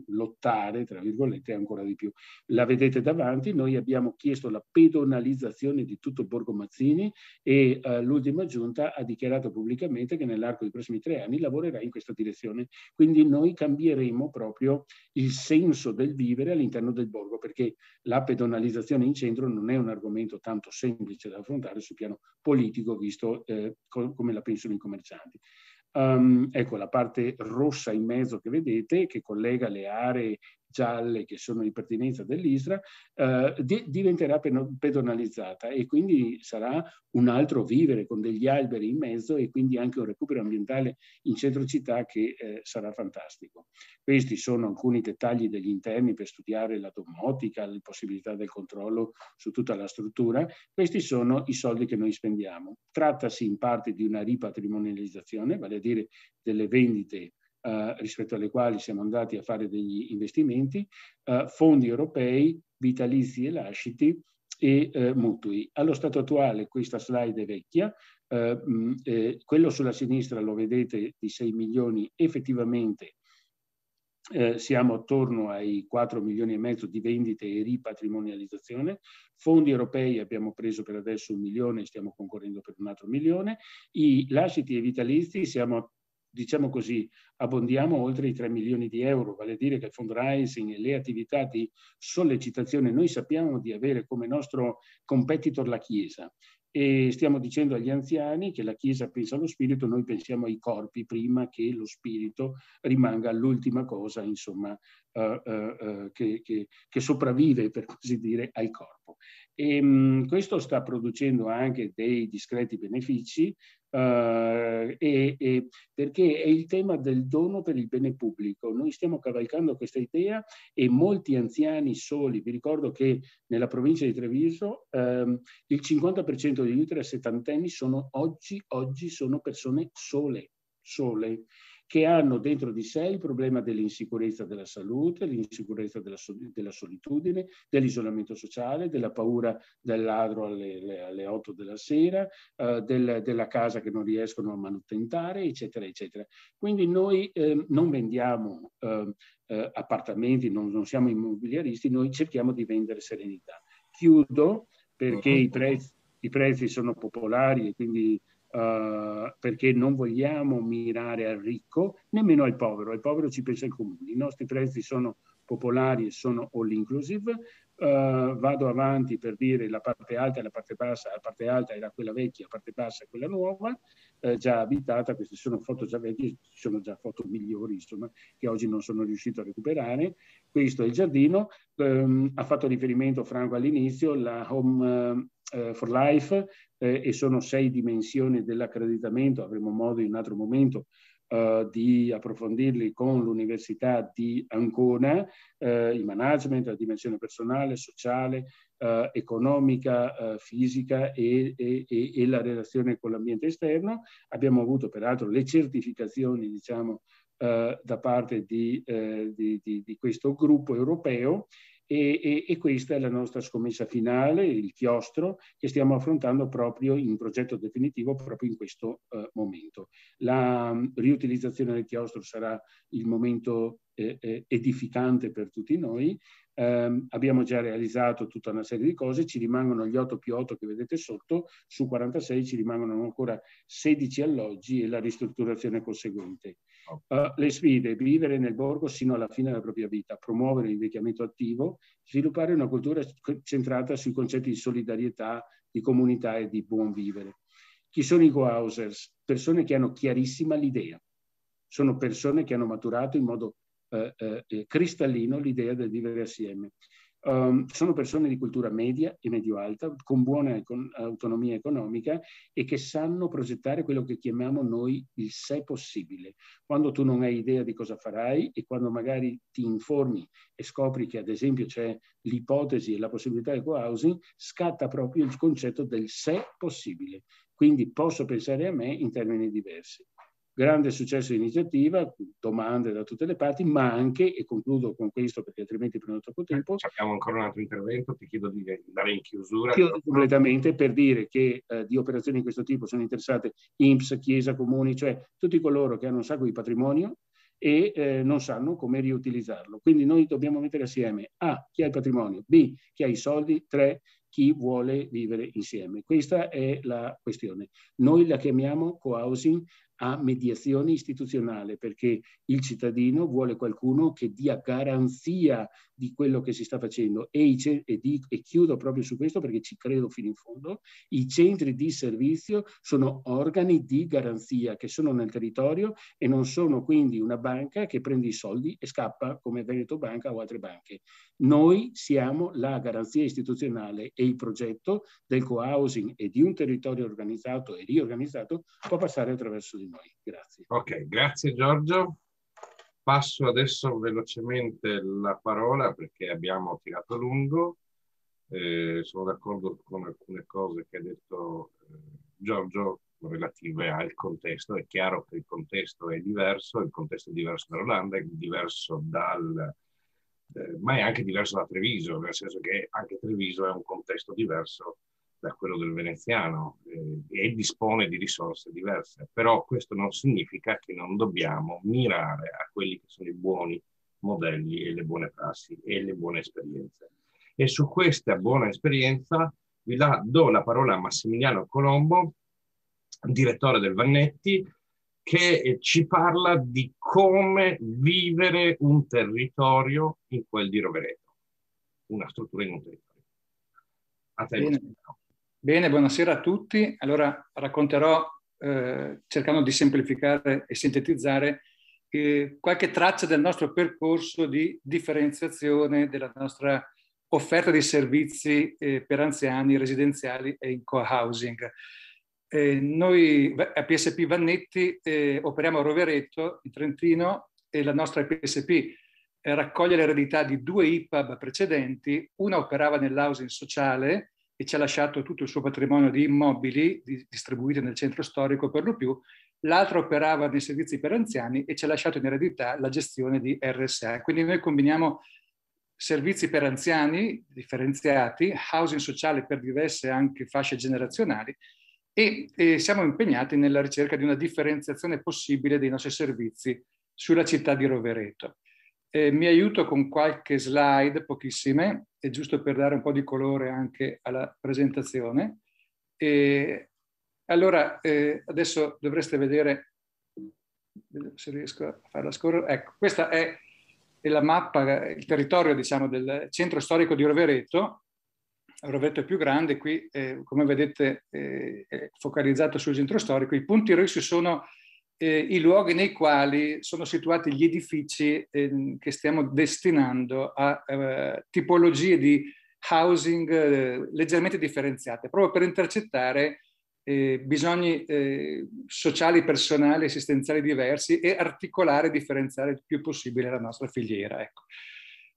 lottare, tra virgolette, ancora di più. La vedete davanti, noi abbiamo chiesto la pedonalizzazione di tutto Borgo Mazzini e eh, l'ultima giunta ha dichiarato pubblicamente che nell'arco dei prossimi tre anni lavorerà in questa direzione, quindi noi cambieremo proprio proprio il senso del vivere all'interno del borgo, perché la pedonalizzazione in centro non è un argomento tanto semplice da affrontare sul piano politico, visto eh, come la pensano i commercianti. Um, ecco la parte rossa in mezzo che vedete, che collega le aree gialle che sono di pertinenza dell'ISRAA, eh, di, diventerà pedonalizzata e quindi sarà un altro vivere con degli alberi in mezzo e quindi anche un recupero ambientale in centro città che eh, sarà fantastico. Questi sono alcuni dettagli degli interni per studiare la domotica, le possibilità del controllo su tutta la struttura. Questi sono i soldi che noi spendiamo. Trattasi in parte di una ripatrimonializzazione, vale a dire delle vendite Uh, rispetto alle quali siamo andati a fare degli investimenti, uh, fondi europei, vitalizi e lasciti e uh, mutui. Allo stato attuale questa slide è vecchia, uh, mh, eh, quello sulla sinistra lo vedete di sei milioni effettivamente Eh, siamo attorno ai quattro milioni e mezzo di vendite e ripatrimonializzazione. Fondi europei abbiamo preso per adesso un milione, stiamo concorrendo per un altro milione. I lasciti e vitalizi siamo, diciamo così, abbondiamo oltre i tre milioni di euro, vale a dire che il fundraising e le attività di sollecitazione, noi sappiamo di avere come nostro competitor la Chiesa. E stiamo dicendo agli anziani che la Chiesa pensa allo spirito, noi pensiamo ai corpi prima che lo spirito rimanga l'ultima cosa, insomma, uh, uh, uh, che, che, che sopravvive, per così dire, al corpo. E, mh, questo sta producendo anche dei discreti benefici, Uh, e, e perché è il tema del dono per il bene pubblico. Noi stiamo cavalcando questa idea e molti anziani soli, vi ricordo che nella provincia di Treviso um, il cinquanta per cento degli ultrasettantenni sono oggi, oggi sono persone sole, sole, che hanno dentro di sé il problema dell'insicurezza della salute, l'insicurezza della, della solitudine, dell'isolamento sociale, della paura del ladro alle, alle otto della sera, eh, del, della casa che non riescono a manutentare, eccetera, eccetera. Quindi noi eh, non vendiamo eh, eh, appartamenti, non, non siamo immobiliaristi, noi cerchiamo di vendere serenità. Chiudo perché i prezzi, i prezzi sono popolari e quindi... Uh, perché non vogliamo mirare al ricco, nemmeno al povero, al povero ci pensa il comune. I nostri prezzi sono popolari e sono all inclusive. Uh, vado avanti per dire la parte alta e la parte bassa, la parte alta era quella vecchia, la parte bassa è quella nuova, eh, già abitata, queste sono foto già vecchie, ci sono già foto migliori, insomma, che oggi non sono riuscito a recuperare. Questo è il giardino, um, ha fatto riferimento Franco all'inizio, la home... Uh, for life eh, e sono sei dimensioni dell'accreditamento, avremo modo in un altro momento eh, di approfondirli con l'Università di Ancona, eh, il management, la dimensione personale, sociale, eh, economica, eh, fisica e, e, e, e la relazione con l'ambiente esterno. Abbiamo avuto peraltro le certificazioni, diciamo, eh, da parte di, eh, di, di, di questo gruppo europeo. E, e, e questa è la nostra scommessa finale, il chiostro, che stiamo affrontando proprio in progetto definitivo proprio in questo eh, momento. La um, riutilizzazione del chiostro sarà il momento eh, eh, edificante per tutti noi. Eh, abbiamo già realizzato tutta una serie di cose, ci rimangono gli otto più otto che vedete sotto, su quarantasei ci rimangono ancora sedici alloggi e la ristrutturazione conseguente. Uh, le sfide: vivere nel borgo sino alla fine della propria vita, promuovere l'invecchiamento attivo, sviluppare una cultura centrata sui concetti di solidarietà, di comunità e di buon vivere. Chi sono i co-housers? Persone che hanno chiarissima l'idea, sono persone che hanno maturato in modo Eh, eh, cristallino l'idea del vivere assieme. Um, sono persone di cultura media e medio-alta, con buona econ- autonomia economica e che sanno progettare quello che chiamiamo noi il sé possibile. Quando tu non hai idea di cosa farai e quando magari ti informi e scopri che ad esempio c'è l'ipotesi e la possibilità del co-housing, scatta proprio il concetto del sé possibile. Quindi posso pensare a me in termini diversi. Grande successo di iniziativa, domande da tutte le parti, ma anche, e concludo con questo perché altrimenti prendo troppo tempo. Abbiamo ancora un altro intervento, ti chiedo di andare in chiusura. Chiudo completamente per dire che eh, di operazioni di questo tipo sono interessate I N P S, Chiesa, Comuni, cioè tutti coloro che hanno un sacco di patrimonio e eh, non sanno come riutilizzarlo. Quindi noi dobbiamo mettere assieme A, chi ha il patrimonio, B, chi ha i soldi, tre, chi vuole vivere insieme. Questa è la questione. Noi la chiamiamo co-housing a mediazione istituzionale, perché il cittadino vuole qualcuno che dia garanzia di quello che si sta facendo e, i, e, di, e chiudo proprio su questo perché ci credo fino in fondo, i centri di servizio sono organi di garanzia che sono nel territorio e non sono quindi una banca che prende i soldi e scappa come Veneto Banca o altre banche. Noi siamo la garanzia istituzionale e il progetto del co-housing e di un territorio organizzato e riorganizzato può passare attraverso di noi. Grazie. Ok, grazie Giorgio. Passo adesso velocemente la parola perché abbiamo tirato lungo. Eh, sono d'accordo con alcune cose che ha detto eh, Giorgio relative al contesto. È chiaro che il contesto è diverso, il contesto è diverso dall'Olanda, è diverso dal... Eh, ma è anche diverso da Treviso, nel senso che anche Treviso è un contesto diverso da quello del veneziano eh, e dispone di risorse diverse, però questo non significa che non dobbiamo mirare a quelli che sono i buoni modelli e le buone prassi e le buone esperienze. E su questa buona esperienza vi la do la parola a Massimiliano Colombo, direttore del Vannetti, che ci parla di come vivere un territorio in quel di Rovereto, una struttura in un territorio. A te. Bene. Bene, buonasera a tutti. Allora racconterò, eh, cercando di semplificare e sintetizzare, eh, qualche traccia del nostro percorso di differenziazione della nostra offerta di servizi eh, per anziani residenziali e in co-housing. Eh, noi a P S P Vannetti eh, operiamo a Rovereto, in Trentino, e la nostra P S P eh, raccoglie l'eredità di due I P A B precedenti. Una operava nell'housing sociale e ci ha lasciato tutto il suo patrimonio di immobili di, distribuiti nel centro storico per lo più. L'altra operava nei servizi per anziani e ci ha lasciato in eredità la gestione di R S A. Quindi noi combiniamo servizi per anziani differenziati, housing sociale per diverse anche fasce generazionali, e eh, siamo impegnati nella ricerca di una differenziazione possibile dei nostri servizi sulla città di Rovereto. Eh, mi aiuto con qualche slide, pochissime, è giusto per dare un po' di colore anche alla presentazione. E allora, eh, adesso dovreste vedere, se riesco a farla scorrere, ecco, questa è la mappa, il territorio, diciamo, del centro storico di Rovereto. Rovereto è più grande, qui eh, come vedete eh, è focalizzato sul centro storico. I punti rossi sono eh, i luoghi nei quali sono situati gli edifici eh, che stiamo destinando a eh, tipologie di housing eh, leggermente differenziate, proprio per intercettare eh, bisogni eh, sociali, personali, assistenziali diversi e articolare e differenziare il più possibile la nostra filiera. Ecco.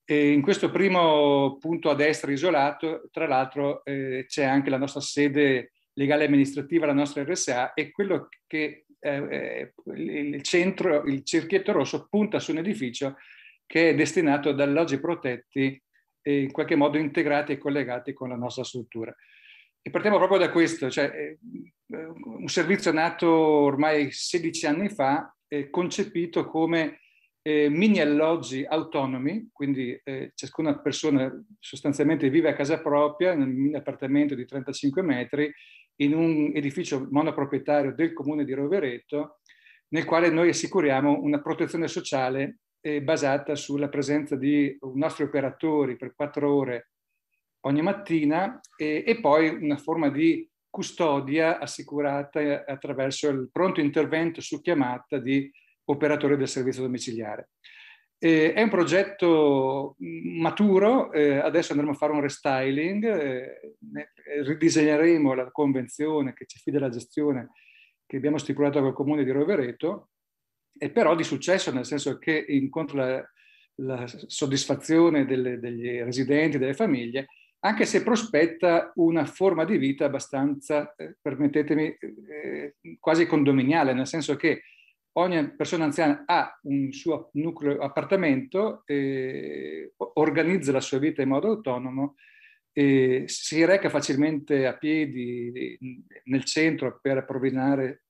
E in questo primo punto a destra isolato, tra l'altro eh, c'è anche la nostra sede legale amministrativa, la nostra R S A, e quello che eh, il centro, il cerchietto rosso, punta su un edificio che è destinato ad alloggi protetti e in qualche modo integrati e collegati con la nostra struttura. E partiamo proprio da questo, cioè eh, un servizio nato ormai sedici anni fa, eh, concepito come Eh, mini alloggi autonomi, quindi eh, ciascuna persona sostanzialmente vive a casa propria in un mini appartamento di trentacinque metri in un edificio monoproprietario del comune di Rovereto, nel quale noi assicuriamo una protezione sociale eh, basata sulla presenza di nostri operatori per quattro ore ogni mattina e, e poi una forma di custodia assicurata attraverso il pronto intervento su chiamata di operatore del servizio domiciliare. Eh, è un progetto maturo, eh, adesso andremo a fare un restyling, eh, ridisegneremo la convenzione che ci affida la gestione che abbiamo stipulato col comune di Rovereto, e però di successo, nel senso che incontra la, la soddisfazione delle, degli residenti, delle famiglie, anche se prospetta una forma di vita abbastanza, eh, permettetemi, eh, quasi condominiale, nel senso che ogni persona anziana ha un suo nucleo appartamento, eh, organizza la sua vita in modo autonomo, eh, si reca facilmente a piedi nel centro per approvvigionare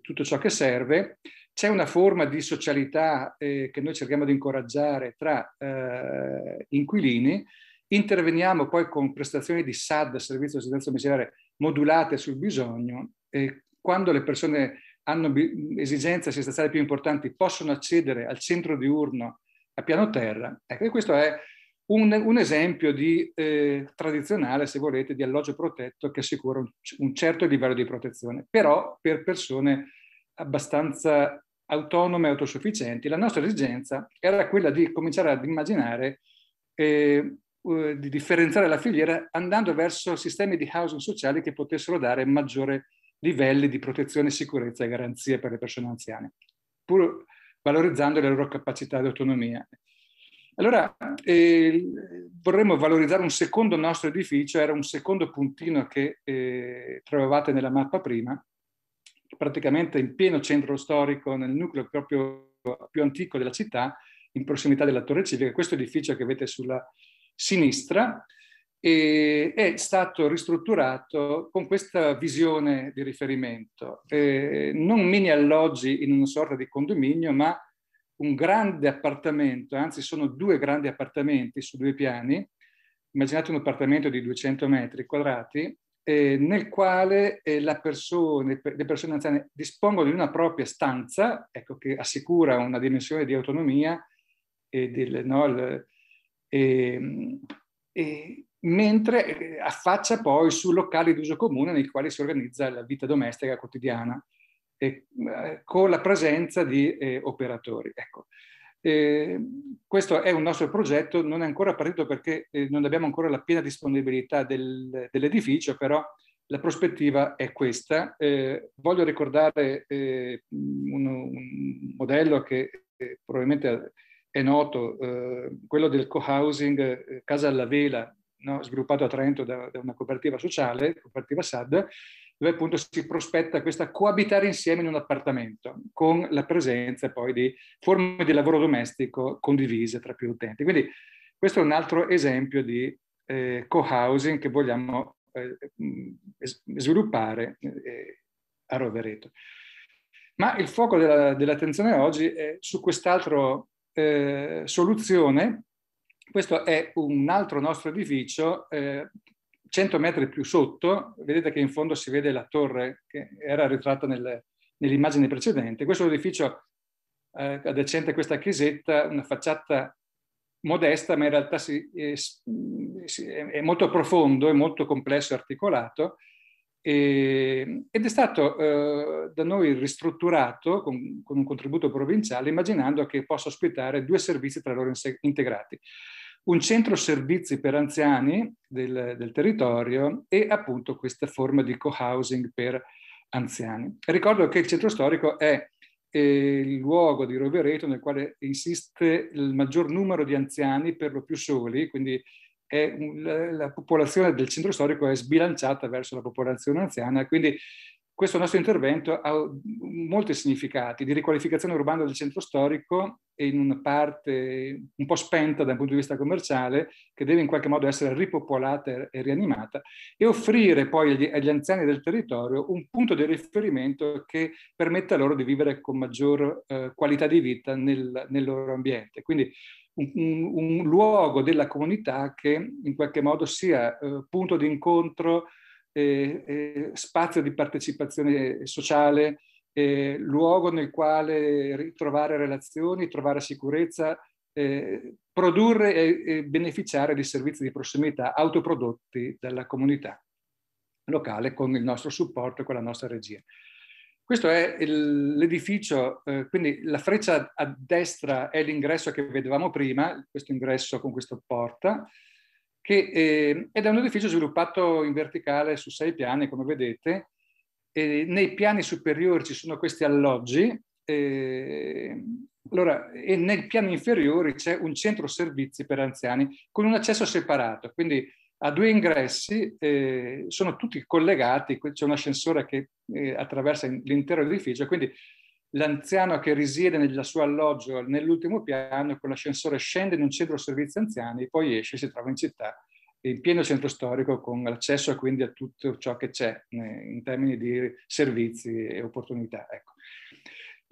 tutto ciò che serve. C'è una forma di socialità eh, che noi cerchiamo di incoraggiare tra eh, inquilini. Interveniamo poi con prestazioni di S A D, servizio di assistenza domiciliare, modulate sul bisogno. Eh, quando le persone hanno esigenze assistenziali più importanti, possono accedere al centro diurno a piano terra. Ecco, e questo è un, un esempio di, eh, tradizionale, se volete, di alloggio protetto che assicura un, un certo livello di protezione, però per persone abbastanza autonome e autosufficienti. La nostra esigenza era quella di cominciare ad immaginare eh, eh, di differenziare la filiera andando verso sistemi di housing sociali che potessero dare maggiore livelli di protezione, sicurezza e garanzie per le persone anziane, pur valorizzando le loro capacità di autonomia. Allora, eh, vorremmo valorizzare un secondo nostro edificio, era un secondo puntino che eh, trovavate nella mappa prima, praticamente in pieno centro storico, nel nucleo proprio più antico della città, in prossimità della Torre Civica. Questo edificio che avete sulla sinistra, e è stato ristrutturato con questa visione di riferimento, eh, non mini alloggi in una sorta di condominio, ma un grande appartamento, anzi sono due grandi appartamenti su due piani, immaginate un appartamento di duecento metri quadrati, eh, nel quale eh, la persone, le persone anziane dispongono di una propria stanza, ecco, che assicura una dimensione di autonomia, e del, no, il, e, e, mentre affaccia poi su locali d'uso comune nei quali si organizza la vita domestica quotidiana, e, con la presenza di eh, operatori. Ecco. Eh, questo è un nostro progetto, non è ancora partito perché eh, non abbiamo ancora la piena disponibilità del, dell'edificio, però la prospettiva è questa. Eh, voglio ricordare eh, un, un modello che eh, probabilmente è noto, eh, quello del co-housing eh, Casa alla Vela, no? Sviluppato a Trento da, da una cooperativa sociale, cooperativa S A D, dove appunto si prospetta questa coabitare insieme in un appartamento, con la presenza poi di forme di lavoro domestico condivise tra più utenti. Quindi questo è un altro esempio di eh, co-housing che vogliamo eh, sviluppare eh, a Rovereto. Ma il fuoco della, dell'attenzione oggi è su quest'altro eh, soluzione. Questo è un altro nostro edificio, eh, cento metri più sotto, vedete che in fondo si vede la torre che era ritratta nel, nell'immagine precedente. Questo edificio eh, adiacente a questa chiesetta, una facciata modesta, ma in realtà si, eh, si, è molto profondo, è molto complesso e articolato, e, ed è stato eh, da noi ristrutturato con, con un contributo provinciale, immaginando che possa ospitare due servizi tra loro integrati. Un centro servizi per anziani del, del territorio e appunto questa forma di co-housing per anziani. Ricordo che il centro storico è eh, il luogo di Rovereto nel quale insiste il maggior numero di anziani, per lo più soli, quindi è un, la, la popolazione del centro storico è sbilanciata verso la popolazione anziana, quindi questo nostro intervento ha molti significati di riqualificazione urbana del centro storico in una parte un po' spenta dal punto di vista commerciale, che deve in qualche modo essere ripopolata e rianimata, e offrire poi agli, agli anziani del territorio un punto di riferimento che permetta loro di vivere con maggior eh, qualità di vita nel, nel loro ambiente. Quindi un, un, un luogo della comunità che in qualche modo sia eh, punto di incontro, Eh, eh, spazio di partecipazione sociale, eh, luogo nel quale ritrovare relazioni, trovare sicurezza, eh, produrre e, e beneficiare di servizi di prossimità autoprodotti dalla comunità locale con il nostro supporto e con la nostra regia. Questo è l'edificio, eh, quindi la freccia a destra è l'ingresso che vedevamo prima, questo ingresso con questa porta, che eh, ed è un edificio sviluppato in verticale su sei piani, come vedete. E nei piani superiori ci sono questi alloggi, eh, allora, e nei piani inferiori c'è un centro servizi per anziani con un accesso separato, quindi a due ingressi, eh, sono tutti collegati, c'è un ascensore che eh, attraversa l'intero edificio, quindi l'anziano che risiede nel suo alloggio nell'ultimo piano, con l'ascensore scende in un centro servizi anziani, poi esce e si trova in città, in pieno centro storico, con accesso quindi a tutto ciò che c'è in termini di servizi e opportunità. Ecco.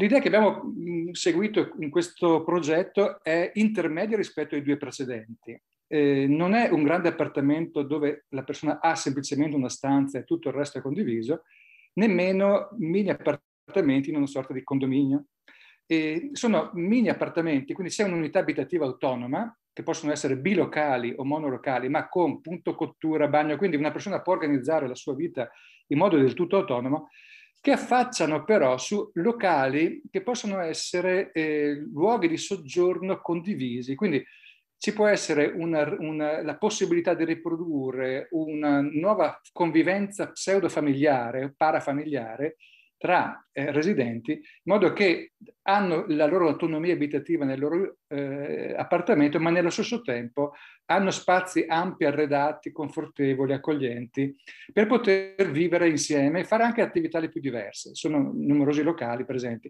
L'idea che abbiamo seguito in questo progetto è intermedia rispetto ai due precedenti. Eh, non è un grande appartamento dove la persona ha semplicemente una stanza e tutto il resto è condiviso, nemmeno mini appartamenti in una sorta di condominio. E sono mini appartamenti, quindi c'è un'unità abitativa autonoma, che possono essere bilocali o monolocali, ma con punto cottura, bagno, quindi una persona può organizzare la sua vita in modo del tutto autonomo, che affacciano però su locali che possono essere eh, luoghi di soggiorno condivisi, quindi ci può essere una, una, la possibilità di riprodurre una nuova convivenza pseudo-familiare o parafamiliare tra eh, residenti, in modo che hanno la loro autonomia abitativa nel loro eh, appartamento, ma nello stesso tempo hanno spazi ampi, arredati, confortevoli, accoglienti, per poter vivere insieme e fare anche attività le più diverse. Sono numerosi locali presenti.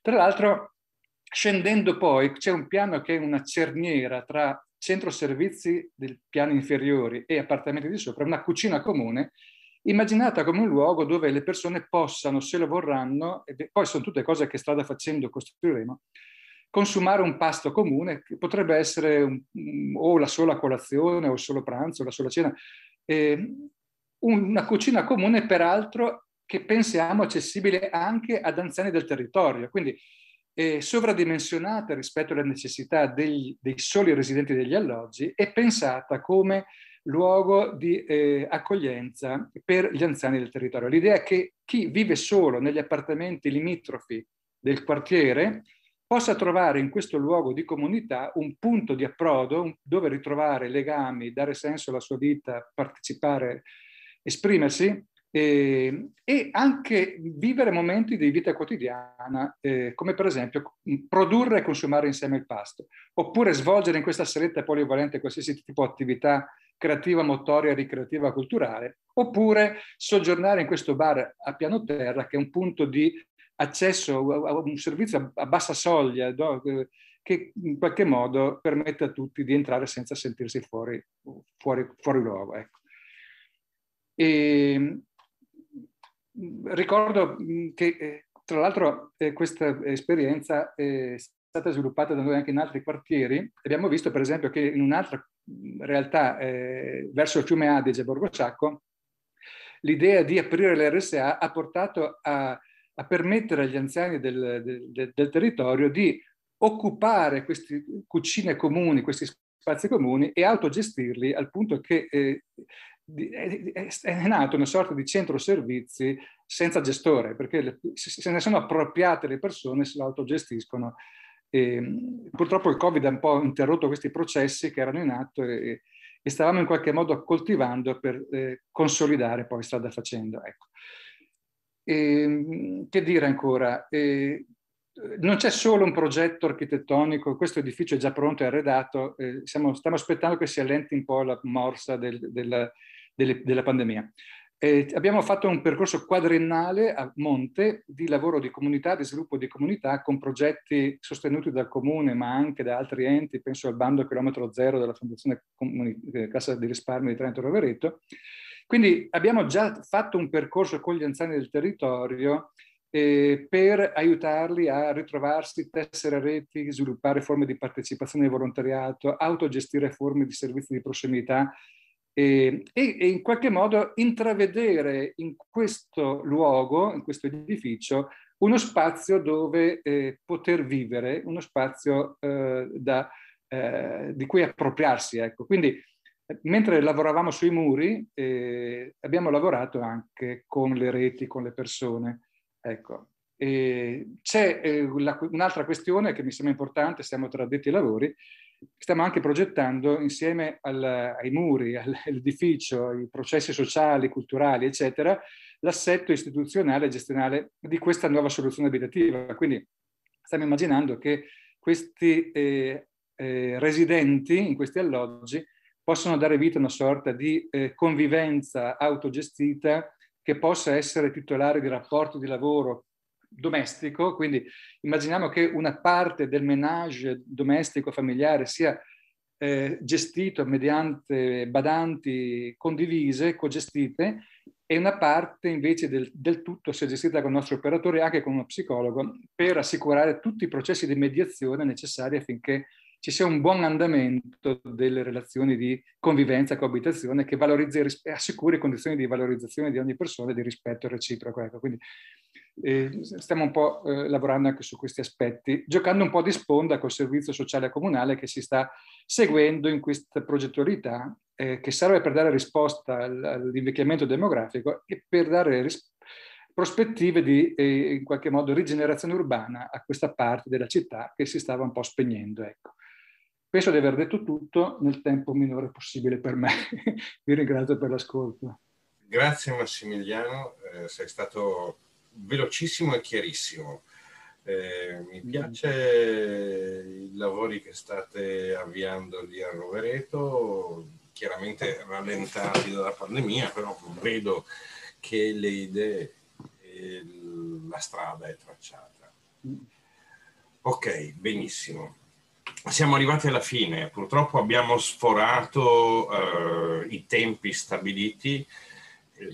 Tra l'altro, scendendo poi, c'è un piano che è una cerniera tra centro servizi del piano inferiori e appartamenti di sopra, una cucina comune, immaginata come un luogo dove le persone possano, se lo vorranno, e poi sono tutte cose che strada facendo costruiremo, consumare un pasto comune, che potrebbe essere un, o la sola colazione, o il solo pranzo, o la sola cena. Eh, una cucina comune, peraltro, che pensiamo accessibile anche ad anziani del territorio, quindi eh, sovradimensionata rispetto alle necessità degli, dei soli residenti degli alloggi, e pensata come luogo di eh, accoglienza per gli anziani del territorio. L'idea è che chi vive solo negli appartamenti limitrofi del quartiere possa trovare in questo luogo di comunità un punto di approdo dove ritrovare legami, dare senso alla sua vita, partecipare, esprimersi eh, e anche vivere momenti di vita quotidiana, eh, come per esempio produrre e consumare insieme il pasto, oppure svolgere in questa saletta polivalente qualsiasi tipo di attività creativa, motoria, ricreativa, culturale, oppure soggiornare in questo bar a piano terra, che è un punto di accesso a un servizio a bassa soglia, che in qualche modo permette a tutti di entrare senza sentirsi fuori, fuori, fuori luogo. Ecco. E ricordo che, tra l'altro, questa esperienza è stata sviluppata da noi anche in altri quartieri. Abbiamo visto, per esempio, che in un'altra realtà eh, verso il fiume Adige, Borgo Sacco, l'idea di aprire le R S A ha portato a a permettere agli anziani del, del, del territorio di occupare queste cucine comuni, questi spazi comuni, e autogestirli, al punto che eh, è, è nato una sorta di centro servizi senza gestore, perché le, se ne sono appropriate le persone, se l'autogestiscono. E purtroppo il Covid ha un po' interrotto questi processi che erano in atto e, e stavamo in qualche modo coltivando per eh, consolidare poi strada facendo. Ecco. E, che dire ancora? E, non c'è solo un progetto architettonico, questo edificio è già pronto e arredato, eh, siamo, stiamo aspettando che si allenti un po' la morsa del, della, delle, della pandemia. E abbiamo fatto un percorso quadriennale a monte di lavoro di comunità, di sviluppo di comunità, con progetti sostenuti dal Comune ma anche da altri enti, penso al bando chilometro zero della Fondazione Cassa di Risparmio di Trento Rovereto. Quindi abbiamo già fatto un percorso con gli anziani del territorio eh, per aiutarli a ritrovarsi, tessere reti, sviluppare forme di partecipazione e volontariato, autogestire forme di servizi di prossimità eh, e, e in qualche modo intravedere in questo luogo, in questo edificio, uno spazio dove eh, poter vivere, uno spazio eh, da, eh, di cui appropriarsi. Ecco. Quindi, mentre lavoravamo sui muri, eh, abbiamo lavorato anche con le reti, con le persone. Ecco. C'è eh, un'altra questione che mi sembra importante, siamo tra addetti ai lavori, stiamo anche progettando insieme al, ai muri, all'edificio, ai processi sociali, culturali, eccetera, l'assetto istituzionale e gestionale di questa nuova soluzione abitativa. Quindi stiamo immaginando che questi eh, eh, residenti in questi alloggi possono dare vita a una sorta di eh, convivenza autogestita che possa essere titolare di rapporti di lavoro domestico. Quindi immaginiamo che una parte del ménage domestico familiare sia eh, gestito mediante badanti condivise, cogestite, e una parte invece del, del tutto sia gestita con il nostro operatore e anche con uno psicologo, per assicurare tutti i processi di mediazione necessari affinché ci sia un buon andamento delle relazioni di convivenza e coabitazione, che valorizzi e assicuri condizioni di valorizzazione di ogni persona e di rispetto reciproco. Ecco, quindi eh, stiamo un po' eh, lavorando anche su questi aspetti, giocando un po' di sponda col servizio sociale comunale che si sta seguendo in questa progettualità, eh, che serve per dare risposta all'invecchiamento demografico e per dare prospettive di, eh, in qualche modo, rigenerazione urbana a questa parte della città che si stava un po' spegnendo. Ecco. Penso di aver detto tutto nel tempo minore possibile per me. Vi ringrazio per l'ascolto. Grazie Massimiliano, eh, sei stato velocissimo e chiarissimo. Eh, mi piace i lavori che state avviando lì a Rovereto, chiaramente rallentati dalla pandemia, però vedo che le idee e la strada è tracciata. Ok, benissimo. Siamo arrivati alla fine, purtroppo abbiamo sforato eh, i tempi stabiliti.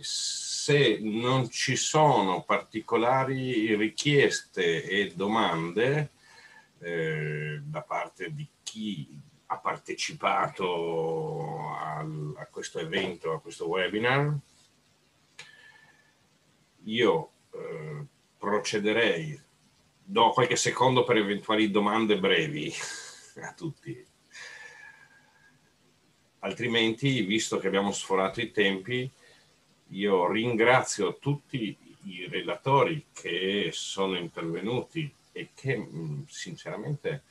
Se non ci sono particolari richieste e domande, eh, da parte di chi ha partecipato al, a questo evento, a questo webinar. Io eh, procederei, do qualche secondo per eventuali domande brevi a tutti. Altrimenti, visto che abbiamo sforato i tempi, io ringrazio tutti i relatori che sono intervenuti e che sinceramente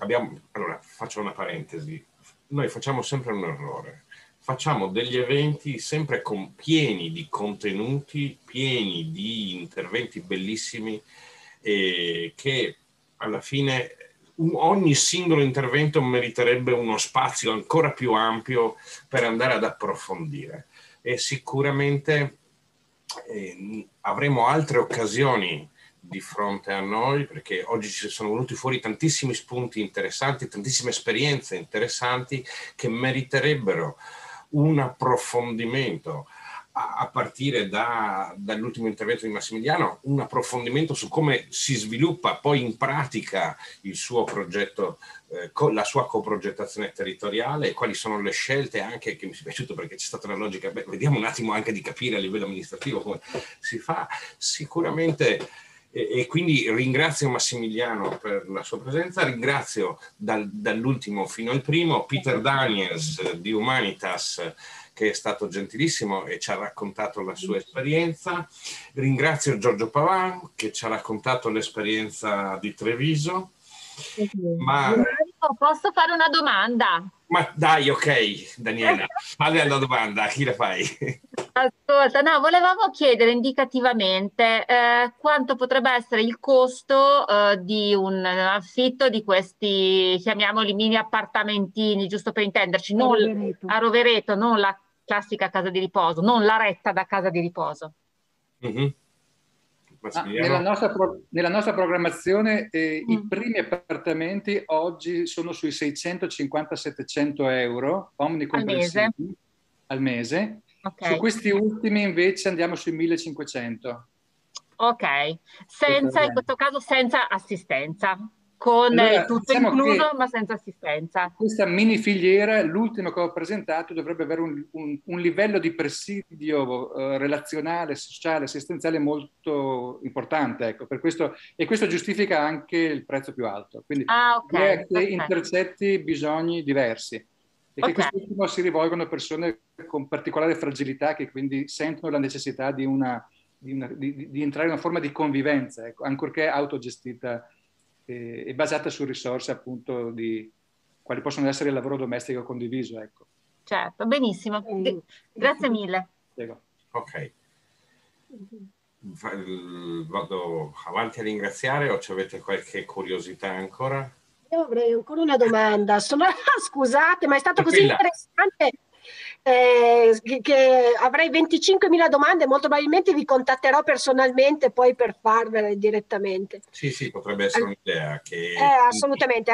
abbiamo... Allora, faccio una parentesi. Noi facciamo sempre un errore. Facciamo degli eventi sempre con, pieni di contenuti, pieni di interventi bellissimi e che alla fine... ogni singolo intervento meriterebbe uno spazio ancora più ampio per andare ad approfondire e sicuramente eh, avremo altre occasioni di fronte a noi, perché oggi ci sono venuti fuori tantissimi spunti interessanti, tantissime esperienze interessanti che meriterebbero un approfondimento a partire da, dall'ultimo intervento di Massimiliano, un approfondimento su come si sviluppa poi in pratica il suo progetto, eh, con la sua coprogettazione territoriale, quali sono le scelte anche, che mi è piaciuto perché c'è stata una logica, beh, vediamo un attimo anche di capire a livello amministrativo come si fa sicuramente. E quindi ringrazio Massimiliano per la sua presenza, ringrazio dal, dall'ultimo fino al primo Peter Daniels di Humanitas, che è stato gentilissimo e ci ha raccontato la sua esperienza. Ringrazio Giorgio Pavan che ci ha raccontato l'esperienza di Treviso. Ma... posso fare una domanda? Ma dai, ok, Daniela, fate la domanda, chi la fai? Ascolta, no, volevamo chiedere indicativamente eh, quanto potrebbe essere il costo eh, di un affitto di questi, chiamiamoli mini appartamentini, giusto per intenderci, non, Rovereto. a Rovereto, non la classica casa di riposo, non la retta da casa di riposo. Mm-hmm. Ah, nella, nostra pro, nella nostra programmazione eh, mm. i primi appartamenti oggi sono sui seicentocinquanta settecento euro omni complessivi al mese, al mese. Okay. Su questi ultimi invece andiamo sui millecinquecento. Ok, senza, in questo caso senza assistenza, con allora, tutto diciamo incluso ma senza assistenza. Questa mini filiera, l'ultima che ho presentato, dovrebbe avere un, un, un livello di presidio eh, relazionale, sociale, assistenziale molto importante, ecco, per questo, e questo giustifica anche il prezzo più alto, quindi ah, okay. che okay. intercetti bisogni diversi e okay. che quest'ultimo si rivolgono a persone con particolare fragilità che quindi sentono la necessità di, una, di, una, di, di entrare in una forma di convivenza, ecco, ancorché autogestita e basata su risorse appunto di quali possono essere il lavoro domestico condiviso, ecco. Certo, benissimo, grazie mille. Ok, vado avanti a ringraziare o ci avete qualche curiosità ancora? Io avrei ancora una domanda. Sono... scusate, ma è stato così interessante eh, che avrei venticinquemila domande, molto probabilmente vi contatterò personalmente poi per farvele direttamente. Sì, sì, potrebbe essere un'idea che eh,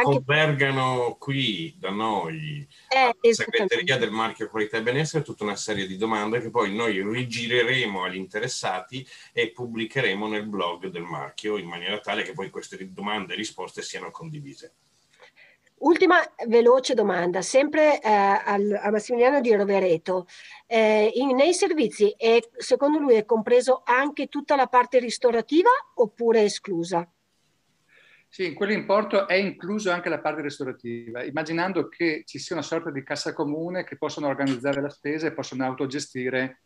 convergano anche... qui da noi eh, alla segreteria del Marchio Qualità e Benessere tutta una serie di domande che poi noi rigireremo agli interessati e pubblicheremo nel blog del Marchio in maniera tale che poi queste domande e risposte siano condivise. Ultima veloce domanda, sempre eh, al, a Massimiliano di Rovereto. Eh, in, nei servizi, è, secondo lui, è compreso anche tutta la parte ristorativa oppure è esclusa? Sì, in quell'importo è incluso anche la parte ristorativa, immaginando che ci sia una sorta di cassa comune che possono organizzare la spesa e possono autogestire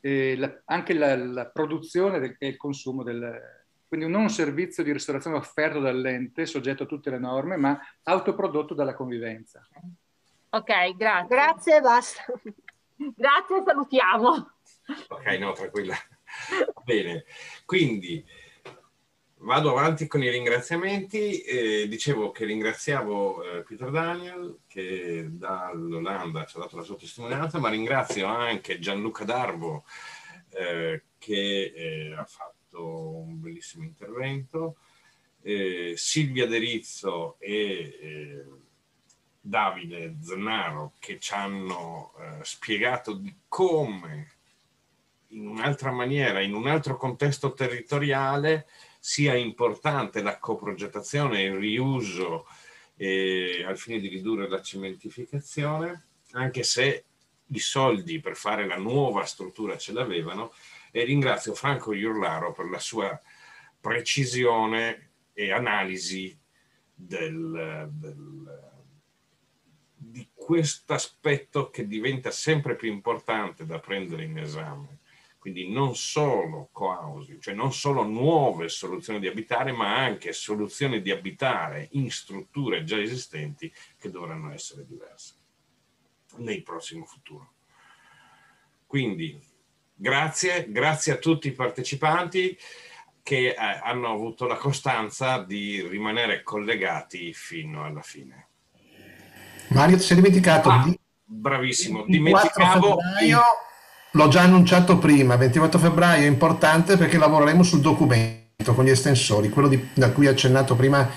eh, la, anche la, la produzione del, e il consumo del... Quindi non un servizio di ristorazione offerto dall'ente, soggetto a tutte le norme, ma autoprodotto dalla convivenza. Ok, grazie. Grazie, basta. Grazie, salutiamo. Ok, no, tranquilla. Bene, quindi vado avanti con i ringraziamenti. Eh, dicevo che ringraziavo eh, Peter Daniel, che dall'Olanda ci ha dato la sua testimonianza, ma ringrazio anche Gianluca Darvo, eh, che eh, ha fatto un bellissimo intervento, eh, Silvia De Rizzo e eh, Davide Zennaro che ci hanno eh, spiegato di come in un'altra maniera, in un altro contesto territoriale sia importante la coprogettazione e il riuso eh, al fine di ridurre la cementificazione, anche se i soldi per fare la nuova struttura ce l'avevano, e ringrazio Franco Iurlaro per la sua precisione e analisi del, del, di questo aspetto che diventa sempre più importante da prendere in esame. Quindi non solo co-housing, cioè non solo nuove soluzioni di abitare, ma anche soluzioni di abitare in strutture già esistenti che dovranno essere diverse nel prossimo futuro. Quindi grazie, grazie a tutti i partecipanti che eh, hanno avuto la costanza di rimanere collegati fino alla fine. Mario, ti sei dimenticato? Ah, di... Bravissimo, dimenticavo... L'ho già annunciato prima, ventiquattro febbraio è importante perché lavoreremo sul documento con gli estensori, quello di, da cui ha accennato prima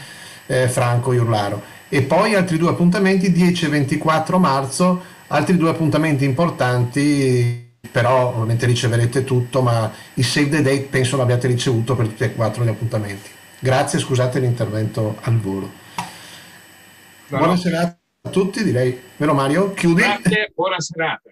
eh, Franco Iurlaro. E poi altri due appuntamenti, dieci e ventiquattro marzo, altri due appuntamenti importanti, però ovviamente riceverete tutto, ma i save the date penso l'abbiate ricevuto per tutti e quattro gli appuntamenti. Grazie, scusate l'intervento al volo. Buona serata a tutti, direi. Vero Mario? Chiudi? Grazie, buona serata.